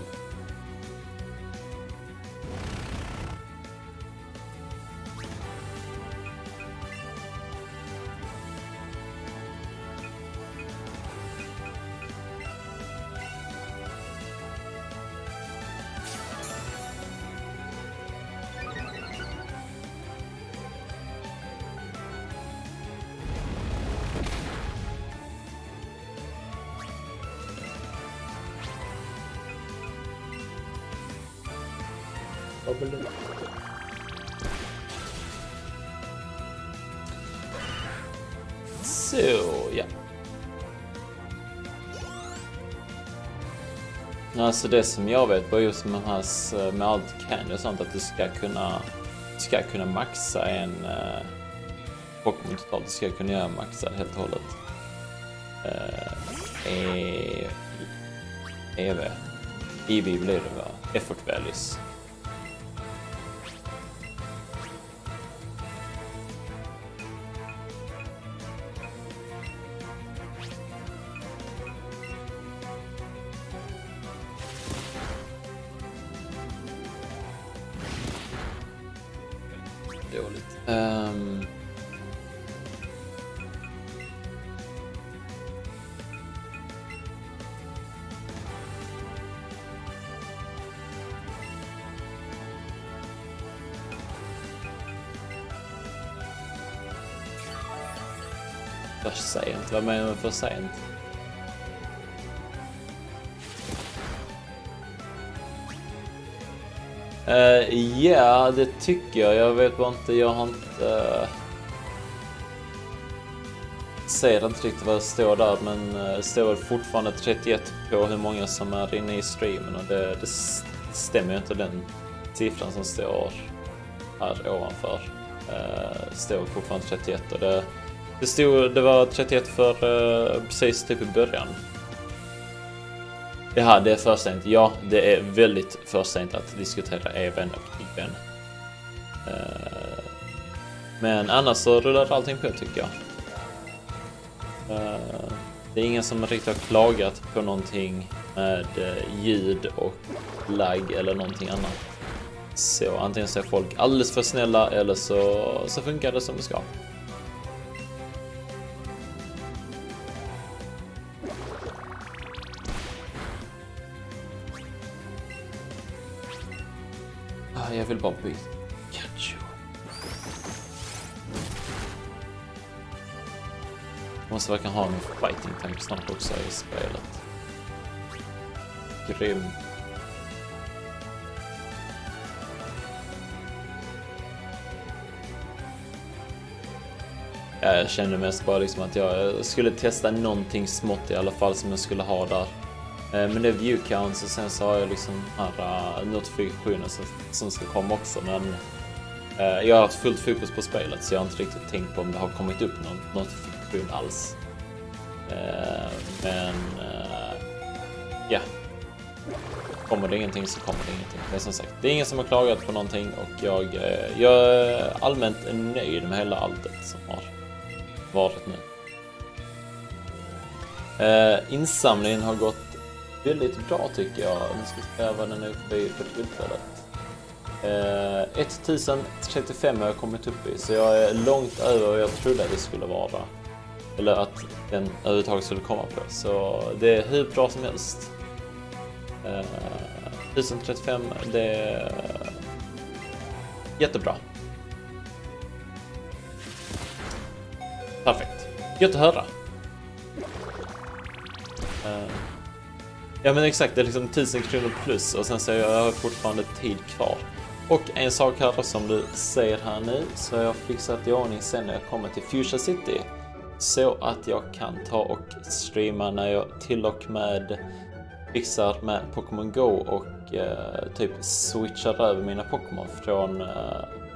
Så, ja. Alltså det som jag vet var just med hans, med allt candy och sånt, att du ska kunna maxa en Pokémon totalt. Du ska kunna göra maxad helt och hållet. Eevee blir det va? Effort values. För sent, vad menar du för sent? Ja, det tycker jag. Jag vet bara inte, jag har inte... ser inte riktigt vad det står där, men det står fortfarande 31 på hur många som är inne i streamen, och det stämmer ju inte den siffran som står här ovanför. Står fortfarande 31, och det var 31 för precis typ i början. Ja, det är för sent. Ja, det är väldigt för sent att diskutera även och even. Men annars så rullar allting på, tycker jag. Det är ingen som riktigt har klagat på någonting med ljud och lag eller någonting annat. Så antingen så är folk alldeles för snälla, eller så funkar det som det ska. Jag vill bara byta Pikachu. Måste verkligen ha en fighting tank snart också i spelet. Grym. Jag kände mest bara liksom att jag skulle testa någonting smått i alla fall som jag skulle ha där. Men det är view counts, och sen så har jag liksom här notifikationer som ska komma också, men jag har haft fullt fokus på spelet, så jag har inte riktigt tänkt på om det har kommit upp någon notifikation alls. Ja. Kommer det ingenting så kommer det ingenting. Men som sagt, det är ingen som har klagat på någonting, och jag är allmänt nöjd med hela alltet som har varit nu. Insamlingen har gått väldigt bra, tycker jag. Nu ska vi se vad den är uppe i för tillfället. 1035 har jag kommit upp i, så jag är långt över vad jag trodde det skulle vara. Eller att den överhuvudtaget skulle komma på. Så det är hur bra som helst. 1035, det är jättebra. Perfekt. Gött att höra. Ja men exakt, det är liksom 1000 kronor plus och sen så jag har fortfarande tid kvar. Och en sak här som du ser här nu, så jag har fixat i ordning sen när jag kommer till Fuchsia City. Så att jag kan ta och streama när jag till och med fixar med Pokémon Go och typ switchar över mina Pokémon från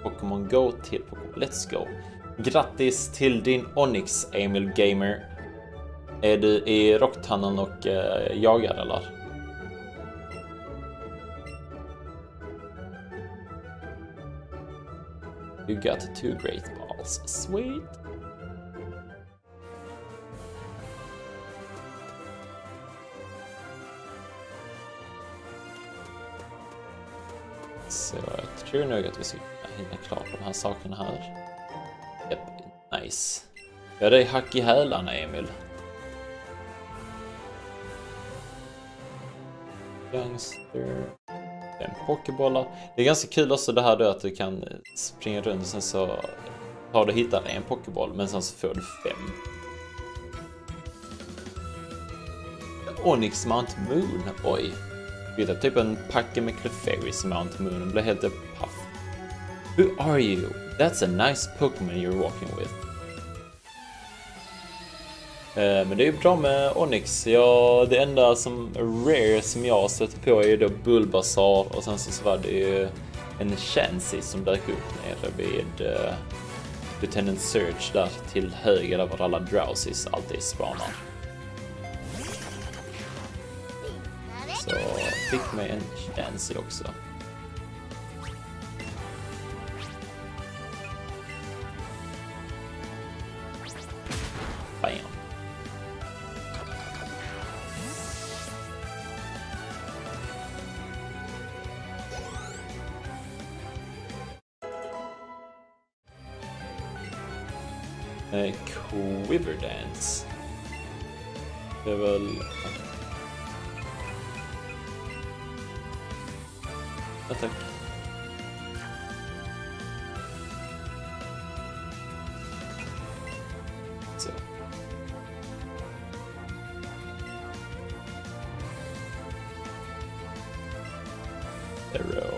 Pokémon Go till Pokémon Let's Go. Grattis till din Onyx, Emil Gamer. Är du i Rock Tunnel och jagar eller? You got 2 great balls. Sweet! Så jag tror nog att vi ska hinna klart de här sakerna här. Yep, nice. Ja, det är hack i hälarna, Emil. En pokébollar. Det är ganska kul också det här då att du kan springa runt och sen så har du hittat en pokéboll men sen så får du 5. Onyx Mount Moon, oj. Det är typ en packe med Clefairy's Mount Moon och blir helt puff. Who are you? That's a nice Pokémon you're walking with. Men det är ju bra med Onyx. Ja, det enda som rare som jag stötte på är ju då Bulbasaur och sen så var det ju en Chansey som dök upp nere vid Lieutenant Surge där till höger där var alla Drowzees alltid spanar. Så fick mig en Chansey också. Quiver Dance. Det är väl... Ja, tack. Så. Arrow.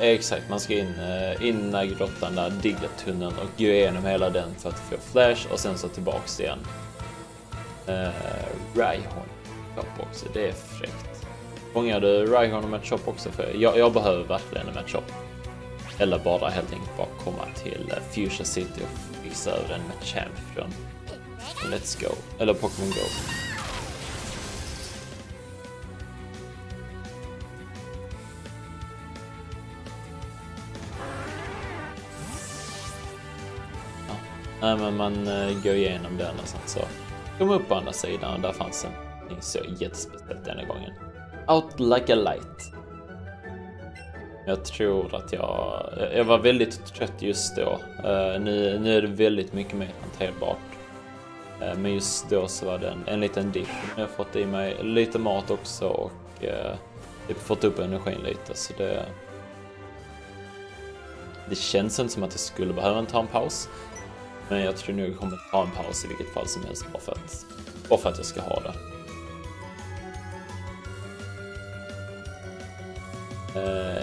Exakt, man ska in i grottan där, digga tunneln och gå igenom hela den för att få flash och sen så tillbaks igen. Raihorn chop också, det är fräckt. Fångar du Raihorn och matchop också? För jag behöver verkligen en matchop. Eller bara helt enkelt bara komma till Fuchsia City och fixa över den med champ från Let's Go, eller Pokémon Go. Nej, men man går igenom den och sen så kom upp på andra sidan och där fanns en så jättespeciellt denna gången. Out like a light. Jag tror att jag var väldigt trött just då. Nu är det väldigt mycket mer hanterbart. Men just då så var det en liten dipp. Nu har jag fått i mig lite mat också och fått upp energin lite. Så det känns inte som att jag skulle behöva ta en paus. Men jag tror nog jag kommer ta en paus i vilket fall som helst bara för att jag ska ha det.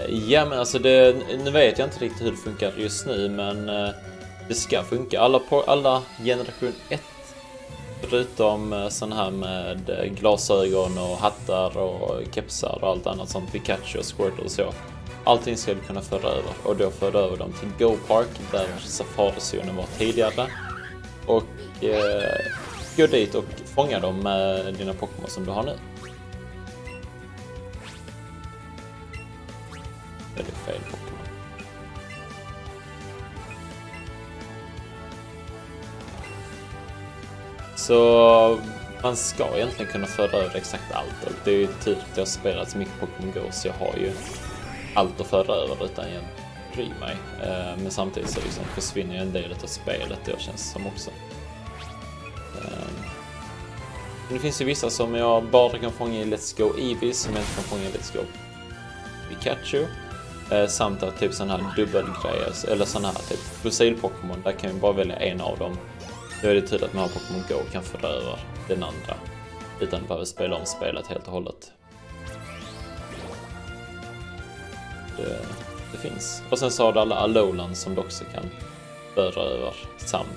Ja men alltså nu vet jag inte riktigt hur det funkar just nu men det ska funka. Alla generation 1 förutom sån här med glasögon och hattar och kepsar och allt annat sånt, Pikachu och Squirtle och så. Allting ska du kunna föra över och då föra över dem till Go Park där safarizonen var tidigare och gå dit och fånga dem med dina Pokémon som du har nu. Är det fel Pokémon? Så Man ska egentligen kunna föra över exakt allt. Det är ju typ att jag har spelat så mycket Pokémon Go så jag har ju allt att föra över utan jag bryr mig. Men samtidigt så liksom försvinner ju en del av spelet, det känns som också. Det finns ju vissa som jag bara kan fånga i Let's Go Eevee, som jag inte kan fånga i Let's Go Pikachu. Samt att typ sådana här dubbelgrejer, eller sådana här typ fossil-Pokémon, där kan vi bara välja en av dem. Då är det tydligt att man har Pokémon Go kan föra över den andra utan att behöva spela om spelet helt och hållet. Det finns. Och sen så har du alla Alolan som du också kan föra över samt.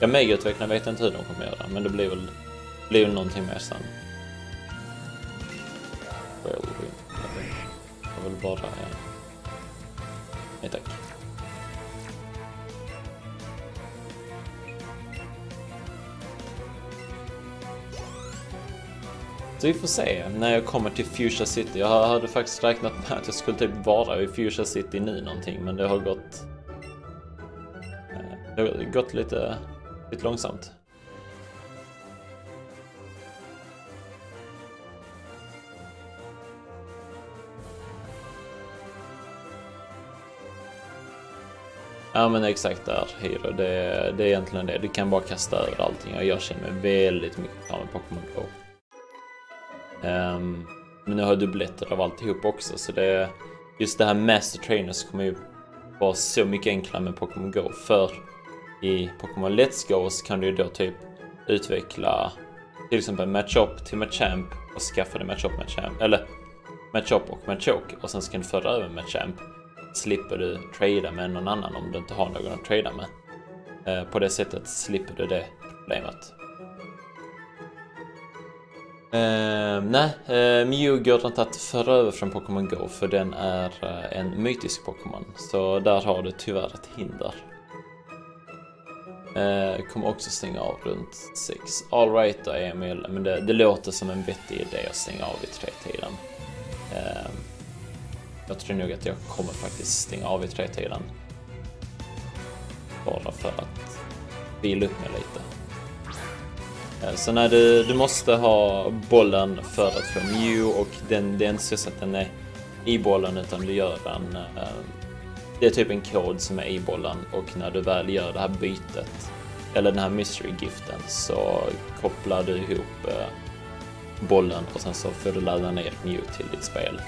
Jag megautvecklarna vet inte hur de kommer göra, men det blir väl någonting mer sen. Jag vill bara... Nej tack. Så vi får se när jag kommer till Fuchsia City. Jag hade faktiskt räknat med att jag skulle typ vara i Fuchsia City nu någonting, men det har gått... Det har gått lite långsamt. Ja men exakt där, Hero. Det är egentligen det. Du kan bara kasta över allting och jag känner mig väldigt mycket av med Pokémon Go. Men nu har jag dubbletter av alltihop också, så det... Just det här Master Trainers kommer ju vara så mycket enklare med Pokémon Go. För i Pokémon Let's Go så kan du ju då typ utveckla till exempel Matchup till Machamp och skaffa dig Matchup. Eller Matchup och Machoke, och sen ska du föra över Machamp. Slipper du trada med någon annan om du inte har någon att trada med. På det sättet slipper du det problemet. Mew går inte att föra över från Pokémon Go, för den är en mytisk Pokémon. Så där har du tyvärr ett hinder. Kommer också stänga av runt 6. Alright då Emil, men det låter som en vettig idé att stänga av i 3-tiden. Jag tror nog att jag kommer faktiskt stänga av i 3-tiden. Bara för att vila upp mig lite. Så när du måste ha bollen för att få Mew, och det är inte så att den är i bollen utan du gör den... Det är typ en kod som är i bollen, och när du väl gör det här bytet, eller den här mystery giften, så kopplar du ihop bollen och sen så får du ladda ner Mew till ditt spel.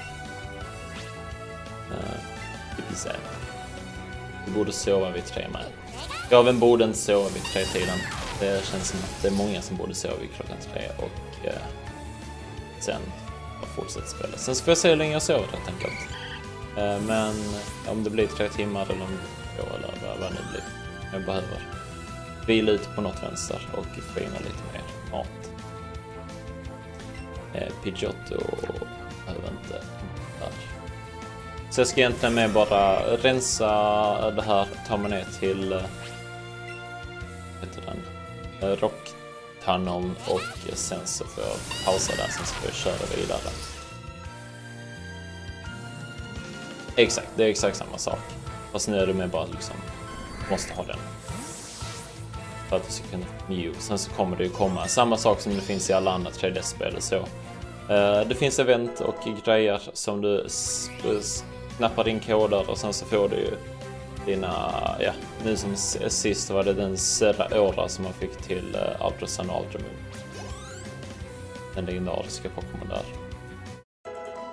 Du borde sova vid 3 med. Ja, vem borde inte sova vid 3-tiden? Det känns som att det är många som borde sova vid klockan 3 och sen fortsätta spela. Sen så får jag se hur länge jag sover helt enkelt. Men om det blir 3 timmar eller om det går eller vad det blir. Jag behöver vila ut på något vänster och få in lite mer mat. Pidgeotto behöver inte där. Så jag ska egentligen med bara rensa det här, ta mig ner till Rock Tunnel, och sen så får jag pausa där, sen så får jag köra vidare. Exakt, det är exakt samma sak. Fast nu är det med bara liksom, måste ha den. För att du ska kunna Mew. Sen så kommer det ju komma samma sak som det finns i alla andra 3D-spel och så. Det finns event och grejer som du knappar in koder och sen så får du ju dina, ja, nu som sist var det den Serra Ora som man fick till Ultra Sun och Ultra Moon. Den legendariska Pokémon där.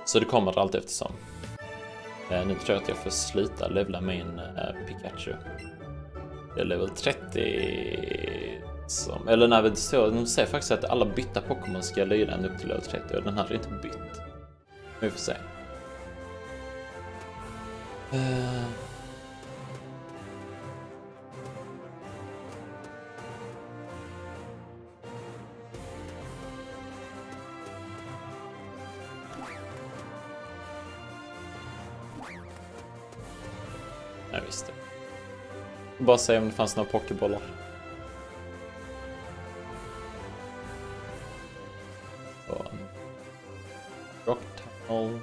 Så det kommer allt eftersom. Nu tror jag att jag får sluta levla min Pikachu. Det är level 30... Som, eller när vi så, de säger faktiskt att alla bytta Pokémon ska lyda ända upp till level 30, och den här är inte bytt. Vi får se. Jag visste. Bara se om det fanns några pokébollar. Rock Tunnel.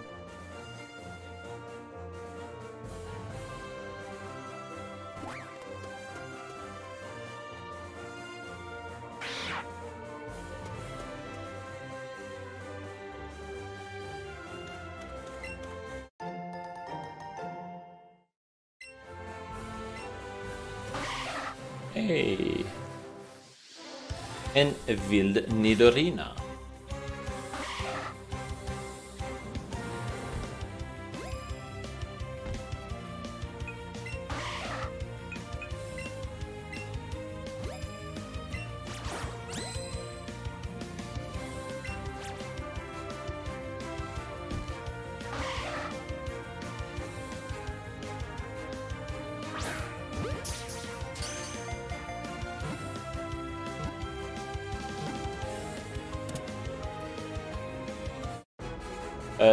Yay! En vild Nidorina.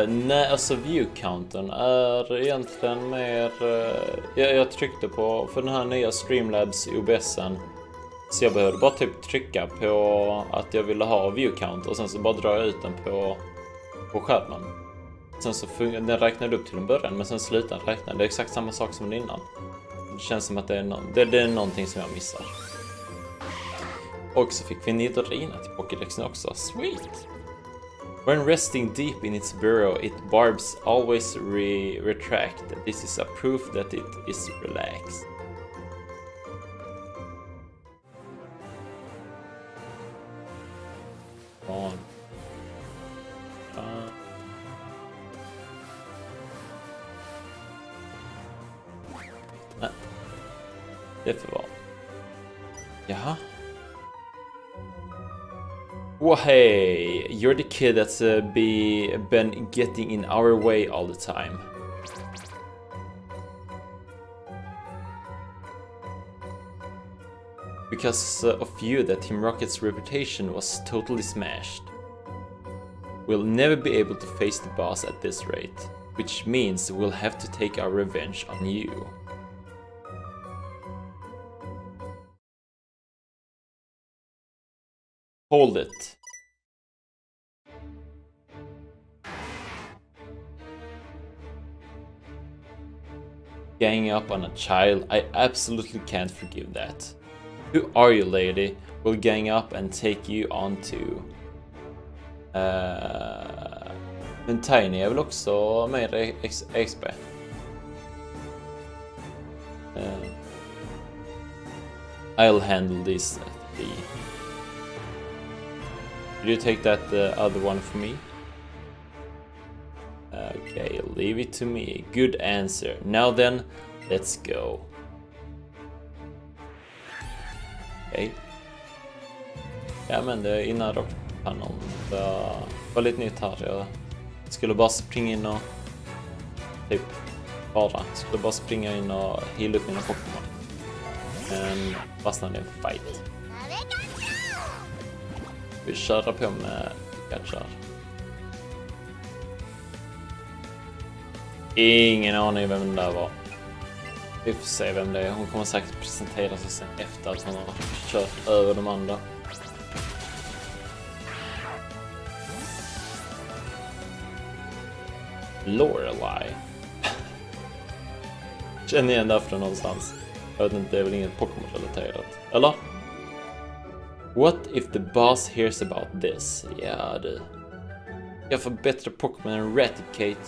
Nej, alltså view-countern är egentligen mer... jag tryckte på, för den här nya Streamlabs OBSen, så jag behövde bara typ trycka på att jag ville ha view-count och sen så bara drar jag ut den på skärmen. Sen så den räknade upp till en början, men sen slutar den räkna. Det är exakt samma sak som innan. Det känns som att det är någonting som jag missar. Och så fick vi Nidorina till Pokédexen också. Sweet! When resting deep in its burrow, its barbs always retract. This is a proof that it is relaxed. On. Det får vara. Jaha. Well, hey, you're the kid that's been getting in our way all the time. Because of you, that Team Rocket's reputation was totally smashed. We'll never be able to face the boss at this rate, which means we'll have to take our revenge on you. Hold it. Ganging up on a child, I absolutely can't forgive that. Who are you, lady? We'll gang up and take you on too. Men Tiny är väl också mer XP. I'll handle this at the... Did you take that other one for me? Okay, leave it to me. Good answer. Now then, let's go. Okay. Ja, men det är innan Rock Tunnel. Det var lite nytt här. Jag skulle bara springa in och... Typ, bara. Skulle bara springa in och heala upp mina Pokémon. Men fastnade i en fight. Vi köra på med Pikachu. Ingen aning vem den där var. Vi får se vem det är. Hon kommer säkert presentera sig sen efter att hon har kört över de andra. Lorelei. Känner igen det från någonstans. Jag vet inte, det är väl inget Pokémon-relaterat. Eller? What if the boss hears about this? Ja du. Jag får bättre Pokémon än Raticate.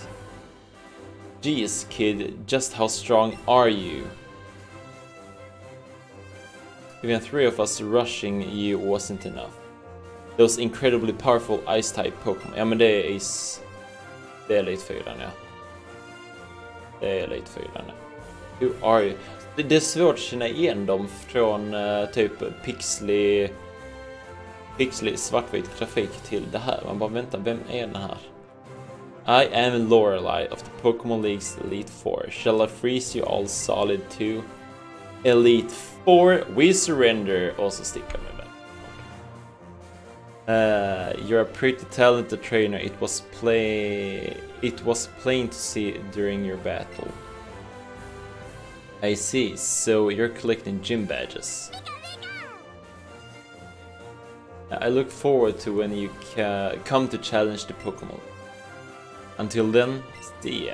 Jeez kid, just how strong are you? Even three of us rushing you wasn't enough. Those incredibly powerful Ice-type Pokémon. Ja men det är is... Det är lite fyran, ja. Det är lite fyran, ja. Who are you? Det är svårt att känna igen dem från typ pixlig svartvit grafik till det här. Man bara vänta, vem är den här? I am Lorelei of the Pokemon League's Elite Four. Shall I freeze you all solid to Elite Four? We surrender. Och så sticker med den. You're a pretty talented trainer. It was plain to see during your battle. I see, so you're collecting gym badges. I look forward to when you come to challenge the Pokémon. Until then, see ya.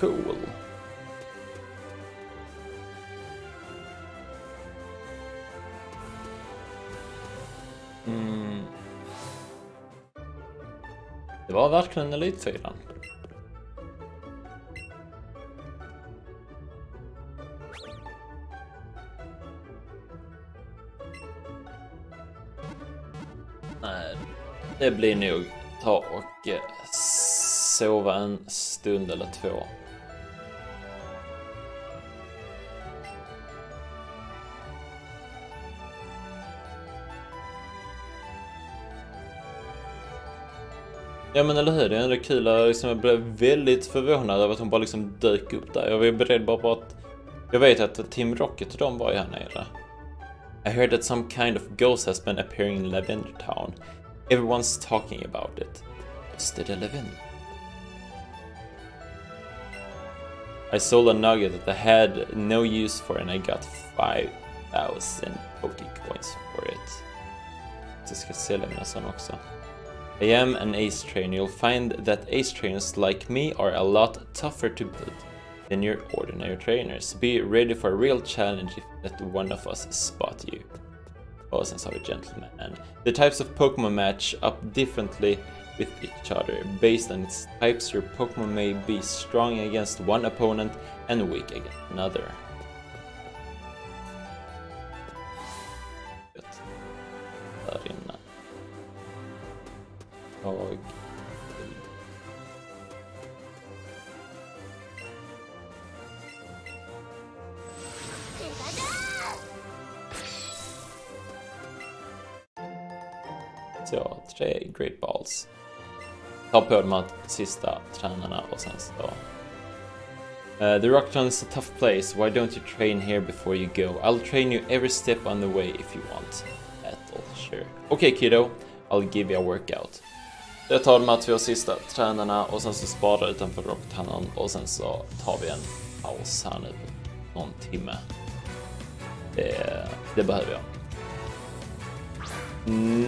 Cool. Mm. Det var verkligen elitfyran. Nej, det blir nog ta och sova en stund eller två. Ja men eller hur, det är kul. Liksom, jag blev väldigt förvånad över att hon bara liksom dök upp där. Jag var ju beredd bara på att... Jag vet att Team Rocket, de var ju här nere. I heard that some kind of ghost has been appearing in Lavender Town. Everyone's talking about it. What's the Lavender? I sold a nugget that I had no use for and I got 5,000 Pokécoins for it. Det ska sälja mig nästan också. I am an ace trainer. You'll find that ace trainers like me are a lot tougher to beat than your ordinary trainers. Be ready for a real challenge if that one of us spot you. Och sen så har vi Gentleman. The types of Pokémon match up differently with each other. Based on its types, your Pokémon may be strong against one opponent and weak against another. Och... Så, 3 Great Balls. Ta på de här sista tränarna och sen så... The Rock Tunnel is a tough place. Why don't you train here before you go? I'll train you every step on the way if you want. Battle, sure. Okay, kiddo. I'll give you a workout. Jag tar de här 2 sista tränarna och sen så sparar utanför Rock Tunnel och sen så tar vi en paus här nu på någon timme. Det behöver jag.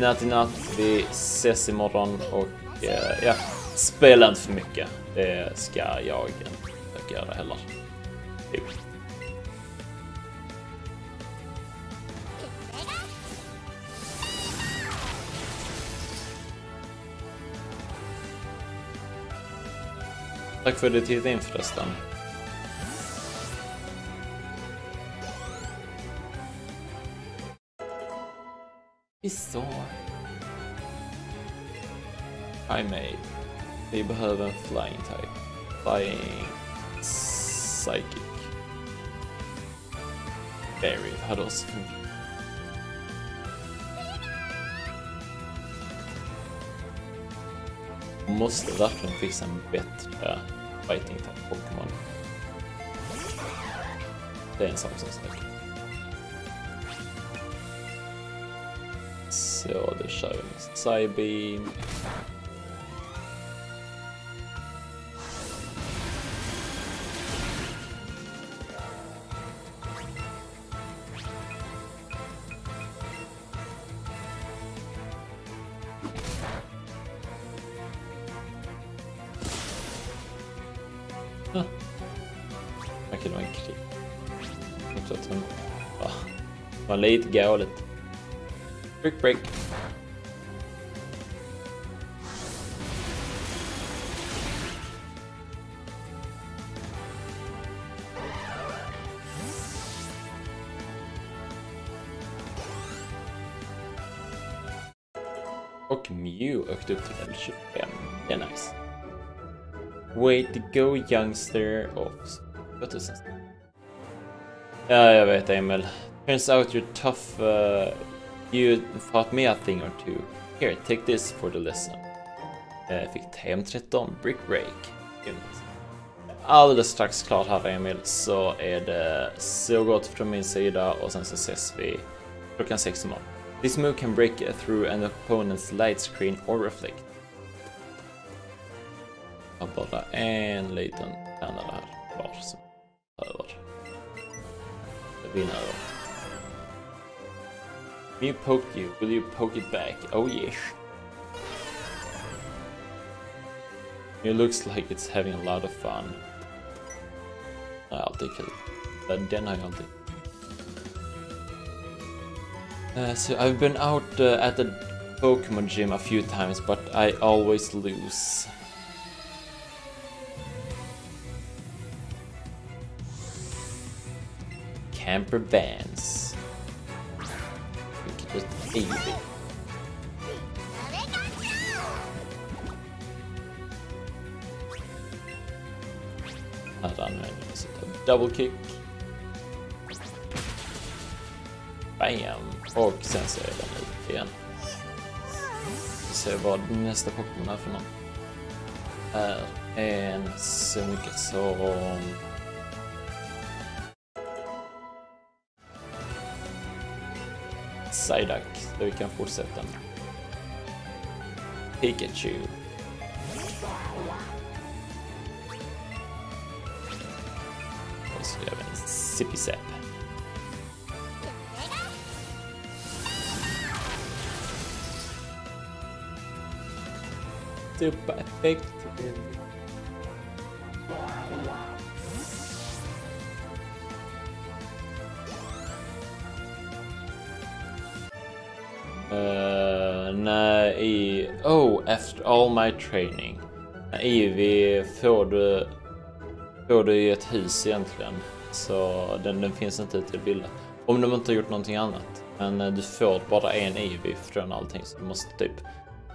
Natt i natt, vi ses imorgon och ja, spela inte för mycket. Det ska jag inte göra heller. Typ. Tack för att du tittade in förresten. Vi så. I made. Vi behöver en flying type. Flying psychic. Barry hade oss. Måste verkligen fixa en bättre fighting type Pokémon. Det är en sak som snack. Så det kör vi med Psybeam. Lite galet. Brick break. Och Mew ökade upp till 25. Det är nice. Way to go youngster. Och 2000. Ja, jag vet Emil. Turns out you're tough, you taught me a thing or two. Here, take this for the lesson. Fick TM13, Brick Break. Alldeles strax klart här Emil, så är det så gott från min sida och sen så ses vi klockan 6 imorgon. This move can break through an opponent's light screen or reflect. Jag har bara en liten tränare här kvar som över. Vinnare. Mew poked you. Will you poke it back? Oh yes. It looks like it's having a lot of fun. I'll take it. But then I'll take it. So I've been out at the Pokemon gym a few times, but I always lose. Camper Vans. Vilket är ett Eevee. not unknown, is a double kick. Bam! Och sen så är den ut igen. Vi ser vad nästa Pokémon är för någon. Här är en så mycket som... Psyduck, där vi kan fortsätta. Pikachu. Och så gör vi en Zippy-Zap. Super effekt. After all my training. Eevee får du i ett hus egentligen. Så den finns inte ute i bilden. Om de inte har gjort någonting annat. Men du får bara en Eevee från allting. Så du måste typ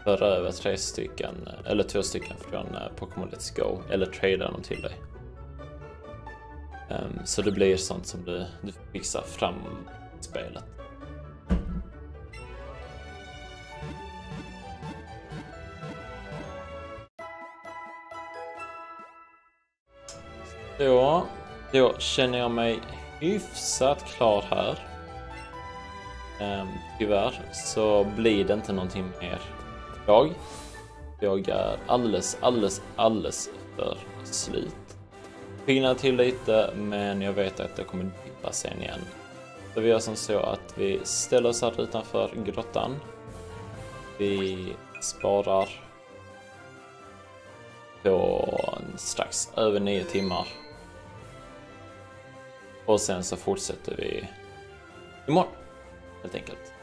föra över 3 stycken. Eller 2 stycken från Pokémon Let's Go. Eller trada dem till dig. Så det blir sånt som du fixar fram i spelet. Då känner jag mig hyfsat klar här. Tyvärr så blir det inte någonting mer idag. Jag är alldeles för slut. Pinnar till lite, men jag vet att jag kommer dippa sen igen. Så vi gör som så att vi ställer oss här utanför grottan. Vi sparar på strax över 9 timmar. Och sen så fortsätter vi imorgon, helt enkelt.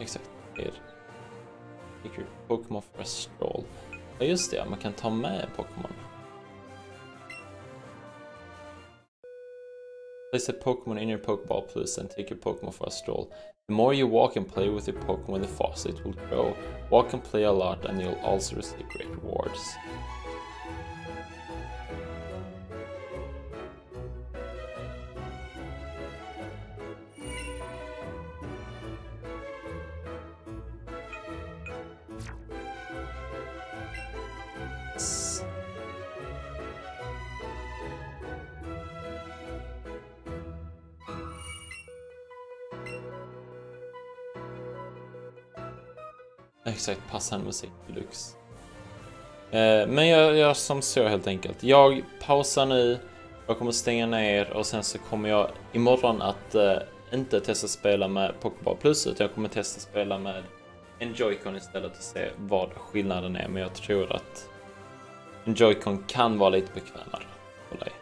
Exakt, det är Pokémon för Stroll. Ja just det, man kan ta med Pokémon. Place a Pokémon in your Pokéball Plus and take your Pokémon for a stroll. The more you walk and play with your Pokémon, the faster it will grow. Walk and play a lot and you'll also receive great rewards. Exakt, passande musik deluxe. Men jag gör som så helt enkelt. Jag pausar nu. Jag kommer stänga ner. Och sen så kommer jag imorgon att inte testa spela med Pokéball Plus. Utan jag kommer testa spela med en Joy-Con istället. Och se vad skillnaden är. Men jag tror att en Joy-Con kan vara lite bekvämare för dig.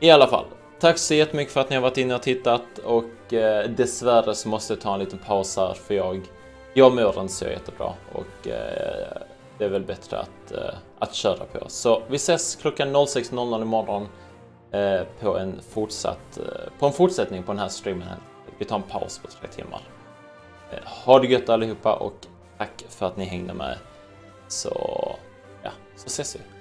I alla fall. Tack så jättemycket för att ni har varit inne och tittat. Och dessvärre så måste jag ta en liten paus här. För jag mår inte så jättebra och det är väl bättre att köra på. Så vi ses klockan 06.00 imorgon på en fortsättning på den här streamen. Vi tar en paus på 3 timmar. Ha det gött allihopa och tack för att ni hängde med. Så ja, så ses vi.